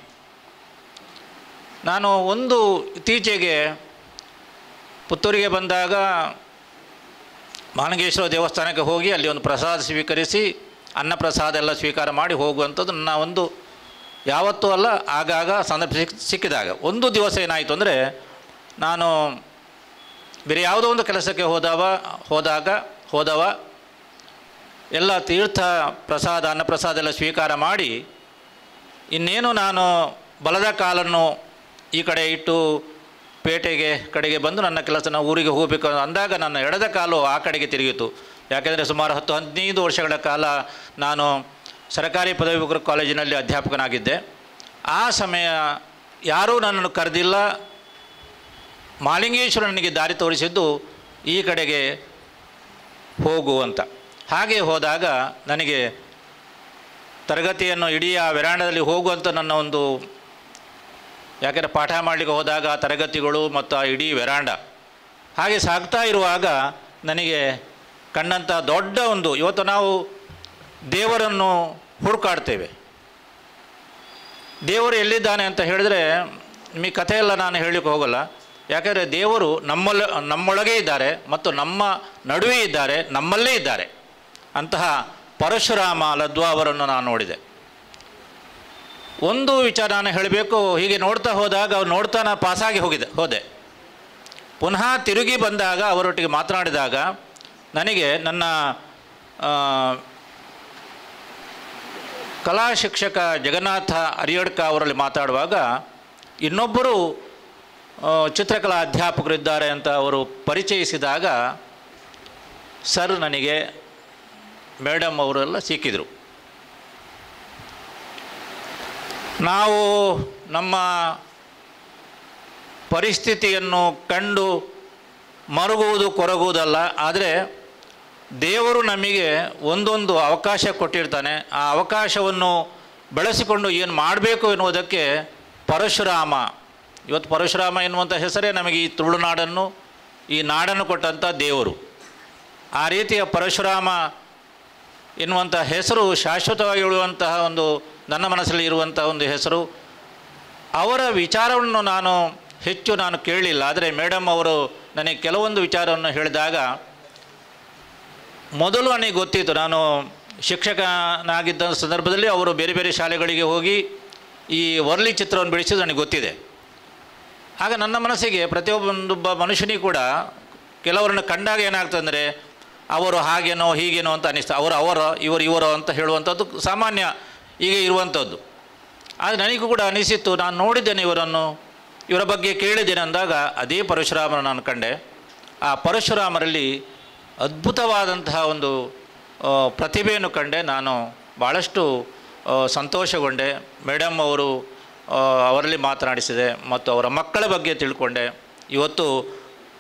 ನಾನು ಇತ್ತೀಚೆಗೆ ಪುತ್ತೂರಿಗೆ ಬಂದಾಗ ಮಹಾಲಿಂಗೇಶ್ವರ ದೇವಸ್ಥಾನಕ್ಕೆ ಹೋಗಿ ಅಲ್ಲಿ ಒಂದು ಪ್ರಸಾದ ಸ್ವೀಕರಿಸಿ, ಅನ್ನ ಪ್ರಸಾದ ಎಲ್ಲ ಸ್ವೀಕಾರ ಮಾಡಿ ಹೋಗುವಂಥದ್ದು ನನ್ನ ಒಂದು ಯಾವತ್ತೂ ಅಲ್ಲ, ಆಗಾಗ ಸಂದರ್ಭ ಸಿಕ್ಕಿದಾಗ. ಒಂದು ದಿವಸ ಏನಾಯಿತು ಅಂದರೆ, ನಾನು ಬೇರೆ ಯಾವುದೋ ಒಂದು ಕೆಲಸಕ್ಕೆ ಹೋದಾಗ ಎಲ್ಲ ತೀರ್ಥ ಪ್ರಸಾದ ಅನ್ನಪ್ರಸಾದ ಎಲ್ಲ ಸ್ವೀಕಾರ ಮಾಡಿ, ಇನ್ನೇನು ನಾನು ಬಲದ ಕಾಲನ್ನು ಈ ಕಡೆ ಇಟ್ಟು ಪೇಟೆಗೆ ಕಡೆಗೆ ಬಂದು ನನ್ನ ಕೆಲಸ, ನಾವು ಊರಿಗೆ ಹೋಗಬೇಕು ಅಂದಾಗ ನನ್ನ ಎಡದ ಕಾಲು ಆ ಕಡೆಗೆ ತಿರುಗಿತು. ಯಾಕೆಂದರೆ ಸುಮಾರು 10-15 ವರ್ಷಗಳ ಕಾಲ ನಾನು ಸರ್ಕಾರಿ ಪದವಿ ಪೂರ್ವ ಕಾಲೇಜಿನಲ್ಲಿ ಅಧ್ಯಾಪಕನಾಗಿದ್ದೆ. ಆ ಸಮಯ ಯಾರೂ ನನ್ನನ್ನು ಕರೆದಿಲ್ಲ, ಮಾಲಿಂಗೇಶ್ವರನಿಗೆ ದಾರಿ ತೋರಿಸಿದ್ದು ಈ ಕಡೆಗೆ ಹೋಗುವಂತ. ಹಾಗೆ ಹೋದಾಗ ನನಗೆ ತರಗತಿಯನ್ನು ಇಡೀ ಆ ವೆರಾಂಡದಲ್ಲಿ ಹೋಗುವಂಥ ನನ್ನ ಒಂದು, ಯಾಕೆಂದರೆ ಪಾಠ ಮಾಡಲಿಕ್ಕೆ ಹೋದಾಗ ಆ ತರಗತಿಗಳು ಮತ್ತು ಆ ಇಡೀ ವೆರಾಂಡ, ಹಾಗೆ ಸಾಗ್ತಾ ಇರುವಾಗ ನನಗೆ ಕಂಡಂಥ ದೊಡ್ಡ ಒಂದು, ಇವತ್ತು ನಾವು ದೇವರನ್ನು ಹುಡುಕಾಡ್ತೇವೆ, ದೇವರು ಎಲ್ಲಿದ್ದಾನೆ ಅಂತ ಹೇಳಿದರೆ ನಿಮಗೆ ಕಥೆಯೆಲ್ಲ ನಾನು ಹೇಳಲಿಕ್ಕೆ ಹೋಗಲ್ಲ. ಯಾಕೆಂದರೆ ದೇವರು ನಮ್ಮೊಳಗೇ ಇದ್ದಾರೆ ಮತ್ತು ನಮ್ಮ ನಡುವೆ ಇದ್ದಾರೆ, ನಮ್ಮಲ್ಲೇ ಇದ್ದಾರೆ. ಅಂತಹ ಪರಶುರಾಮ ಲದ್ವಾ ಅವರನ್ನು ನಾನು ನೋಡಿದೆ. ಒಂದು ವಿಚಾರ ನಾನು ಹೇಳಬೇಕು, ಹೀಗೆ ನೋಡ್ತಾ ಹೋದಾಗ ಅವ್ರು ನೋಡ್ತಾ ನಾನು ಪಾಸಾಗಿ ಹೋದೆ. ಪುನಃ ತಿರುಗಿ ಬಂದಾಗ ಅವರೊಟ್ಟಿಗೆ ಮಾತನಾಡಿದಾಗ ನನಗೆ ನನ್ನ ಕಲಾ ಶಿಕ್ಷಕ ಜಗನ್ನಾಥ ಅರಿಯಡ್ಕ ಅವರಲ್ಲಿ ಮಾತಾಡುವಾಗ ಇನ್ನೊಬ್ಬರು ಚಿತ್ರಕಲಾ ಅಧ್ಯಾಪಕರಿದ್ದಾರೆ ಅಂತ ಅವರು ಪರಿಚಯಿಸಿದಾಗ ಸರ್ ನನಗೆ ಮೇಡಮ್ ಅವರೆಲ್ಲ ಸಿಕ್ಕಿದರು. ನಾವು ನಮ್ಮ ಪರಿಸ್ಥಿತಿಯನ್ನು ಕಂಡು ಮರುಗುವುದು ಕೊರಗುವುದಲ್ಲ, ಆದರೆ ದೇವರು ನಮಗೆ ಒಂದೊಂದು ಅವಕಾಶ ಕೊಟ್ಟಿರ್ತಾನೆ. ಆ ಅವಕಾಶವನ್ನು ಬಳಸಿಕೊಂಡು ಏನು ಮಾಡಬೇಕು ಎನ್ನುವುದಕ್ಕೆ ಪರಶುರಾಮ, ಇವತ್ತು ಪರಶುರಾಮ ಎನ್ನುವಂಥ ಹೆಸರೇ ನಮಗೆ ಈ ತುಳುನಾಡನ್ನು ಈ ನಾಡನ್ನು ಕೊಟ್ಟಂಥ ದೇವರು. ಆ ರೀತಿಯ ಪರಶುರಾಮ ಎನ್ನುವಂಥ ಹೆಸರು ಶಾಶ್ವತವಾಗಿ ಉಳಿಯುವಂತಹ ಒಂದು ನನ್ನ ಮನಸ್ಸಲ್ಲಿ ಇರುವಂಥ ಒಂದು ಹೆಸರು. ಅವರ ವಿಚಾರವನ್ನು ನಾನು ಹೆಚ್ಚು ಕೇಳಲಿಲ್ಲ, ಆದರೆ ಮೇಡಮ್ ಅವರು ನನಗೆ ಕೆಲವೊಂದು ವಿಚಾರವನ್ನು ಹೇಳಿದಾಗ ಮೊದಲು ನನಗೆ ಗೊತ್ತಿತ್ತು. ನಾನು ಶಿಕ್ಷಕನಾಗಿದ್ದ ಸಂದರ್ಭದಲ್ಲಿ ಅವರು ಬೇರೆ ಬೇರೆ ಶಾಲೆಗಳಿಗೆ ಹೋಗಿ ಈ ವರ್ಲಿ ಚಿತ್ರವನ್ನು ಬಿಡಿಸಿದ್ದು ನನಗೆ ಗೊತ್ತಿದೆ. ಆಗ ನನ್ನ ಮನಸ್ಸಿಗೆ ಪ್ರತಿಯೊಬ್ಬ ಮನುಷ್ಯನಿಗೂ ಕೂಡ ಕೆಲವರನ್ನು ಕಂಡಾಗ ಏನಾಗ್ತಂದರೆ ಅವರು ಹಾಗೇನೋ ಹೀಗೇನೋ ಅಂತ ಅನ್ನಿಸ್ತು, ಇವರು ಅಂತ ಹೇಳುವಂಥದ್ದು ಸಾಮಾನ್ಯ ಈಗ ಇರುವಂಥದ್ದು. ಆದರೆ ನನಗೂ ಕೂಡ ಅನಿಸಿತ್ತು, ನಾನು ನೋಡಿದ್ದೇನೆ ಇವರನ್ನು, ಇವರ ಬಗ್ಗೆ ಕೇಳಿದ್ದೇನೆ ಅಂದಾಗ ಅದೇ ಪರಶುರಾಮನ ನಾನು ಕಂಡೆ. ಆ ಪರಶುರಾಮರಲ್ಲಿ ಅದ್ಭುತವಾದಂತಹ ಒಂದು ಪ್ರತಿಭೆಯನ್ನು ಕಂಡೆ. ನಾನು ಭಾಳಷ್ಟು ಸಂತೋಷಗೊಂಡೆ. ಮೇಡಮ್ ಅವರು ಅವರಲ್ಲಿ ಮಾತನಾಡಿಸಿದೆ ಮತ್ತು ಅವರ ಮಕ್ಕಳ ಬಗ್ಗೆ ತಿಳ್ಕೊಂಡೆ. ಇವತ್ತು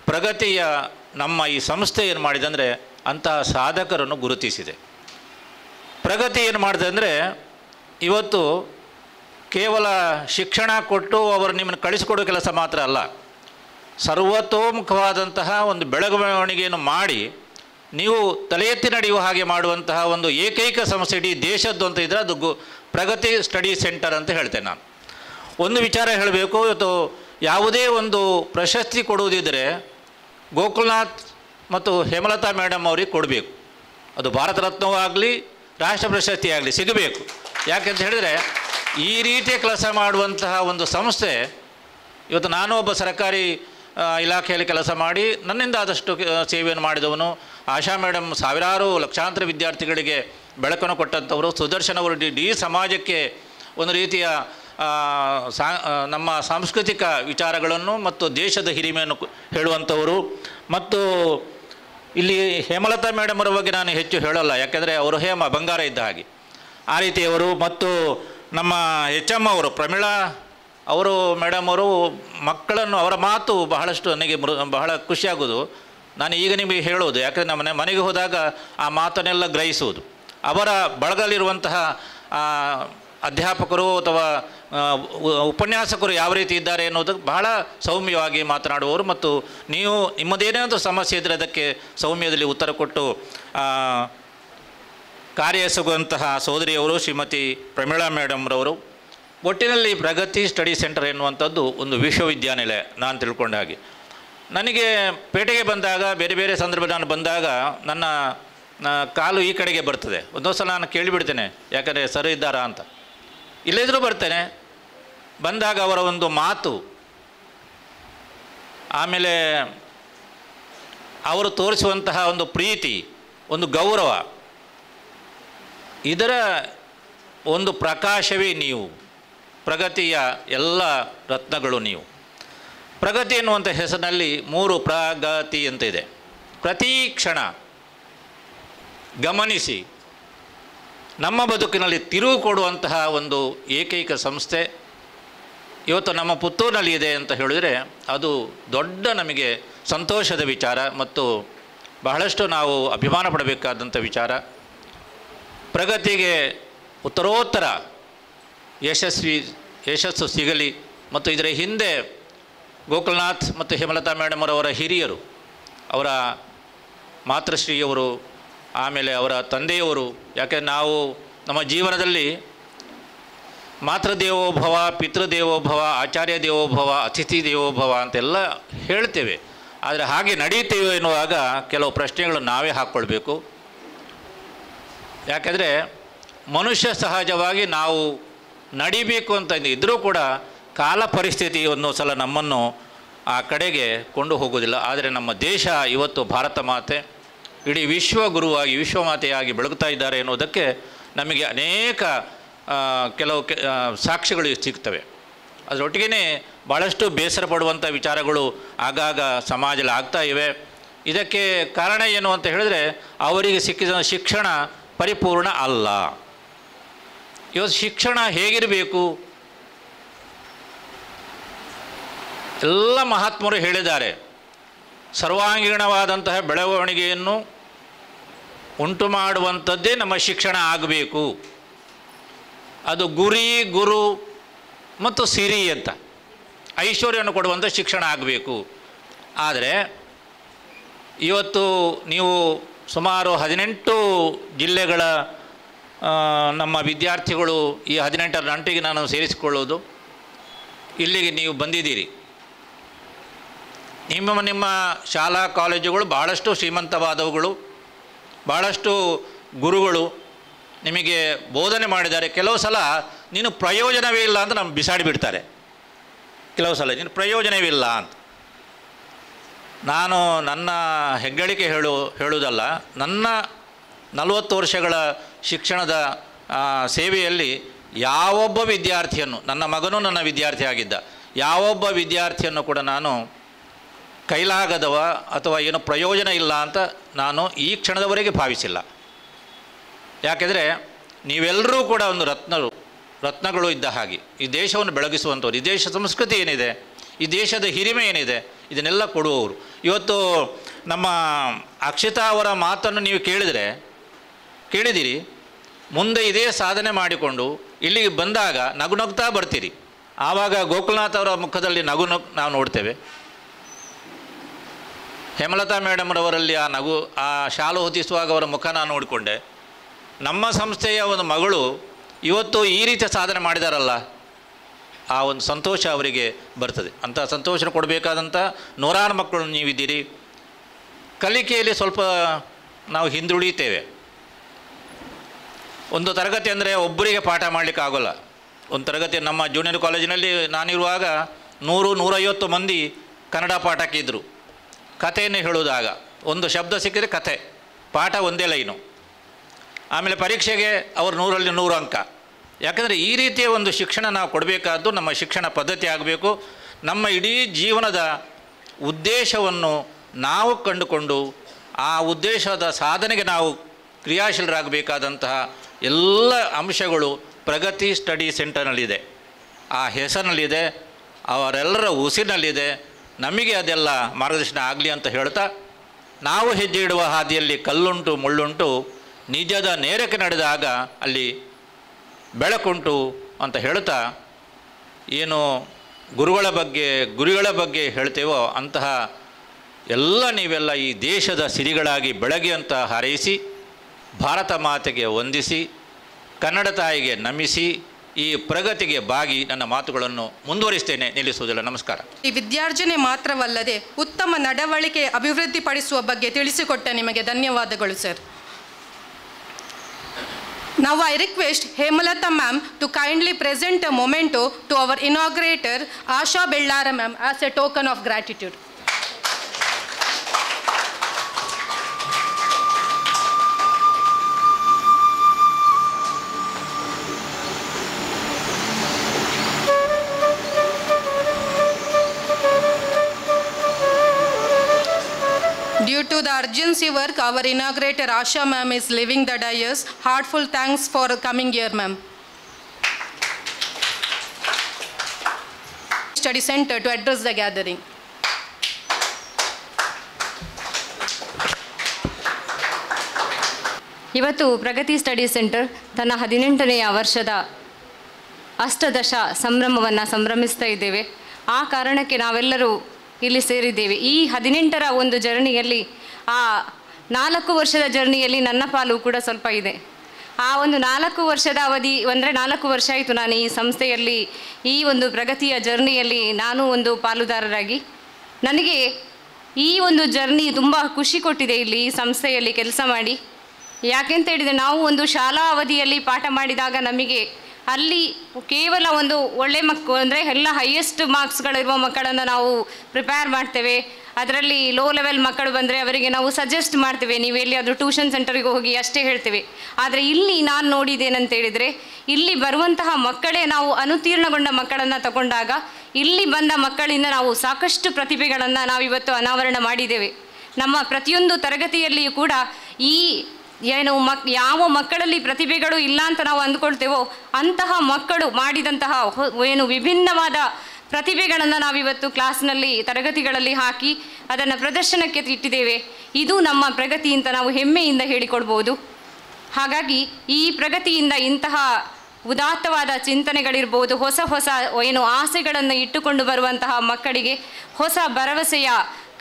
ಪ್ರಗತಿಯ ನಮ್ಮ ಈ ಸಂಸ್ಥೆ ಏನು ಮಾಡಿದೆ ಅಂದರೆ ಅಂತಹ ಸಾಧಕರನ್ನು ಗುರುತಿಸಿದೆ. ಪ್ರಗತಿ ಏನು ಮಾಡಿದೆ ಅಂದರೆ ಇವತ್ತು ಕೇವಲ ಶಿಕ್ಷಣ ಕೊಟ್ಟು ಅವರು ನಿಮ್ಮನ್ನು ಕಳಿಸಿಕೊಡೋ ಕೆಲಸ ಮಾತ್ರ ಅಲ್ಲ, ಸರ್ವತೋಮುಖವಾದಂತಹ ಒಂದು ಬೆಳವಣಿಗೆಯನ್ನು ಮಾಡಿ ನೀವು ತಲೆ ಎತ್ತಿ ನಡೆಯುವ ಹಾಗೆ ಮಾಡುವಂತಹ ಒಂದು ಏಕೈಕ ಸಂಸ್ಥೆ ಇಡೀ ದೇಶದ್ದು ಅಂತ ಇದ್ದರೆ ಅದು ಪ್ರಗತಿ ಸ್ಟಡಿ ಸೆಂಟರ್ ಅಂತ ಹೇಳ್ತೇನೆ. ನಾನು ಒಂದು ವಿಚಾರ ಹೇಳಬೇಕು, ಇವತ್ತು ಯಾವುದೇ ಒಂದು ಪ್ರಶಸ್ತಿ ಕೊಡುವುದಿದ್ದರೆ ಗೋಕುಲ್ನಾಥ್ ಮತ್ತು ಹೇಮಲತಾ ಮೇಡಮ್ ಅವರಿಗೆ ಕೊಡಬೇಕು. ಅದು ಭಾರತ ರತ್ನವೂ ಆಗಲಿ ರಾಷ್ಟ್ರ ಪ್ರಶಸ್ತಿ ಆಗಲಿ ಸಿಗಬೇಕು. ಯಾಕೆಂತ ಹೇಳಿದರೆ ಈ ರೀತಿಯ ಕೆಲಸ ಮಾಡುವಂತಹ ಒಂದು ಸಂಸ್ಥೆ. ಇವತ್ತು ನಾನು ಒಬ್ಬ ಸರ್ಕಾರಿ ಇಲಾಖೆಯಲ್ಲಿ ಕೆಲಸ ಮಾಡಿ ನನ್ನಿಂದ ಆದಷ್ಟು ಸೇವೆಯನ್ನು ಮಾಡಿದವನು. ಆಶಾ ಮೇಡಮ್ ಸಾವಿರಾರು ಲಕ್ಷಾಂತರ ವಿದ್ಯಾರ್ಥಿಗಳಿಗೆ ಬೆಳಕನ್ನು ಕೊಟ್ಟಂಥವರು. ಸುದರ್ಶನ್ ಅವರು ಇಡೀ ಸಮಾಜಕ್ಕೆ ಒಂದು ರೀತಿಯ ನಮ್ಮ ಸಾಂಸ್ಕೃತಿಕ ವಿಚಾರಗಳನ್ನು ಮತ್ತು ದೇಶದ ಹಿರಿಮೆಯನ್ನು ಹೇಳುವಂಥವರು. ಮತ್ತು ಇಲ್ಲಿ ಹೇಮಲತಾ ಮೇಡಮ್ ಅವರ ಬಗ್ಗೆ ನಾನು ಹೆಚ್ಚು ಹೇಳಲ್ಲ, ಯಾಕೆಂದರೆ ಅವರು ಹೇಮ ಬಂಗಾರ ಇದ್ದ ಹಾಗೆ ಆ ರೀತಿಯವರು. ಮತ್ತು ನಮ್ಮ ಅವರು ಪ್ರಮೀಳಾ ಅವರು ಮೇಡಮ್ ಅವರು ಮಕ್ಕಳನ್ನು, ಅವರ ಮಾತು ಬಹಳಷ್ಟು ನನಗೆ ಬಹಳ ಖುಷಿಯಾಗೋದು. ನಾನು ಈಗ ನಿಮಗೆ ಹೇಳೋದು ಯಾಕಂದರೆ ನಮ್ಮ ಮನೆಗೆ ಹೋದಾಗ ಆ ಮಾತನ್ನೆಲ್ಲ ಗ್ರಹಿಸುವುದು. ಅವರ ಬಳಗದಲ್ಲಿರುವಂತಹ ಅಧ್ಯಾಪಕರು ಅಥವಾ ಉಪನ್ಯಾಸಕರು ಯಾವ ರೀತಿ ಇದ್ದಾರೆ ಎನ್ನುವುದಕ್ಕೆ ಬಹಳ ಸೌಮ್ಯವಾಗಿ ಮಾತನಾಡುವವರು. ಮತ್ತು ನೀವು ನಿಮ್ಮದೇನಾದರೂ ಸಮಸ್ಯೆ ಇದ್ದರೆ ಅದಕ್ಕೆ ಸೌಮ್ಯದಲ್ಲಿ ಉತ್ತರ ಕೊಟ್ಟು ಕಾರ್ಯಸುಗುವಂತಹ ಸೋದರಿಯವರು ಶ್ರೀಮತಿ ಪ್ರಮೀಳಾ ಮೇಡಮ್ರವರು. ಒಟ್ಟಿನಲ್ಲಿ ಪ್ರಗತಿ ಸ್ಟಡಿ ಸೆಂಟರ್ ಎನ್ನುವಂಥದ್ದು ಒಂದು ವಿಶ್ವವಿದ್ಯಾನಿಲಯ ನಾನು ತಿಳ್ಕೊಂಡ ಹಾಗೆ. ನನಗೆ ಪೇಟೆಗೆ ಬಂದಾಗ ಬೇರೆ ಬೇರೆ ಸಂದರ್ಭ ನಾನು ಬಂದಾಗ ನನ್ನ ಕಾಲು ಈ ಕಡೆಗೆ ಬರ್ತದೆ. ಒಂದೊಂದು ಸಲ ನಾನು ಕೇಳಿಬಿಡ್ತೇನೆ, ಯಾಕಂದರೆ ಸರ್ ಇದ್ದಾರಾ ಅಂತ. ಇಲ್ಲದಿದ್ರೂ ಬರ್ತೇನೆ. ಬಂದಾಗ ಅವರ ಒಂದು ಮಾತು, ಆಮೇಲೆ ಅವರು ತೋರಿಸುವಂತಹ ಒಂದು ಪ್ರೀತಿ, ಒಂದು ಗೌರವ, ಇದರ ಒಂದು ಪ್ರಕಾಶವೇ ನೀವು. ಪ್ರಗತಿಯ ಎಲ್ಲ ರತ್ನಗಳು ನೀವು. ಪ್ರಗತಿ ಎನ್ನುವಂಥ ಹೆಸರಿನಲ್ಲಿ 3 ಪ್ರಗತಿ ಅಂತ ಇದೆ. ಪ್ರತಿ ಕ್ಷಣ ಗಮನಿಸಿ ನಮ್ಮ ಬದುಕಿನಲ್ಲಿ ತಿರುವು ಕೊಡುವಂತಹ ಒಂದು ಏಕೈಕ ಸಂಸ್ಥೆ ಇವತ್ತು ನಮ್ಮ ಪುತ್ತೂರಿನಲ್ಲಿ ಇದೆ ಅಂತ ಹೇಳಿದರೆ ಅದು ದೊಡ್ಡ ನಮಗೆ ಸಂತೋಷದ ವಿಚಾರ ಮತ್ತು ಬಹಳಷ್ಟು ನಾವು ಅಭಿಮಾನ ಪಡಬೇಕಾದಂಥ ವಿಚಾರ. ಪ್ರಗತಿಗೆ ಉತ್ತರೋತ್ತರ ಯಶಸ್ಸು ಸಿಗಲಿ. ಮತ್ತು ಇದರ ಹಿಂದೆ ಗೋಕುಲ್ನಾಥ್ ಮತ್ತು ಹೇಮಲತಾ ಮೇಡಮರವರ ಹಿರಿಯರು, ಅವರ ಮಾತೃಶ್ರೀಯವರು, ಆಮೇಲೆ ಅವರ ತಂದೆಯವರು. ಯಾಕೆಂದರೆ ನಾವು ನಮ್ಮ ಜೀವನದಲ್ಲಿ ಮಾತೃದೇವೋ ಭವ, ಪಿತೃದೇವೋ ಭವ, ಆಚಾರ್ಯ ದೇವೋ ಭವ, ಅತಿಥಿ ದೇವೋ ಭವ ಅಂತೆಲ್ಲ ಹೇಳ್ತೇವೆ. ಆದರೆ ಹಾಗೆ ನಡೆಯುತ್ತೇವೆ ಎನ್ನುವಾಗ ಕೆಲವು ಪ್ರಶ್ನೆಗಳು ನಾವೇ ಹಾಕ್ಕೊಳ್ಬೇಕು. ಯಾಕೆಂದರೆ ಮನುಷ್ಯ ಸಹಜವಾಗಿ ನಾವು ನಡಿಬೇಕು ಅಂತ ಇದ್ದರೂ ಕೂಡ ಕಾಲ ಪರಿಸ್ಥಿತಿ ಒಂದೊಂದು ಸಲ ನಮ್ಮನ್ನು ಆ ಕಡೆಗೆ ಕೊಂಡು ಹೋಗೋದಿಲ್ಲ. ಆದರೆ ನಮ್ಮ ದೇಶ ಇವತ್ತು ಭಾರತ ಮಾತೆ ಇಡೀ ವಿಶ್ವಗುರುವಾಗಿ ವಿಶ್ವಮಾತೆಯಾಗಿ ಬೆಳಗುತ್ತಾ ಇದ್ದಾರೆ ಎನ್ನುವುದಕ್ಕೆ ನಮಗೆ ಅನೇಕ ಕೆಲವು ಸಾಕ್ಷಿಗಳು ಸಿಗ್ತವೆ. ಅದರೊಟ್ಟಿಗೆ ಭಾಳಷ್ಟು ಬೇಸರ ಪಡುವಂಥ ವಿಚಾರಗಳು ಆಗಾಗ ಸಮಾಜದಲ್ಲಿ ಆಗ್ತಾ ಇವೆ. ಇದಕ್ಕೆ ಕಾರಣ ಏನು ಅಂತ ಹೇಳಿದ್ರೆ, ಅವರಿಗೆ ಸಿಕ್ಕಿದ ಶಿಕ್ಷಣ ಪರಿಪೂರ್ಣ ಅಲ್ಲ. ಇವತ್ತು ಶಿಕ್ಷಣ ಹೇಗಿರಬೇಕು? ಎಲ್ಲ ಮಹಾತ್ಮರು ಹೇಳಿದ್ದಾರೆ, ಸರ್ವಾಂಗೀಣವಾದಂತಹ ಬೆಳವಣಿಗೆಯನ್ನು ಉಂಟು ಮಾಡುವಂಥದ್ದೇ ನಮ್ಮ ಶಿಕ್ಷಣ ಆಗಬೇಕು. ಅದು ಗುರಿ, ಗುರು ಮತ್ತು ಸಿರಿ ಅಂತ ಐಶ್ವರ್ಯವನ್ನು ಕೊಡುವಂಥ ಶಿಕ್ಷಣ ಆಗಬೇಕು. ಆದರೆ ಇವತ್ತು ನೀವು ಸುಮಾರು 18 ಜಿಲ್ಲೆಗಳ ನಮ್ಮ ವಿದ್ಯಾರ್ಥಿಗಳು, ಈ 18ರ ನಂಟಿಗೆ ನಾನು ಸೇರಿಸಿಕೊಳ್ಳೋದು, ಇಲ್ಲಿಗೆ ನೀವು ಬಂದಿದ್ದೀರಿ. ನಿಮ್ಮ ನಿಮ್ಮ ಶಾಲಾ ಕಾಲೇಜುಗಳು ಭಾಳಷ್ಟು ಶ್ರೀಮಂತವಾದವುಗಳು, ಭಾಳಷ್ಟು ಗುರುಗಳು ನಿಮಗೆ ಬೋಧನೆ ಮಾಡಿದ್ದಾರೆ. ಕೆಲವು ಸಲ ನೀನು ಪ್ರಯೋಜನವೇ ಇಲ್ಲ ಅಂತ ನಮ್ಗೆ ಬಿಸಾಡಿಬಿಡ್ತಾರೆ. ಕೆಲವು ಸಲ ನೀನು ಪ್ರಯೋಜನವೇ ಇಲ್ಲ ಅಂತ. ನಾನು ನನ್ನ ಹೆಗ್ಗಳಿಕೆ ಹೇಳುವುದಲ್ಲ, ನನ್ನ 40 ವರ್ಷಗಳ ಶಿಕ್ಷಣದ ಸೇವೆಯಲ್ಲಿ ಯಾವೊಬ್ಬ ವಿದ್ಯಾರ್ಥಿಯನ್ನು, ನನ್ನ ಮಗನೂ ನನ್ನ ವಿದ್ಯಾರ್ಥಿಯಾಗಿದ್ದ, ಯಾವೊಬ್ಬ ವಿದ್ಯಾರ್ಥಿಯನ್ನು ಕೂಡ ನಾನು ಕೈಲಾಗದವ ಅಥವಾ ಏನು ಪ್ರಯೋಜನ ಇಲ್ಲ ಅಂತ ನಾನು ಈ ಕ್ಷಣದವರೆಗೆ ಭಾವಿಸಿಲ್ಲ. ಯಾಕೆಂದರೆ ನೀವೆಲ್ಲರೂ ಕೂಡ ಒಂದು ರತ್ನಗಳು ಇದ್ದ ಹಾಗೆ, ಈ ದೇಶವನ್ನು ಬೆಳಗಿಸುವಂಥವ್ರು, ಈ ದೇಶ ಸಂಸ್ಕೃತಿ ಏನಿದೆ, ಈ ದೇಶದ ಹಿರಿಮೆ ಏನಿದೆ, ಇದನ್ನೆಲ್ಲ ಕೊಡುವವರು. ಇವತ್ತು ನಮ್ಮ ಅಕ್ಷಿತಾ ಅವರ ಮಾತನ್ನು ನೀವು ಕೇಳಿದಿರಿ, ಮುಂದೆ ಇದೇ ಸಾಧನೆ ಮಾಡಿಕೊಂಡು ಇಲ್ಲಿಗೆ ಬಂದಾಗ ನಗುನಗ್ತಾ ಬರ್ತೀರಿ. ಆವಾಗ ಗೋಕುಲ್ನಾಥ್ ಅವರ ಮುಖದಲ್ಲಿ ನಾವು ನೋಡ್ತೇವೆ, ಹೇಮಲತಾ ಮೇಡಮ್ರವರಲ್ಲಿ ಆ ನಗು, ಆ ಶಾಲು ಹೊತ್ತಿಸುವಾಗ ಅವರ ಮುಖ ನಾನು ನೋಡಿಕೊಂಡೆ. ನಮ್ಮ ಸಂಸ್ಥೆಯ ಒಂದು ಮಗಳು ಇವತ್ತು ಈ ರೀತಿಯ ಸಾಧನೆ ಮಾಡಿದಾರಲ್ಲ, ಆ ಒಂದು ಸಂತೋಷ ಅವರಿಗೆ ಬರ್ತದೆ. ಅಂಥ ಸಂತೋಷ ಕೊಡಬೇಕಾದಂಥ ನೂರಾರು ಮಕ್ಕಳು ನೀವಿದ್ದೀರಿ. ಕಲಿಕೆಯಲ್ಲಿ ಸ್ವಲ್ಪ ನಾವು ಹಿಂದುಳಿಯುತ್ತೇವೆ. ಒಂದು ತರಗತಿ ಅಂದರೆ ಒಬ್ಬರಿಗೆ ಪಾಠ ಮಾಡಲಿಕ್ಕೆ ಆಗೋಲ್ಲ. ಒಂದು ತರಗತಿ ನಮ್ಮ ಜೂನಿಯರ್ ಕಾಲೇಜಿನಲ್ಲಿ ನಾನಿರುವಾಗ 100-150 ಮಂದಿ ಕನ್ನಡ ಪಾಠಕ್ಕೆ ಇದ್ದರು. ಕಥೆಯನ್ನು ಹೇಳುವುದಾಗ ಒಂದು ಶಬ್ದ ಸಿಕ್ಕಿದರೆ ಕಥೆ, ಪಾಠ ಒಂದೇ ಲೈನು. ಆಮೇಲೆ ಪರೀಕ್ಷೆಗೆ ಅವರು 100ರಲ್ಲಿ 100 ಅಂಕ. ಯಾಕಂದರೆ ಈ ರೀತಿಯ ಒಂದು ಶಿಕ್ಷಣ ನಾವು ಕೊಡಬೇಕಾದ್ದು ನಮ್ಮ ಶಿಕ್ಷಣ ಪದ್ಧತಿ ಆಗಬೇಕು. ನಮ್ಮ ಇಡೀ ಜೀವನದ ಉದ್ದೇಶವನ್ನು ನಾವು ಕಂಡುಕೊಂಡು ಆ ಉದ್ದೇಶದ ಸಾಧನೆಗೆ ನಾವು ಕ್ರಿಯಾಶೀಲರಾಗಬೇಕಾದಂತಹ ಎಲ್ಲ ಅಂಶಗಳು ಪ್ರಗತಿ ಸ್ಟಡಿ ಸೆಂಟರ್ನಲ್ಲಿದೆ, ಆ ಹೆಸರಿನಲ್ಲಿದೆ, ಅವರೆಲ್ಲರ ಉಸಿರಿನಲ್ಲಿದೆ. ನಮಗೆ ಅದೆಲ್ಲ ಮಾರ್ಗದರ್ಶನ ಆಗಲಿ ಅಂತ ಹೇಳ್ತಾ, ನಾವು ಹೆಜ್ಜೆ ಇಡುವ ಹಾದಿಯಲ್ಲಿ ಕಲ್ಲುಂಟು ಮುಳ್ಳುಂಟು, ನಿಜದ ನೇರಕ್ಕೆ ನಡೆದಾಗ ಅಲ್ಲಿ ಬೆಳಕುಂಟು ಅಂತ ಹೇಳ್ತಾ, ಏನು ಗುರುಗಳ ಬಗ್ಗೆ ಹೇಳ್ತೇವೋ ಅಂತಹ ಎಲ್ಲ ನೀವೆಲ್ಲ ಈ ದೇಶದ ಸಿರಿಗಳಾಗಿ ಬೆಳಗಿ ಅಂತ ಹಾರೈಸಿ, ಭಾರತ ಮಾತೆಗೆ ವಂದಿಸಿ, ಕನ್ನಡ ತಾಯಿಗೆ ನಮಿಸಿ, ಈ ಪ್ರಗತಿಗೆ ಬಾಗಿ ನನ್ನ ಮಾತುಗಳನ್ನು ಮುಂದುವರಿಸ್ತೇನೆ, ನಿಲ್ಲಿಸುವುದಿಲ್ಲ. ನಮಸ್ಕಾರ. ಈ ವಿದ್ಯಾರ್ಜನೆ ಮಾತ್ರವಲ್ಲದೆ ಉತ್ತಮ ನಡವಳಿಕೆ ಅಭಿವೃದ್ಧಿಪಡಿಸುವ ಬಗ್ಗೆ ತಿಳಿಸಿಕೊಟ್ಟ ನಿಮಗೆ ಧನ್ಯವಾದಗಳು sir. Now I request Hemalata ma'am to kindly present a memento to our inaugurator Asha Bellaraman ma'am as a token of gratitude. Due to the urgency work, our inaugurator Asha ma'am is leaving the dais. Heartfelt thanks for coming here, ma'am. Study Centre to address the gathering. ಇವತ್ತು ಪ್ರಗತಿ study centre ತನ್ನ 18ನೇ ವರ್ಷದ ಅಷ್ಟದಶ ಸಂಭ್ರಮವನ್ನು ಸಂಭ್ರಮಿಸ್ತಾ ಇದ್ದೇವೆ. ಆ ಕಾರಣಕ್ಕೆ ನಾವೆಲ್ಲರೂ ಇಲ್ಲಿ ಸೇರಿದ್ದೇವೆ. ಈ 18ರ ಒಂದು ಜರ್ನಿಯಲ್ಲಿ, ಆ 4 ವರ್ಷದ ಜರ್ನಿಯಲ್ಲಿ ನನ್ನ ಪಾಲು ಕೂಡ ಸ್ವಲ್ಪ ಇದೆ. ಆ ಒಂದು 4 ವರ್ಷದ ಅವಧಿ ಅಂದರೆ 4 ವರ್ಷ ಆಯಿತು ನಾನು ಈ ಸಂಸ್ಥೆಯಲ್ಲಿ ಈ ಒಂದು ಪ್ರಗತಿಯ ಜರ್ನಿಯಲ್ಲಿ ನಾನು ಒಂದು ಪಾಲುದಾರರಾಗಿ ನನಗೆ ಈ ಒಂದು ಜರ್ನಿ ತುಂಬ ಖುಷಿ ಕೊಟ್ಟಿದೆ. ಇಲ್ಲಿ ಈ ಸಂಸ್ಥೆಯಲ್ಲಿ ಕೆಲಸ ಮಾಡಿ ಯಾಕೆಂತ ಹೇಳಿದರೆ ನಾವು ಒಂದು ಶಾಲಾ ಅವಧಿಯಲ್ಲಿ ಪಾಠ ಮಾಡಿದಾಗ ನಮಗೆ ಅಲ್ಲಿ ಕೇವಲ ಒಂದು ಒಳ್ಳೆ ಮಕ್ಕಳು ಅಂದರೆ ಎಲ್ಲ ಹೈಯೆಸ್ಟ್ ಮಾರ್ಕ್ಸ್ಗಳಿರುವ ಮಕ್ಕಳನ್ನು ನಾವು ಪ್ರಿಪೇರ್ ಮಾಡ್ತೇವೆ. ಅದರಲ್ಲಿ ಲೋ ಲೆವೆಲ್ ಮಕ್ಕಳು ಬಂದರೆ ಅವರಿಗೆ ನಾವು ಸಜೆಸ್ಟ್ ಮಾಡ್ತೇವೆ, ನೀವು ಎಲ್ಲಿಯಾದರೂ ಟ್ಯೂಷನ್ ಸೆಂಟರ್ಗೆ ಹೋಗಿ ಅಷ್ಟೇ ಹೇಳ್ತೇವೆ. ಆದರೆ ಇಲ್ಲಿ ನಾನು ನೋಡಿದ್ದೇನಂತೇಳಿದರೆ ಇಲ್ಲಿ ಬರುವಂತಹ ಮಕ್ಕಳೇ ನಾವು ಅನುತೀರ್ಣಗೊಂಡ ಮಕ್ಕಳನ್ನು ತಗೊಂಡಾಗ ಇಲ್ಲಿ ಬಂದ ಮಕ್ಕಳಿಂದ ನಾವು ಸಾಕಷ್ಟು ಪ್ರತಿಭೆಗಳನ್ನು ನಾವಿವತ್ತು ಅನಾವರಣ ಮಾಡಿದ್ದೇವೆ. ನಮ್ಮ ಪ್ರತಿಯೊಂದು ತರಗತಿಯಲ್ಲಿಯೂ ಕೂಡ ಈ ಏನು ಯಾವ ಮಕ್ಕಳಲ್ಲಿ ಪ್ರತಿಭೆಗಳು ಇಲ್ಲ ಅಂತ ನಾವು ಅಂದ್ಕೊಳ್ತೇವೋ ಅಂತಹ ಮಕ್ಕಳು ಮಾಡಿದಂತಹ ಏನು ವಿಭಿನ್ನವಾದ ಪ್ರತಿಭೆಗಳನ್ನು ನಾವಿವತ್ತು ಕ್ಲಾಸ್ನಲ್ಲಿ ತರಗತಿಗಳಲ್ಲಿ ಹಾಕಿ ಅದನ್ನು ಪ್ರದರ್ಶನಕ್ಕೆ ಇಟ್ಟಿದ್ದೇವೆ. ಇದು ನಮ್ಮ ಪ್ರಗತಿ ಅಂತ ನಾವು ಹೆಮ್ಮೆಯಿಂದ ಹೇಳಿಕೊಡ್ಬೋದು. ಹಾಗಾಗಿ ಈ ಪ್ರಗತಿಯಿಂದ ಇಂತಹ ಉದಾತ್ತವಾದ ಚಿಂತನೆಗಳಿರ್ಬೋದು, ಹೊಸ ಹೊಸ ಏನು ಆಸೆಗಳನ್ನು ಇಟ್ಟುಕೊಂಡು ಬರುವಂತಹ ಮಕ್ಕಳಿಗೆ ಹೊಸ ಭರವಸೆಯ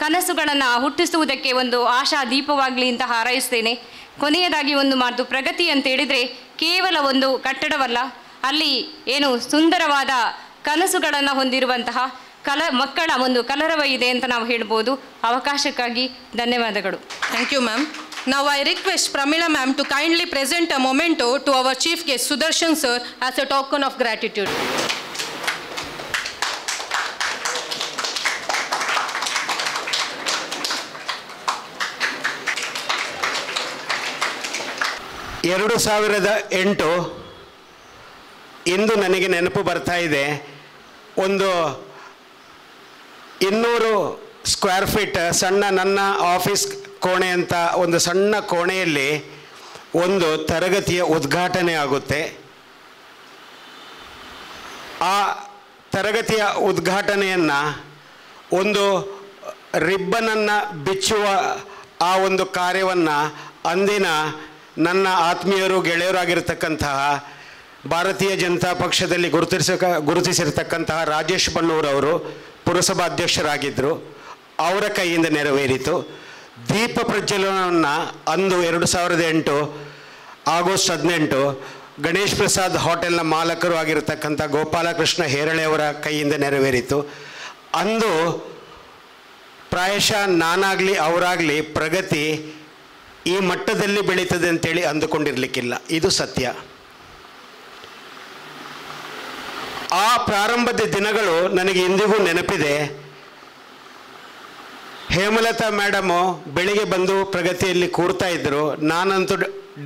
ಕನಸುಗಳನ್ನು ಹುಟ್ಟಿಸುವುದಕ್ಕೆ ಒಂದು ಆಶಾ ದೀಪವಾಗಲಿ ಅಂತ ಹಾರೈಸ್ತೇನೆ. ಕೊನೆಯದಾಗಿ ಒಂದು ಮಾತು, ಪ್ರಗತಿ ಅಂತ ಹೇಳಿದರೆ ಕೇವಲ ಒಂದು ಕಟ್ಟಡವಲ್ಲ, ಅಲ್ಲಿ ಏನು ಸುಂದರವಾದ ಕನಸುಗಳನ್ನು ಹೊಂದಿರುವಂತಹ ಮಕ್ಕಳ ಒಂದು ಕಲರವ ಇದೆ ಅಂತ ನಾವು ಹೇಳ್ಬೋದು. ಅವಕಾಶಕ್ಕಾಗಿ ಧನ್ಯವಾದಗಳು. Thank you ma'am. Now I request Pramila ma'am to kindly present a memento to our chief guest Sudarshan sir as a token of gratitude. ಎರಡು ಸಾವಿರದ 8 ಇಂದು ನನಗೆ ನೆನಪು ಬರ್ತಾ ಇದೆ. ಒಂದು 200 square feet ಸಣ್ಣ ನನ್ನ ಆಫೀಸ್ ಕೋಣೆ ಅಂತ ಒಂದು ಸಣ್ಣ ಕೋಣೆಯಲ್ಲಿ ಒಂದು ತರಗತಿಯ ಉದ್ಘಾಟನೆ ಆಗುತ್ತೆ. ಆ ತರಗತಿಯ ಉದ್ಘಾಟನೆಯನ್ನು ಒಂದು ರಿಬ್ಬನನ್ನು ಬಿಚ್ಚುವ ಆ ಒಂದು ಕಾರ್ಯವನ್ನು ಅಂದಿನ ನನ್ನ ಆತ್ಮೀಯರು ಗೆಳೆಯರಾಗಿರ್ತಕ್ಕಂತಹ ಭಾರತೀಯ ಜನತಾ ಪಕ್ಷದಲ್ಲಿ ಗುರುತಿಸಿರ್ತಕ್ಕಂತಹ ರಾಜೇಶ್ ಬಣ್ಣೂರವರು ಪುರಸಭಾಧ್ಯಕ್ಷರಾಗಿದ್ದರು, ಅವರ ಕೈಯಿಂದ ನೆರವೇರಿತು. ದೀಪ ಪ್ರಜ್ವಲನವನ್ನು ಅಂದು 2008 ಆಗಸ್ಟ್ 18 ಗಣೇಶ್ ಪ್ರಸಾದ್ ಹೋಟೆಲ್ನ ಮಾಲಕರು ಆಗಿರತಕ್ಕಂಥ ಗೋಪಾಲಕೃಷ್ಣ ಹೇರಳೆಯವರ ಕೈಯಿಂದ ನೆರವೇರಿತು. ಅಂದು ಪ್ರಾಯಶಃ ನಾನಾಗಲಿ ಅವರಾಗಲಿ ಪ್ರಗತಿ ಈ ಮಟ್ಟದಲ್ಲಿ ಬೆಳೀತದೆ ಅಂತೇಳಿ ಅಂದುಕೊಂಡಿರಲಿಕ್ಕಿಲ್ಲ, ಇದು ಸತ್ಯ. ಆ ಪ್ರಾರಂಭದ ದಿನಗಳು ನನಗೆ ಇಂದಿಗೂ ನೆನಪಿದೆ. ಹೇಮಲತಾ ಮೇಡಮು ಬೆಳಿಗ್ಗೆ ಬಂದು ಪ್ರಗತಿಯಲ್ಲಿ ಕೂರ್ತಾ ಇದ್ದರು. ನಾನಂತೂ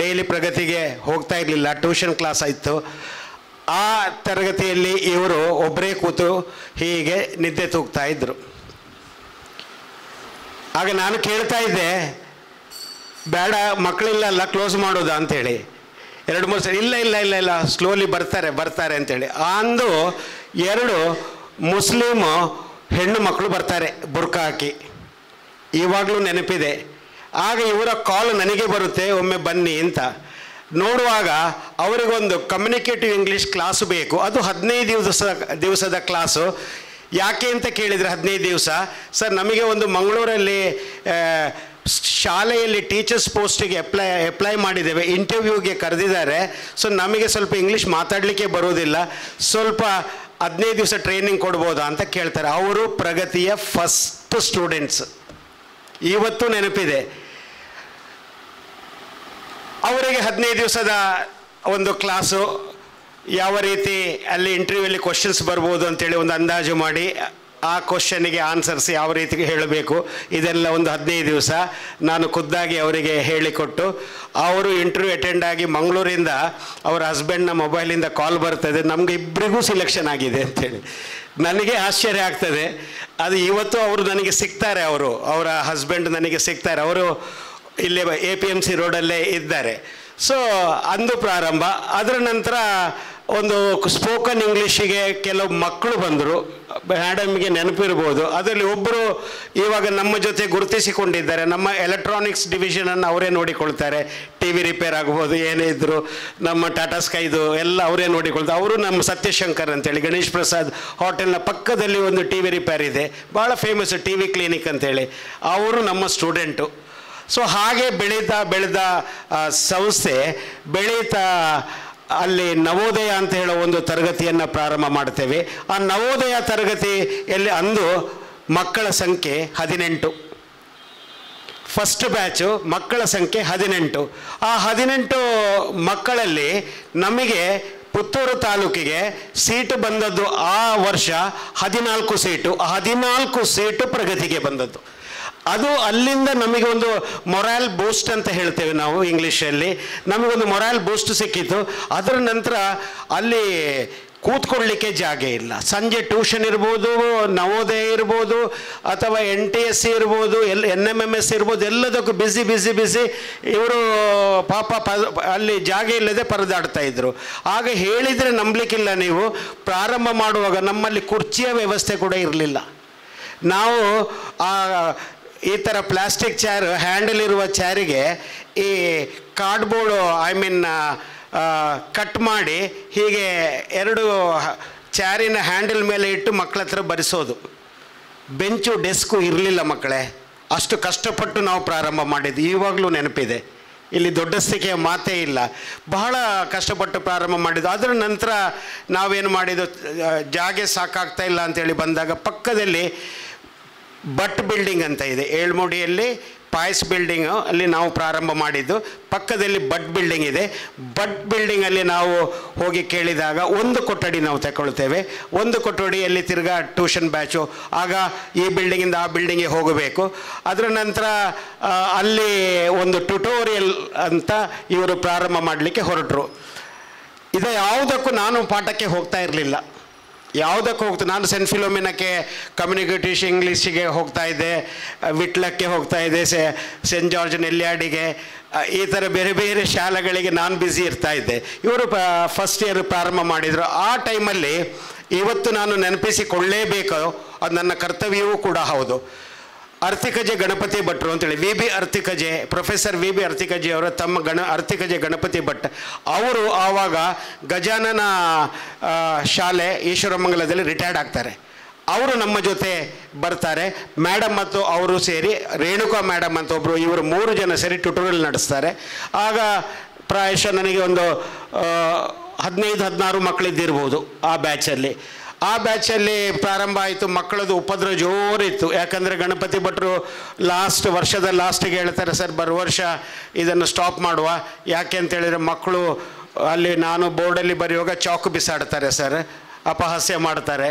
ಡೈಲಿ ಪ್ರಗತಿಗೆ ಹೋಗ್ತಾ ಇರಲಿಲ್ಲ, ಟ್ಯೂಷನ್ ಕ್ಲಾಸ್ ಆಯಿತು. ಆ ತರಗತಿಯಲ್ಲಿ ಇವರು ಒಬ್ಬರೇ ಕೂತು ಹೀಗೆ ನಿದ್ದೆ ತೂಗ್ತಾ ಇದ್ದರು. ಆಗ ನಾನು ಕೇಳ್ತಾ ಇದ್ದೆ, ಬೇಡ ಮಕ್ಕಳಿಲ್ಲ ಕ್ಲೋಸ್ ಮಾಡೋದು ಅಂಥೇಳಿ 2-3 ಸರಿ ಇಲ್ಲ ಸ್ಲೋಲಿ ಬರ್ತಾರೆ ಅಂತೇಳಿ. ಅಂದು 2 ಮುಸ್ಲಿಮು ಹೆಣ್ಣು ಮಕ್ಕಳು ಬರ್ತಾರೆ ಬುರ್ಕಾ ಹಾಕಿ, ಇವಾಗಲೂ ನೆನಪಿದೆ. ಆಗ ಇವರ ಕಾಲ್ ನನಗೆ ಬರುತ್ತೆ, ಒಮ್ಮೆ ಬನ್ನಿ ಅಂತ. ನೋಡುವಾಗ ಅವರಿಗೊಂದು ಕಮ್ಯುನಿಕೇಟಿವ್ ಇಂಗ್ಲೀಷ್ ಕ್ಲಾಸು ಬೇಕು, ಅದು 15 ದಿವಸದ ಕ್ಲಾಸು. ಯಾಕೆ ಅಂತ ಕೇಳಿದರೆ 15 ದಿವಸ ಸರ್, ನಮಗೆ ಒಂದು ಮಂಗಳೂರಲ್ಲಿ ಶಾಲೆಯಲ್ಲಿ ಟೀಚರ್ಸ್ ಪೋಸ್ಟಿಗೆ ಅಪ್ಲೈ ಮಾಡಿದ್ದೇವೆ, ಇಂಟರ್ವ್ಯೂಗೆ ಕರೆದಿದ್ದಾರೆ. ಸೊ ನಮಗೆ ಸ್ವಲ್ಪ ಇಂಗ್ಲೀಷ್ ಮಾತಾಡಲಿಕ್ಕೆ ಬರೋದಿಲ್ಲ, ಸ್ವಲ್ಪ 15 ದಿವಸ ಟ್ರೈನಿಂಗ್ ಕೊಡ್ಬೋದಾ ಅಂತ ಕೇಳ್ತಾರೆ. ಅವರು ಪ್ರಗತಿಯ ಫಸ್ಟ್ ಸ್ಟೂಡೆಂಟ್ಸ್, ಇವತ್ತು ನೆನಪಿದೆ. ಅವರಿಗೆ 15 ದಿವಸದ ಒಂದು ಕ್ಲಾಸು, ಯಾವ ರೀತಿ ಅಲ್ಲಿ ಇಂಟರ್ವ್ಯೂವಲ್ಲಿ ಕ್ವಶನ್ಸ್ ಬರ್ಬೋದು ಅಂತೇಳಿ ಒಂದು ಅಂದಾಜು ಮಾಡಿ ಆ ಕ್ವಶನಿಗೆ ಆನ್ಸರ್ಸ್ ಯಾವ ರೀತಿ ಹೇಳಬೇಕು, ಇದೆಲ್ಲ ಒಂದು 15 ದಿವಸ ನಾನು ಖುದ್ದಾಗಿ ಅವರಿಗೆ ಹೇಳಿಕೊಟ್ಟು, ಅವರು ಇಂಟರ್ವ್ಯೂ ಅಟೆಂಡ್ ಆಗಿ ಮಂಗಳೂರಿಂದ ಅವರ ಹಸ್ಬೆಂಡ್ನ ಮೊಬೈಲಿಂದ ಕಾಲ್ ಬರ್ತದೆ, ನಮ್ಗೆ ಇಬ್ಬರಿಗೂ ಸಿಲೆಕ್ಷನ್ ಆಗಿದೆ ಅಂತೇಳಿ. ನನಗೆ ಆಶ್ಚರ್ಯ ಆಗ್ತದೆ. ಅದು ಇವತ್ತು ಅವರು ನನಗೆ ಸಿಗ್ತಾರೆ, ಅವರ ಹಸ್ಬೆಂಡ್ ನನಗೆ ಸಿಗ್ತಾರೆ, ಅವರು ಇಲ್ಲೇ APMC ರೋಡಲ್ಲೇ ಇದ್ದಾರೆ. ಸೊ ಅಂದು ಪ್ರಾರಂಭ. ಅದರ ನಂತರ ಒಂದು ಸ್ಪೋಕನ್ ಇಂಗ್ಲೀಷಿಗೆ ಕೆಲವು ಮಕ್ಕಳು ಬಂದರು, ಮೇಡಮ್ಗೆ ನೆನಪಿರ್ಬೋದು. ಅದರಲ್ಲಿ ಒಬ್ಬರು ಇವಾಗ ನಮ್ಮ ಜೊತೆ ಗುರುತಿಸಿಕೊಂಡಿದ್ದಾರೆ, ನಮ್ಮ ಎಲೆಕ್ಟ್ರಾನಿಕ್ಸ್ ಡಿವಿಷನನ್ನು ಅವರೇ ನೋಡಿಕೊಳ್ತಾರೆ, TV ರಿಪೇರ್ ಆಗ್ಬೋದು ಏನೇ ಇದ್ದರೂ ನಮ್ಮ ಟಾಟಾ ಸ್ಕೈದು ಎಲ್ಲ ಅವರೇ ನೋಡಿಕೊಳ್ತಾರೆ. ಅವರು ನಮ್ಮ ಸತ್ಯಶಂಕರ್ ಅಂತೇಳಿ, ಗಣೇಶ್ ಪ್ರಸಾದ್ ಹೋಟೆಲ್ನ ಪಕ್ಕದಲ್ಲಿ ಒಂದು TV ರಿಪೇರ್ ಇದೆ, ಭಾಳ ಫೇಮಸ್ TV ಕ್ಲಿನಿಕ್ ಅಂತೇಳಿ, ಅವರು ನಮ್ಮ ಸ್ಟೂಡೆಂಟು. ಸೊ ಹಾಗೆ ಬೆಳೀತಾ ಬೆಳೆದ ಸಂಸ್ಥೆ ಬೆಳೀತಾ ಅಲ್ಲಿ ನವೋದಯ ಅಂತ ಹೇಳೋ ಒಂದು ತರಗತಿಯನ್ನು ಪ್ರಾರಂಭ ಮಾಡ್ತೇವೆ. ಆ ನವೋದಯ ತರಗತಿಯಲ್ಲಿ ಅಂದು ಮಕ್ಕಳ ಸಂಖ್ಯೆ 18, ಫಸ್ಟ್ ಬ್ಯಾಚು ಮಕ್ಕಳ ಸಂಖ್ಯೆ 18. ಆ 18 ಮಕ್ಕಳಲ್ಲಿ ನಮಗೆ ಪುತ್ತೂರು ತಾಲೂಕಿಗೆ ಸೀಟು ಬಂದದ್ದು ಆ ವರ್ಷ 14 ಸೀಟು. ಆ 14 ಸೀಟು ಪ್ರಗತಿಗೆ ಬಂದದ್ದು. ಅದು ಅಲ್ಲಿಂದ ನಮಗೆ ಒಂದು ಮೊರಾಲ್ ಬೂಸ್ಟ್ ಅಂತ ಹೇಳ್ತೇವೆ ನಾವು ಇಂಗ್ಲೀಷಲ್ಲಿ, ನಮಗೊಂದು ಮೊರಾಲ್ ಬೂಸ್ಟ್ ಸಿಕ್ಕಿತ್ತು. ಅದರ ನಂತರ ಅಲ್ಲಿ ಕೂತ್ಕೊಳ್ಳಲಿಕ್ಕೆ ಜಾಗ ಇಲ್ಲ. ಸಂಜೆ ಟ್ಯೂಷನ್ ಇರ್ಬೋದು, ನವೋದಯ ಇರ್ಬೋದು, ಅಥವಾ NTSC ಇರ್ಬೋದು, NMMS ಇರ್ಬೋದು, ಎಲ್ಲದಕ್ಕೂ ಬಿಸಿ. ಇವರು ಪಾಪ ಅಲ್ಲಿ ಜಾಗ ಇಲ್ಲದೆ ಪರದಾಡ್ತಾ ಇದ್ದರು. ಆಗ ಹೇಳಿದರೆ ನಂಬಲಿಕ್ಕಿಲ್ಲ ನೀವು, ಪ್ರಾರಂಭ ಮಾಡುವಾಗ ನಮ್ಮಲ್ಲಿ ಕುರ್ಚಿಯ ವ್ಯವಸ್ಥೆ ಕೂಡ ಇರಲಿಲ್ಲ. ನಾವು ಈ ಥರ ಪ್ಲಾಸ್ಟಿಕ್ ಚೇರ್, ಹ್ಯಾಂಡಲ್ ಇರುವ ಚೇರಿಗೆ ಈ ಕಾರ್ಡ್ಬೋರ್ಡು ಕಟ್ ಮಾಡಿ ಹೀಗೆ ಎರಡು ಚಾರಿನ ಹ್ಯಾಂಡಲ್ ಮೇಲೆ ಇಟ್ಟು ಮಕ್ಕಳ ಹತ್ರ ಬರೆಸೋದು. ಬೆಂಚು ಡೆಸ್ಕು ಇರಲಿಲ್ಲ ಮಕ್ಕಳೇ, ಅಷ್ಟು ಕಷ್ಟಪಟ್ಟು ನಾವು ಪ್ರಾರಂಭ ಮಾಡಿದ್ದು. ಇವಾಗಲೂ ನೆನಪಿದೆ, ಇಲ್ಲಿ ದೊಡ್ಡಸ್ತಿಕೆಯ ಮಾತೇ ಇಲ್ಲ, ಬಹಳ ಕಷ್ಟಪಟ್ಟು ಪ್ರಾರಂಭ ಮಾಡಿದ್ದು. ಅದರ ನಂತರ ನಾವೇನು ಮಾಡಿದ್ದು, ಜಾಗೆ ಸಾಕಾಗ್ತಾ ಇಲ್ಲ ಅಂತೇಳಿ ಬಂದಾಗ ಪಕ್ಕದಲ್ಲಿ ಬಟ್ ಬಿಲ್ಡಿಂಗ್ ಅಂತ ಇದೆ ಏಳ್ಮುಡಿಯಲ್ಲಿ, ಪಾಯ್ಸ್ ಬಿಲ್ಡಿಂಗು, ಅಲ್ಲಿ ನಾವು ಪ್ರಾರಂಭ ಮಾಡಿದ್ದು. ಪಕ್ಕದಲ್ಲಿ ಬಟ್ ಬಿಲ್ಡಿಂಗ್ ಇದೆ, ಬಟ್ ಬಿಲ್ಡಿಂಗಲ್ಲಿ ನಾವು ಹೋಗಿ ಕೇಳಿದಾಗ ಒಂದು ಕೊಠಡಿ ನಾವು ತಗೊಳ್ತೇವೆ. ಒಂದು ಕೊಠಡಿಯಲ್ಲಿ ತಿರ್ಗಾ ಟ್ಯೂಷನ್ ಬ್ಯಾಚು. ಆಗ ಈ ಬಿಲ್ಡಿಂಗಿಂದ ಆ ಬಿಲ್ಡಿಂಗಿಗೆ ಹೋಗಬೇಕು. ಅದರ ನಂತರ ಅಲ್ಲಿ ಒಂದು ಟ್ಯುಟೋರಿಯಲ್ ಅಂತ ಇವರು ಪ್ರಾರಂಭ ಮಾಡಲಿಕ್ಕೆ ಹೊರಟರು. ಇದು ಯಾವುದಕ್ಕೂ ನಾನು ಪಾಠಕ್ಕೆ ಹೋಗ್ತಾ ಇರಲಿಲ್ಲ, ಯಾವುದಕ್ಕೆ ಹೋಗ್ತಾ, ನಾನು ಸೆಂಟ್ ಫಿಲೋಮಿನಕ್ಕೆ ಕಮ್ಯುನಿಕೇಟಿವ್ ಇಂಗ್ಲೀಷಿಗೆ ಹೋಗ್ತಾಯಿದ್ದೆ, ವಿಟ್ಲಕ್ಕೆ ಹೋಗ್ತಾಯಿದ್ದೆ, ಸೆಂಟ್ ಜಾರ್ಜ್ ನೆಲ್ಯಾಡಿಗೆ, ಈ ಥರ ಬೇರೆ ಬೇರೆ ಶಾಲೆಗಳಿಗೆ ನಾನು ಬ್ಯುಸಿ ಇರ್ತಾಯಿದ್ದೆ. ಇವರು ಫಸ್ಟ್ ಇಯರ್ ಪ್ರಾರಂಭ ಮಾಡಿದರು. ಆ ಟೈಮಲ್ಲಿ ಇವತ್ತು ನಾನು ನೆನಪಿಸಿಕೊಳ್ಳೇಬೇಕು, ಅದು ನನ್ನ ಕರ್ತವ್ಯವೂ ಕೂಡ ಹೌದು. ಅರ್ತಿಕಜೆ ಗಣಪತಿ ಭಟ್ರು ಅಂತೇಳಿ VB Artikaje, professor VB Artikaje ಅವರು ತಮ್ಮ ಅರ್ತಿಕಜೆ ಗಣಪತಿ ಭಟ್ ಅವರು ಆವಾಗ ಗಜಾನನ ಶಾಲೆ ಈಶ್ವರಮಂಗಲದಲ್ಲಿ ರಿಟೈರ್ಡ್ ಆಗ್ತಾರೆ. ಅವರು ನಮ್ಮ ಜೊತೆ ಬರ್ತಾರೆ. ಮೇಡಮ್ ಮತ್ತು ಅವರು ಸೇರಿ, ರೇಣುಕಾ ಮೇಡಮ್ ಅಂತ ಒಬ್ಬರು, ಇವರು 3 ಜನ ಸೇರಿ ಟ್ಯುಟೋರಿಯಲ್ ನಡೆಸ್ತಾರೆ. ಆಗ ಪ್ರಾಯಶಃ ನನಗೆ ಒಂದು 15-16 ಮಕ್ಕಳಿದ್ದಿರ್ಬೋದು ಆ ಬ್ಯಾಚಲ್ಲಿ. ಆ ಬ್ಯಾಚಲ್ಲಿ ಪ್ರಾರಂಭ ಆಯಿತು. ಮಕ್ಕಳದು ಉಪದ್ರ ಜೋರಿತ್ತು. ಯಾಕಂದರೆ ಗಣಪತಿ ಭಟ್ರು ವರ್ಷದ ಲಾಸ್ಟಿಗೆ ಹೇಳ್ತಾರೆ, ಸರ್ ಬರೋ ವರ್ಷ ಇದನ್ನು ಸ್ಟಾಪ್ ಮಾಡುವ, ಯಾಕೆ ಅಂತೇಳಿದರೆ ಮಕ್ಕಳು ಅಲ್ಲಿ ನಾನು ಬೋರ್ಡಲ್ಲಿ ಬರೆಯುವಾಗ ಚಾಕು ಬಿಸಾಡ್ತಾರೆ ಸರ್, ಅಪಹಾಸ್ಯ ಮಾಡ್ತಾರೆ,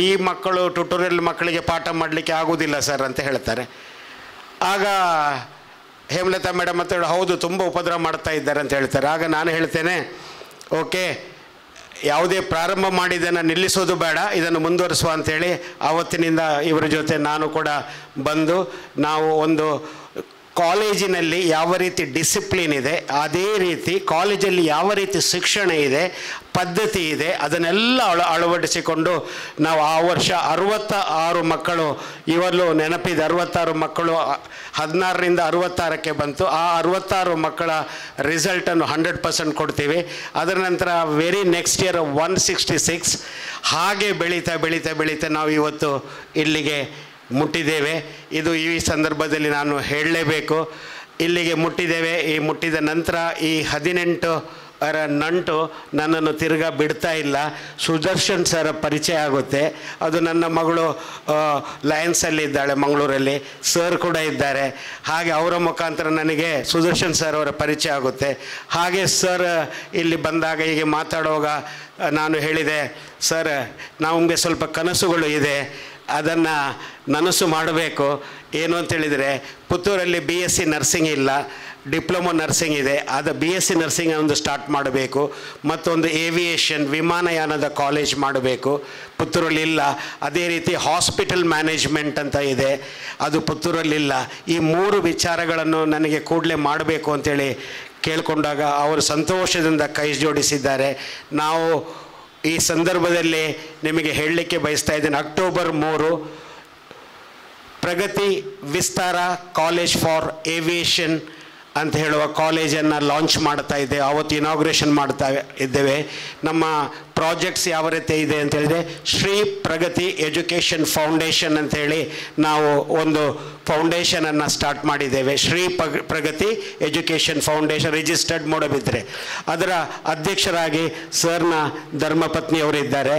ಈ ಮಕ್ಕಳು ಟ್ಯುಟೋರಿಯಲ್ ಮಕ್ಕಳಿಗೆ ಪಾಠ ಮಾಡಲಿಕ್ಕೆ ಆಗೋದಿಲ್ಲ ಸರ್ ಅಂತ ಹೇಳ್ತಾರೆ. ಆಗ ಹೇಮಲತಾ ಮೇಡಮ್ ಅಂತ ಹೇಳಿ, ಹೌದು ತುಂಬ ಉಪದ್ರ ಮಾಡ್ತಾ ಇದ್ದಾರೆ ಅಂತ ಹೇಳ್ತಾರೆ. ಆಗ ನಾನು ಹೇಳ್ತೇನೆ, ಓಕೆ, ಯಾವುದೇ ಪ್ರಾರಂಭ ಮಾಡಿದ್ದನ್ನು ನಿಲ್ಲಿಸೋದು ಬೇಡ, ಇದನ್ನು ಮುಂದುವರಿಸುವ ಅಂಥೇಳಿ ಆವತ್ತಿನಿಂದ ಇವರ ಜೊತೆ ನಾನು ಕೂಡ ಬಂದು, ನಾವು ಒಂದು ಕಾಲೇಜಿನಲ್ಲಿ ಯಾವ ರೀತಿ ಡಿಸಿಪ್ಲಿನ್ ಇದೆ, ಅದೇ ರೀತಿ ಕಾಲೇಜಲ್ಲಿ ಯಾವ ರೀತಿ ಶಿಕ್ಷಣ ಇದೆ, ಪದ್ಧತಿ ಇದೆ, ಅದನ್ನೆಲ್ಲ ಅಳವಡಿಸಿಕೊಂಡು ನಾವು ಆ ವರ್ಷ 66 ಮಕ್ಕಳು, ಇವರಲ್ಲೂ ನೆನಪಿದೆ 66 ಮಕ್ಕಳು, 16ರಿಂದ 66ಕ್ಕೆ ಬಂತು. ಆ 66 ಮಕ್ಕಳ ರಿಸಲ್ಟನ್ನು 100% ಕೊಡ್ತೀವಿ. ಅದರ ನಂತರ ವೆರಿ ನೆಕ್ಸ್ಟ್ ಇಯರ್ 166. ಹಾಗೆ ಬೆಳೀತಾ ನಾವು ಇವತ್ತು ಇಲ್ಲಿಗೆ ಮುಟ್ಟಿದ್ದೇವೆ. ಇದು ಈ ಸಂದರ್ಭದಲ್ಲಿ ನಾನು ಹೇಳಲೇಬೇಕು, ಇಲ್ಲಿಗೆ ಮುಟ್ಟಿದ್ದೇವೆ. ಈ ಮುಟ್ಟಿದ ನಂತರ ಈ 18ರ ನಂಟು ನನ್ನನ್ನು ತಿರ್ಗಾ ಬಿಡ್ತಾ ಇಲ್ಲ. ಸುದರ್ಶನ್ ಸರ್ ಪರಿಚಯ ಆಗುತ್ತೆ. ಅದು ನನ್ನ ಮಗಳು ಲಯನ್ಸಲ್ಲಿದ್ದಾಳೆ, ಮಂಗಳೂರಲ್ಲಿ. ಸರ್ ಕೂಡ ಇದ್ದಾರೆ. ಹಾಗೆ ಅವರ ಮುಖಾಂತರ ನನಗೆ ಸುದರ್ಶನ್ ಸರ್ ಅವರ ಪರಿಚಯ ಆಗುತ್ತೆ. ಹಾಗೆ ಸರ್ ಇಲ್ಲಿ ಬಂದಾಗ ಹೀಗೆ ಮಾತಾಡುವಾಗ ನಾನು ಹೇಳಿದೆ, ಸರ್ ನಮಗೆ ಸ್ವಲ್ಪ ಕನಸುಗಳು ಇದೆ, ಅದನ್ನು ನನಸು ಮಾಡಬೇಕು. ಏನು ಅಂತೇಳಿದರೆ, ಪುತ್ತೂರಲ್ಲಿ BSc ನರ್ಸಿಂಗ್ ಇಲ್ಲ, ಡಿಪ್ಲೊಮೊ ನರ್ಸಿಂಗ್ ಇದೆ, ಅದು BSc ನರ್ಸಿಂಗ್ ಒಂದು ಸ್ಟಾರ್ಟ್ ಮಾಡಬೇಕು. ಮತ್ತೊಂದು ಏವಿಯೇಷನ್ ವಿಮಾನಯಾನದ ಕಾಲೇಜ್ ಮಾಡಬೇಕು, ಪುತ್ತೂರಲ್ಲಿಲ್ಲ. ಅದೇ ರೀತಿ ಹಾಸ್ಪಿಟಲ್ ಮ್ಯಾನೇಜ್ಮೆಂಟ್ ಅಂತ ಇದೆ, ಅದು ಪುತ್ತೂರಲ್ಲಿಲ್ಲ. ಈ 3 ವಿಚಾರಗಳನ್ನು ನನಗೆ ಕೂಡಲೇ ಮಾಡಬೇಕು ಅಂತೇಳಿ ಕೇಳಿಕೊಂಡಾಗ ಅವರು ಸಂತೋಷದಿಂದ ಕೈ ಜೋಡಿಸಿದ್ದಾರೆ. ನಾವು ಈ ಸಂದರ್ಭದಲ್ಲಿ ನಿಮಗೆ ಹೇಳಲಿಕ್ಕೆ ಬಯಸ್ತಾ ಇದ್ದೇನೆ, October 3 Pragati Vistara college for aviation ಅಂತ ಹೇಳುವ ಕಾಲೇಜನ್ನು ಲಾಂಚ್ ಮಾಡ್ತಾ ಇದೆ. ಆವತ್ತು ಇನಾಗ್ರೇಷನ್ ಮಾಡ್ತಾ ಇದ್ದೇವೆ. ನಮ್ಮ ಪ್ರಾಜೆಕ್ಟ್ಸ್ ಯಾವ ರೀತಿ ಇದೆ ಅಂತ ಹೇಳಿದರೆ, ಶ್ರೀ ಪ್ರಗತಿ ಎಜುಕೇಷನ್ ಫೌಂಡೇಶನ್ ಅಂಥೇಳಿ ನಾವು ಒಂದು ಫೌಂಡೇಶನನ್ನು ಸ್ಟಾರ್ಟ್ ಮಾಡಿದ್ದೇವೆ. Shri Pragati education foundation registered Moodbidri. ಅದರ ಅಧ್ಯಕ್ಷರಾಗಿ ಸರ್ನ ಧರ್ಮಪತ್ನಿಯವರಿದ್ದಾರೆ.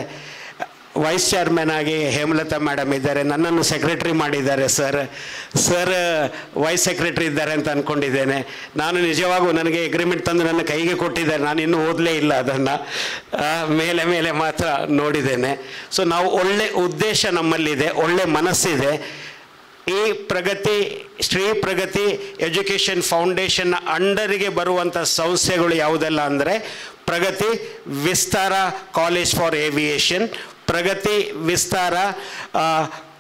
ವೈಸ್ ಚೇರ್ಮನ್ ಆಗಿ ಹೇಮಲತಾ ಮೇಡಮ್ ಇದ್ದಾರೆ. ನನ್ನನ್ನು ಸೆಕ್ರೆಟ್ರಿ ಮಾಡಿದ್ದಾರೆ ಸರ್. ಸರ್ ವೈಸ್ ಸೆಕ್ರೆಟ್ರಿ ಇದ್ದಾರೆ ಅಂತ ಅಂದ್ಕೊಂಡಿದ್ದೇನೆ ನಾನು. ನಿಜವಾಗೂ ನನಗೆ ಎಗ್ರಿಮೆಂಟ್ ತಂದು ನನ್ನ ಕೈಗೆ ಕೊಟ್ಟಿದ್ದಾರೆ. ನಾನು ಇನ್ನೂ ಓದಲೇ ಇಲ್ಲ, ಅದನ್ನು ಮೇಲೆ ಮೇಲೆ ಮಾತ್ರ ನೋಡಿದ್ದೇನೆ. ಸೊ ನಾವು ಒಳ್ಳೆ ಉದ್ದೇಶ ನಮ್ಮಲ್ಲಿದೆ, ಒಳ್ಳೆ ಮನಸ್ಸಿದೆ. ಈ ಪ್ರಗತಿ ಶ್ರೀ ಪ್ರಗತಿ ಎಜುಕೇಷನ್ ಫೌಂಡೇಶನ್ ಅಂಡರಿಗೆ ಬರುವಂಥ ಸಂಸ್ಥೆಗಳು ಯಾವುದೆಲ್ಲ ಅಂದರೆ, Pragati Vistara college for aviation, Pragati Vistara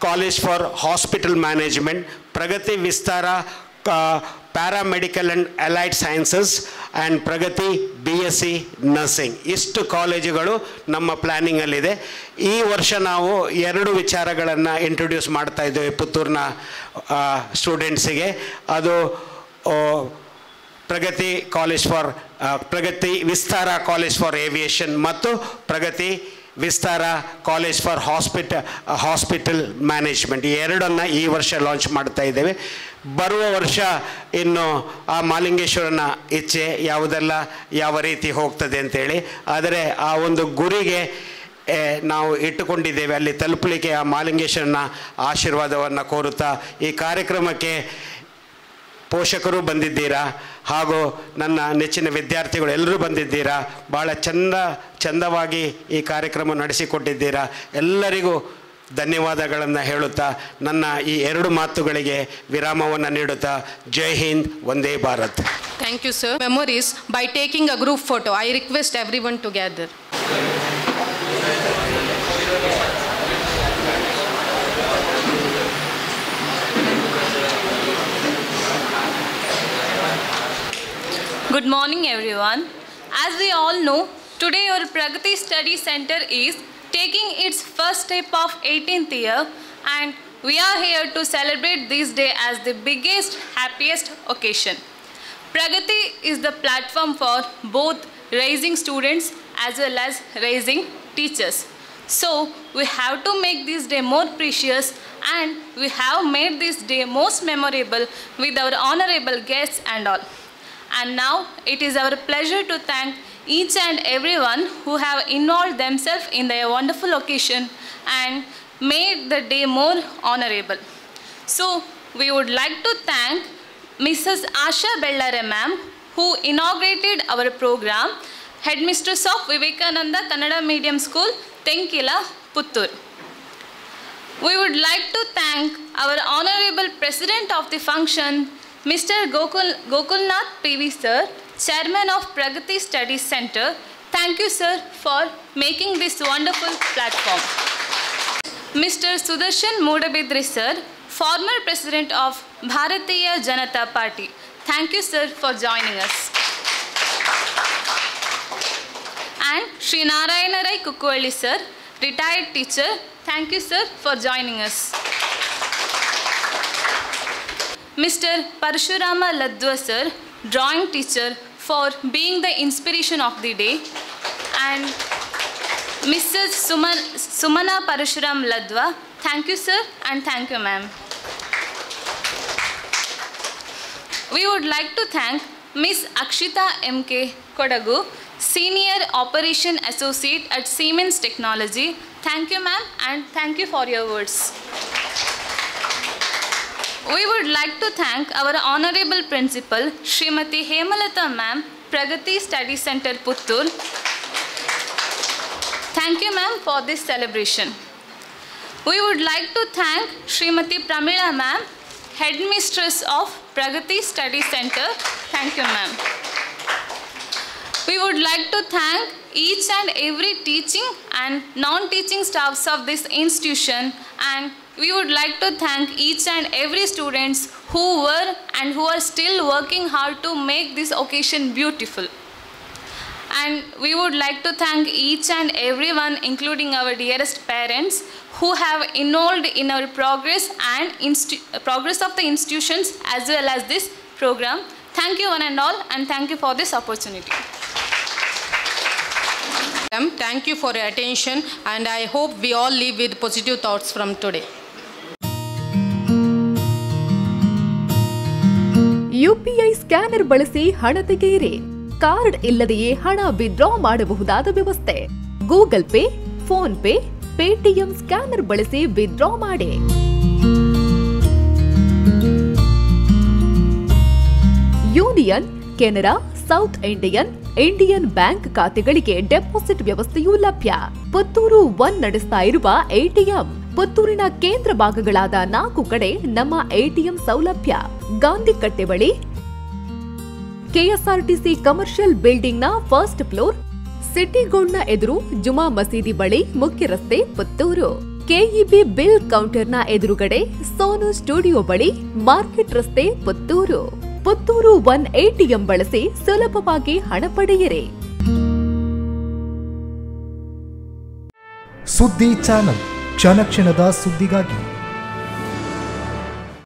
college for hospital management, Pragati Vistara paramedical and allied sciences and Pragati BSc nursing. ಇಷ್ಟು ಕಾಲೇಜುಗಳು ನಮ್ಮ ಪ್ಲ್ಯಾನಿಂಗಲ್ಲಿದೆ. ಈ ವರ್ಷ ನಾವು 2 ವಿಚಾರಗಳನ್ನು ಇಂಟ್ರೊಡ್ಯೂಸ್ ಮಾಡ್ತಾ ಇದ್ದೇವೆ ಪುತ್ತೂರಿನ ಸ್ಟೂಡೆಂಟ್ಸಿಗೆ. ಅದು Pragati college for Pragati Vistara college for aviation ಮತ್ತು Pragati Vistara college for hospital management. ಈ 2ಅನ್ನು ಈ ವರ್ಷ ಲಾಂಚ್ ಮಾಡ್ತಾ ಇದ್ದೇವೆ. ಬರುವ ವರ್ಷ ಇನ್ನು ಆ ಮಾಲಿಂಗೇಶ್ವರನ ಇಚ್ಛೆ ಯಾವುದೆಲ್ಲ ಯಾವ ರೀತಿ ಹೋಗ್ತದೆ ಅಂತೇಳಿ, ಆದರೆ ಆ ಒಂದು ಗುರಿಗೆ ನಾವು ಇಟ್ಟುಕೊಂಡಿದ್ದೇವೆ. ಅಲ್ಲಿ ತಲುಪಲಿಕ್ಕೆ ಆ ಮಾಲಿಂಗೇಶ್ವರನ ಆಶೀರ್ವಾದವನ್ನು ಕೋರುತ್ತಾ ಈ ಕಾರ್ಯಕ್ರಮಕ್ಕೆ ಪೋಷಕರು ಬಂದಿದ್ದೀರಾ ಹಾಗೂ ನನ್ನ ನೆಚ್ಚಿನ ವಿದ್ಯಾರ್ಥಿಗಳು ಎಲ್ಲರೂ ಬಂದಿದ್ದೀರಾ. ಭಾಳ ಚಂದವಾಗಿ ಈ ಕಾರ್ಯಕ್ರಮ ನಡೆಸಿಕೊಟ್ಟಿದ್ದೀರಾ. ಎಲ್ಲರಿಗೂ ಧನ್ಯವಾದಗಳನ್ನು ಹೇಳುತ್ತಾ ನನ್ನ ಈ 2 ಮಾತುಗಳಿಗೆ ವಿರಾಮವನ್ನು ನೀಡುತ್ತಾ, ಜೈ Hind, Vande Bharat. Thank you sir. Memories by taking a group photo. I request everyone to gather. Good morning everyone. As we all know, today your Pragati Study Centre is taking its first step of 18th year and we are here to celebrate this day as the biggest, happiest occasion. Pragati is the platform for both raising students as well as raising teachers. So we have to make this day more precious and we have made this day most memorable with our honourable guests and all. And now it is our pleasure to thank each and everyone who have involved themselves in the wonderful occasion and made the day more honorable. So we would like to thank Mrs. Asha Bellaraman, who inaugurated our program, Headmistress of Vivekananda Kannada Medium School, Tenkila Puttur. We would like to thank our honorable president of the function, Mr. Gokulnath P.V. sir, chairman of Pragati Study Centre. Thank you sir for making this wonderful platform. Mr. Sudarshan Mudabidri sir, former president of Bharatiya Janata Party. Thank you sir for joining us. And Shri Narayana Rai Kukwalli sir, retired teacher. Thank you sir for joining us. Mr. Parashurama Ladwa sir, drawing teacher, for being the inspiration of the day. And Mrs. Sumana Parashuram Ladwa, thank you sir and thank you ma'am. We would like to thank Ms. Akshita M.K. Kodagu, Senior Operation Associate at Siemens Technology. Thank you ma'am and thank you for your words. We would like to thank our honorable principal, Shrimati Hemalata ma'am, Pragati Study Centre Puttur. Thank you ma'am for this celebration. We would like to thank Shrimati Pramila ma'am, headmistress of Pragati Study Centre. Thank you ma'am. We would like to thank each and every teaching and non-teaching staffs of this institution, and we would like to thank each and every students who were and who are still working hard to make this occasion beautiful. And we would like to thank each and everyone, including our dearest parents, who have involved in our progress and progress of the institutions as well as this program. Thank you one and all, and thank you for this opportunity. Thank you for your attention, and I hope we all leave with positive thoughts from today. UPI scanner ಬಳಸಿ ಹಣ ತೆಗೆಯಿರಿ. Card ಇಲ್ಲದೆಯೇ ಹಣ withdraw ಮಾಡಬಹುದಾದ ವ್ಯವಸ್ಥೆ. Google Pay, PhonePe, Paytm scanner ಬಳಸಿ withdraw ಮಾಡಿ. Union, Canara, South Indian, Indian bank ಖಾತೆಗಳಿಗೆ ಡೆಪಾಸಿಟ್ ವ್ಯವಸ್ಥೆಯೂ ಲಭ್ಯ. ಪುತ್ತೂರು 1 ನಡೆಸ್ತಾ ಇರುವ ATM. ಪುತ್ತೂರಿನ ಕೇಂದ್ರ ಭಾಗಗಳಾದ 4 ಕಡೆ ನಮ್ಮ ATM ಸೌಲಭ್ಯ. ಗಾಂಧಿ ಕಟ್ಟೆ ಬಳಿ KSRTC ಕಮರ್ಷಿಯಲ್ ಬಿಲ್ಡಿಂಗ್ ನ ಫಸ್ಟ್ ಫ್ಲೋರ್, ಸಿಟಿ ಗೋಲ್ಡ್ ನ ಎದುರು, ಜುಮಾ ಮಸೀದಿ ಬಳಿ, ಮುಖ್ಯ ರಸ್ತೆ, ಪುತ್ತೂರು. KEB ಬಿಲ್ ಕೌಂಟರ್ ನ ಎದುರುಗಡೆ, ಸೋನು ಸ್ಟುಡಿಯೋ ಬಳಿ, ಮಾರ್ಕೆಟ್ ರಸ್ತೆ, ಪುತ್ತೂರು. ಪುತ್ತೂರು 1 ATM ಬಳಸಿ ಸುಲಭವಾಗಿ ಹಣ ಪಡೆಯಿರಿ. ಸುದ್ದಿ ಚಾನಲ್, ಕ್ಷಣ ಕ್ಷಣದ ಸುದ್ದಿಗಾಗಿ.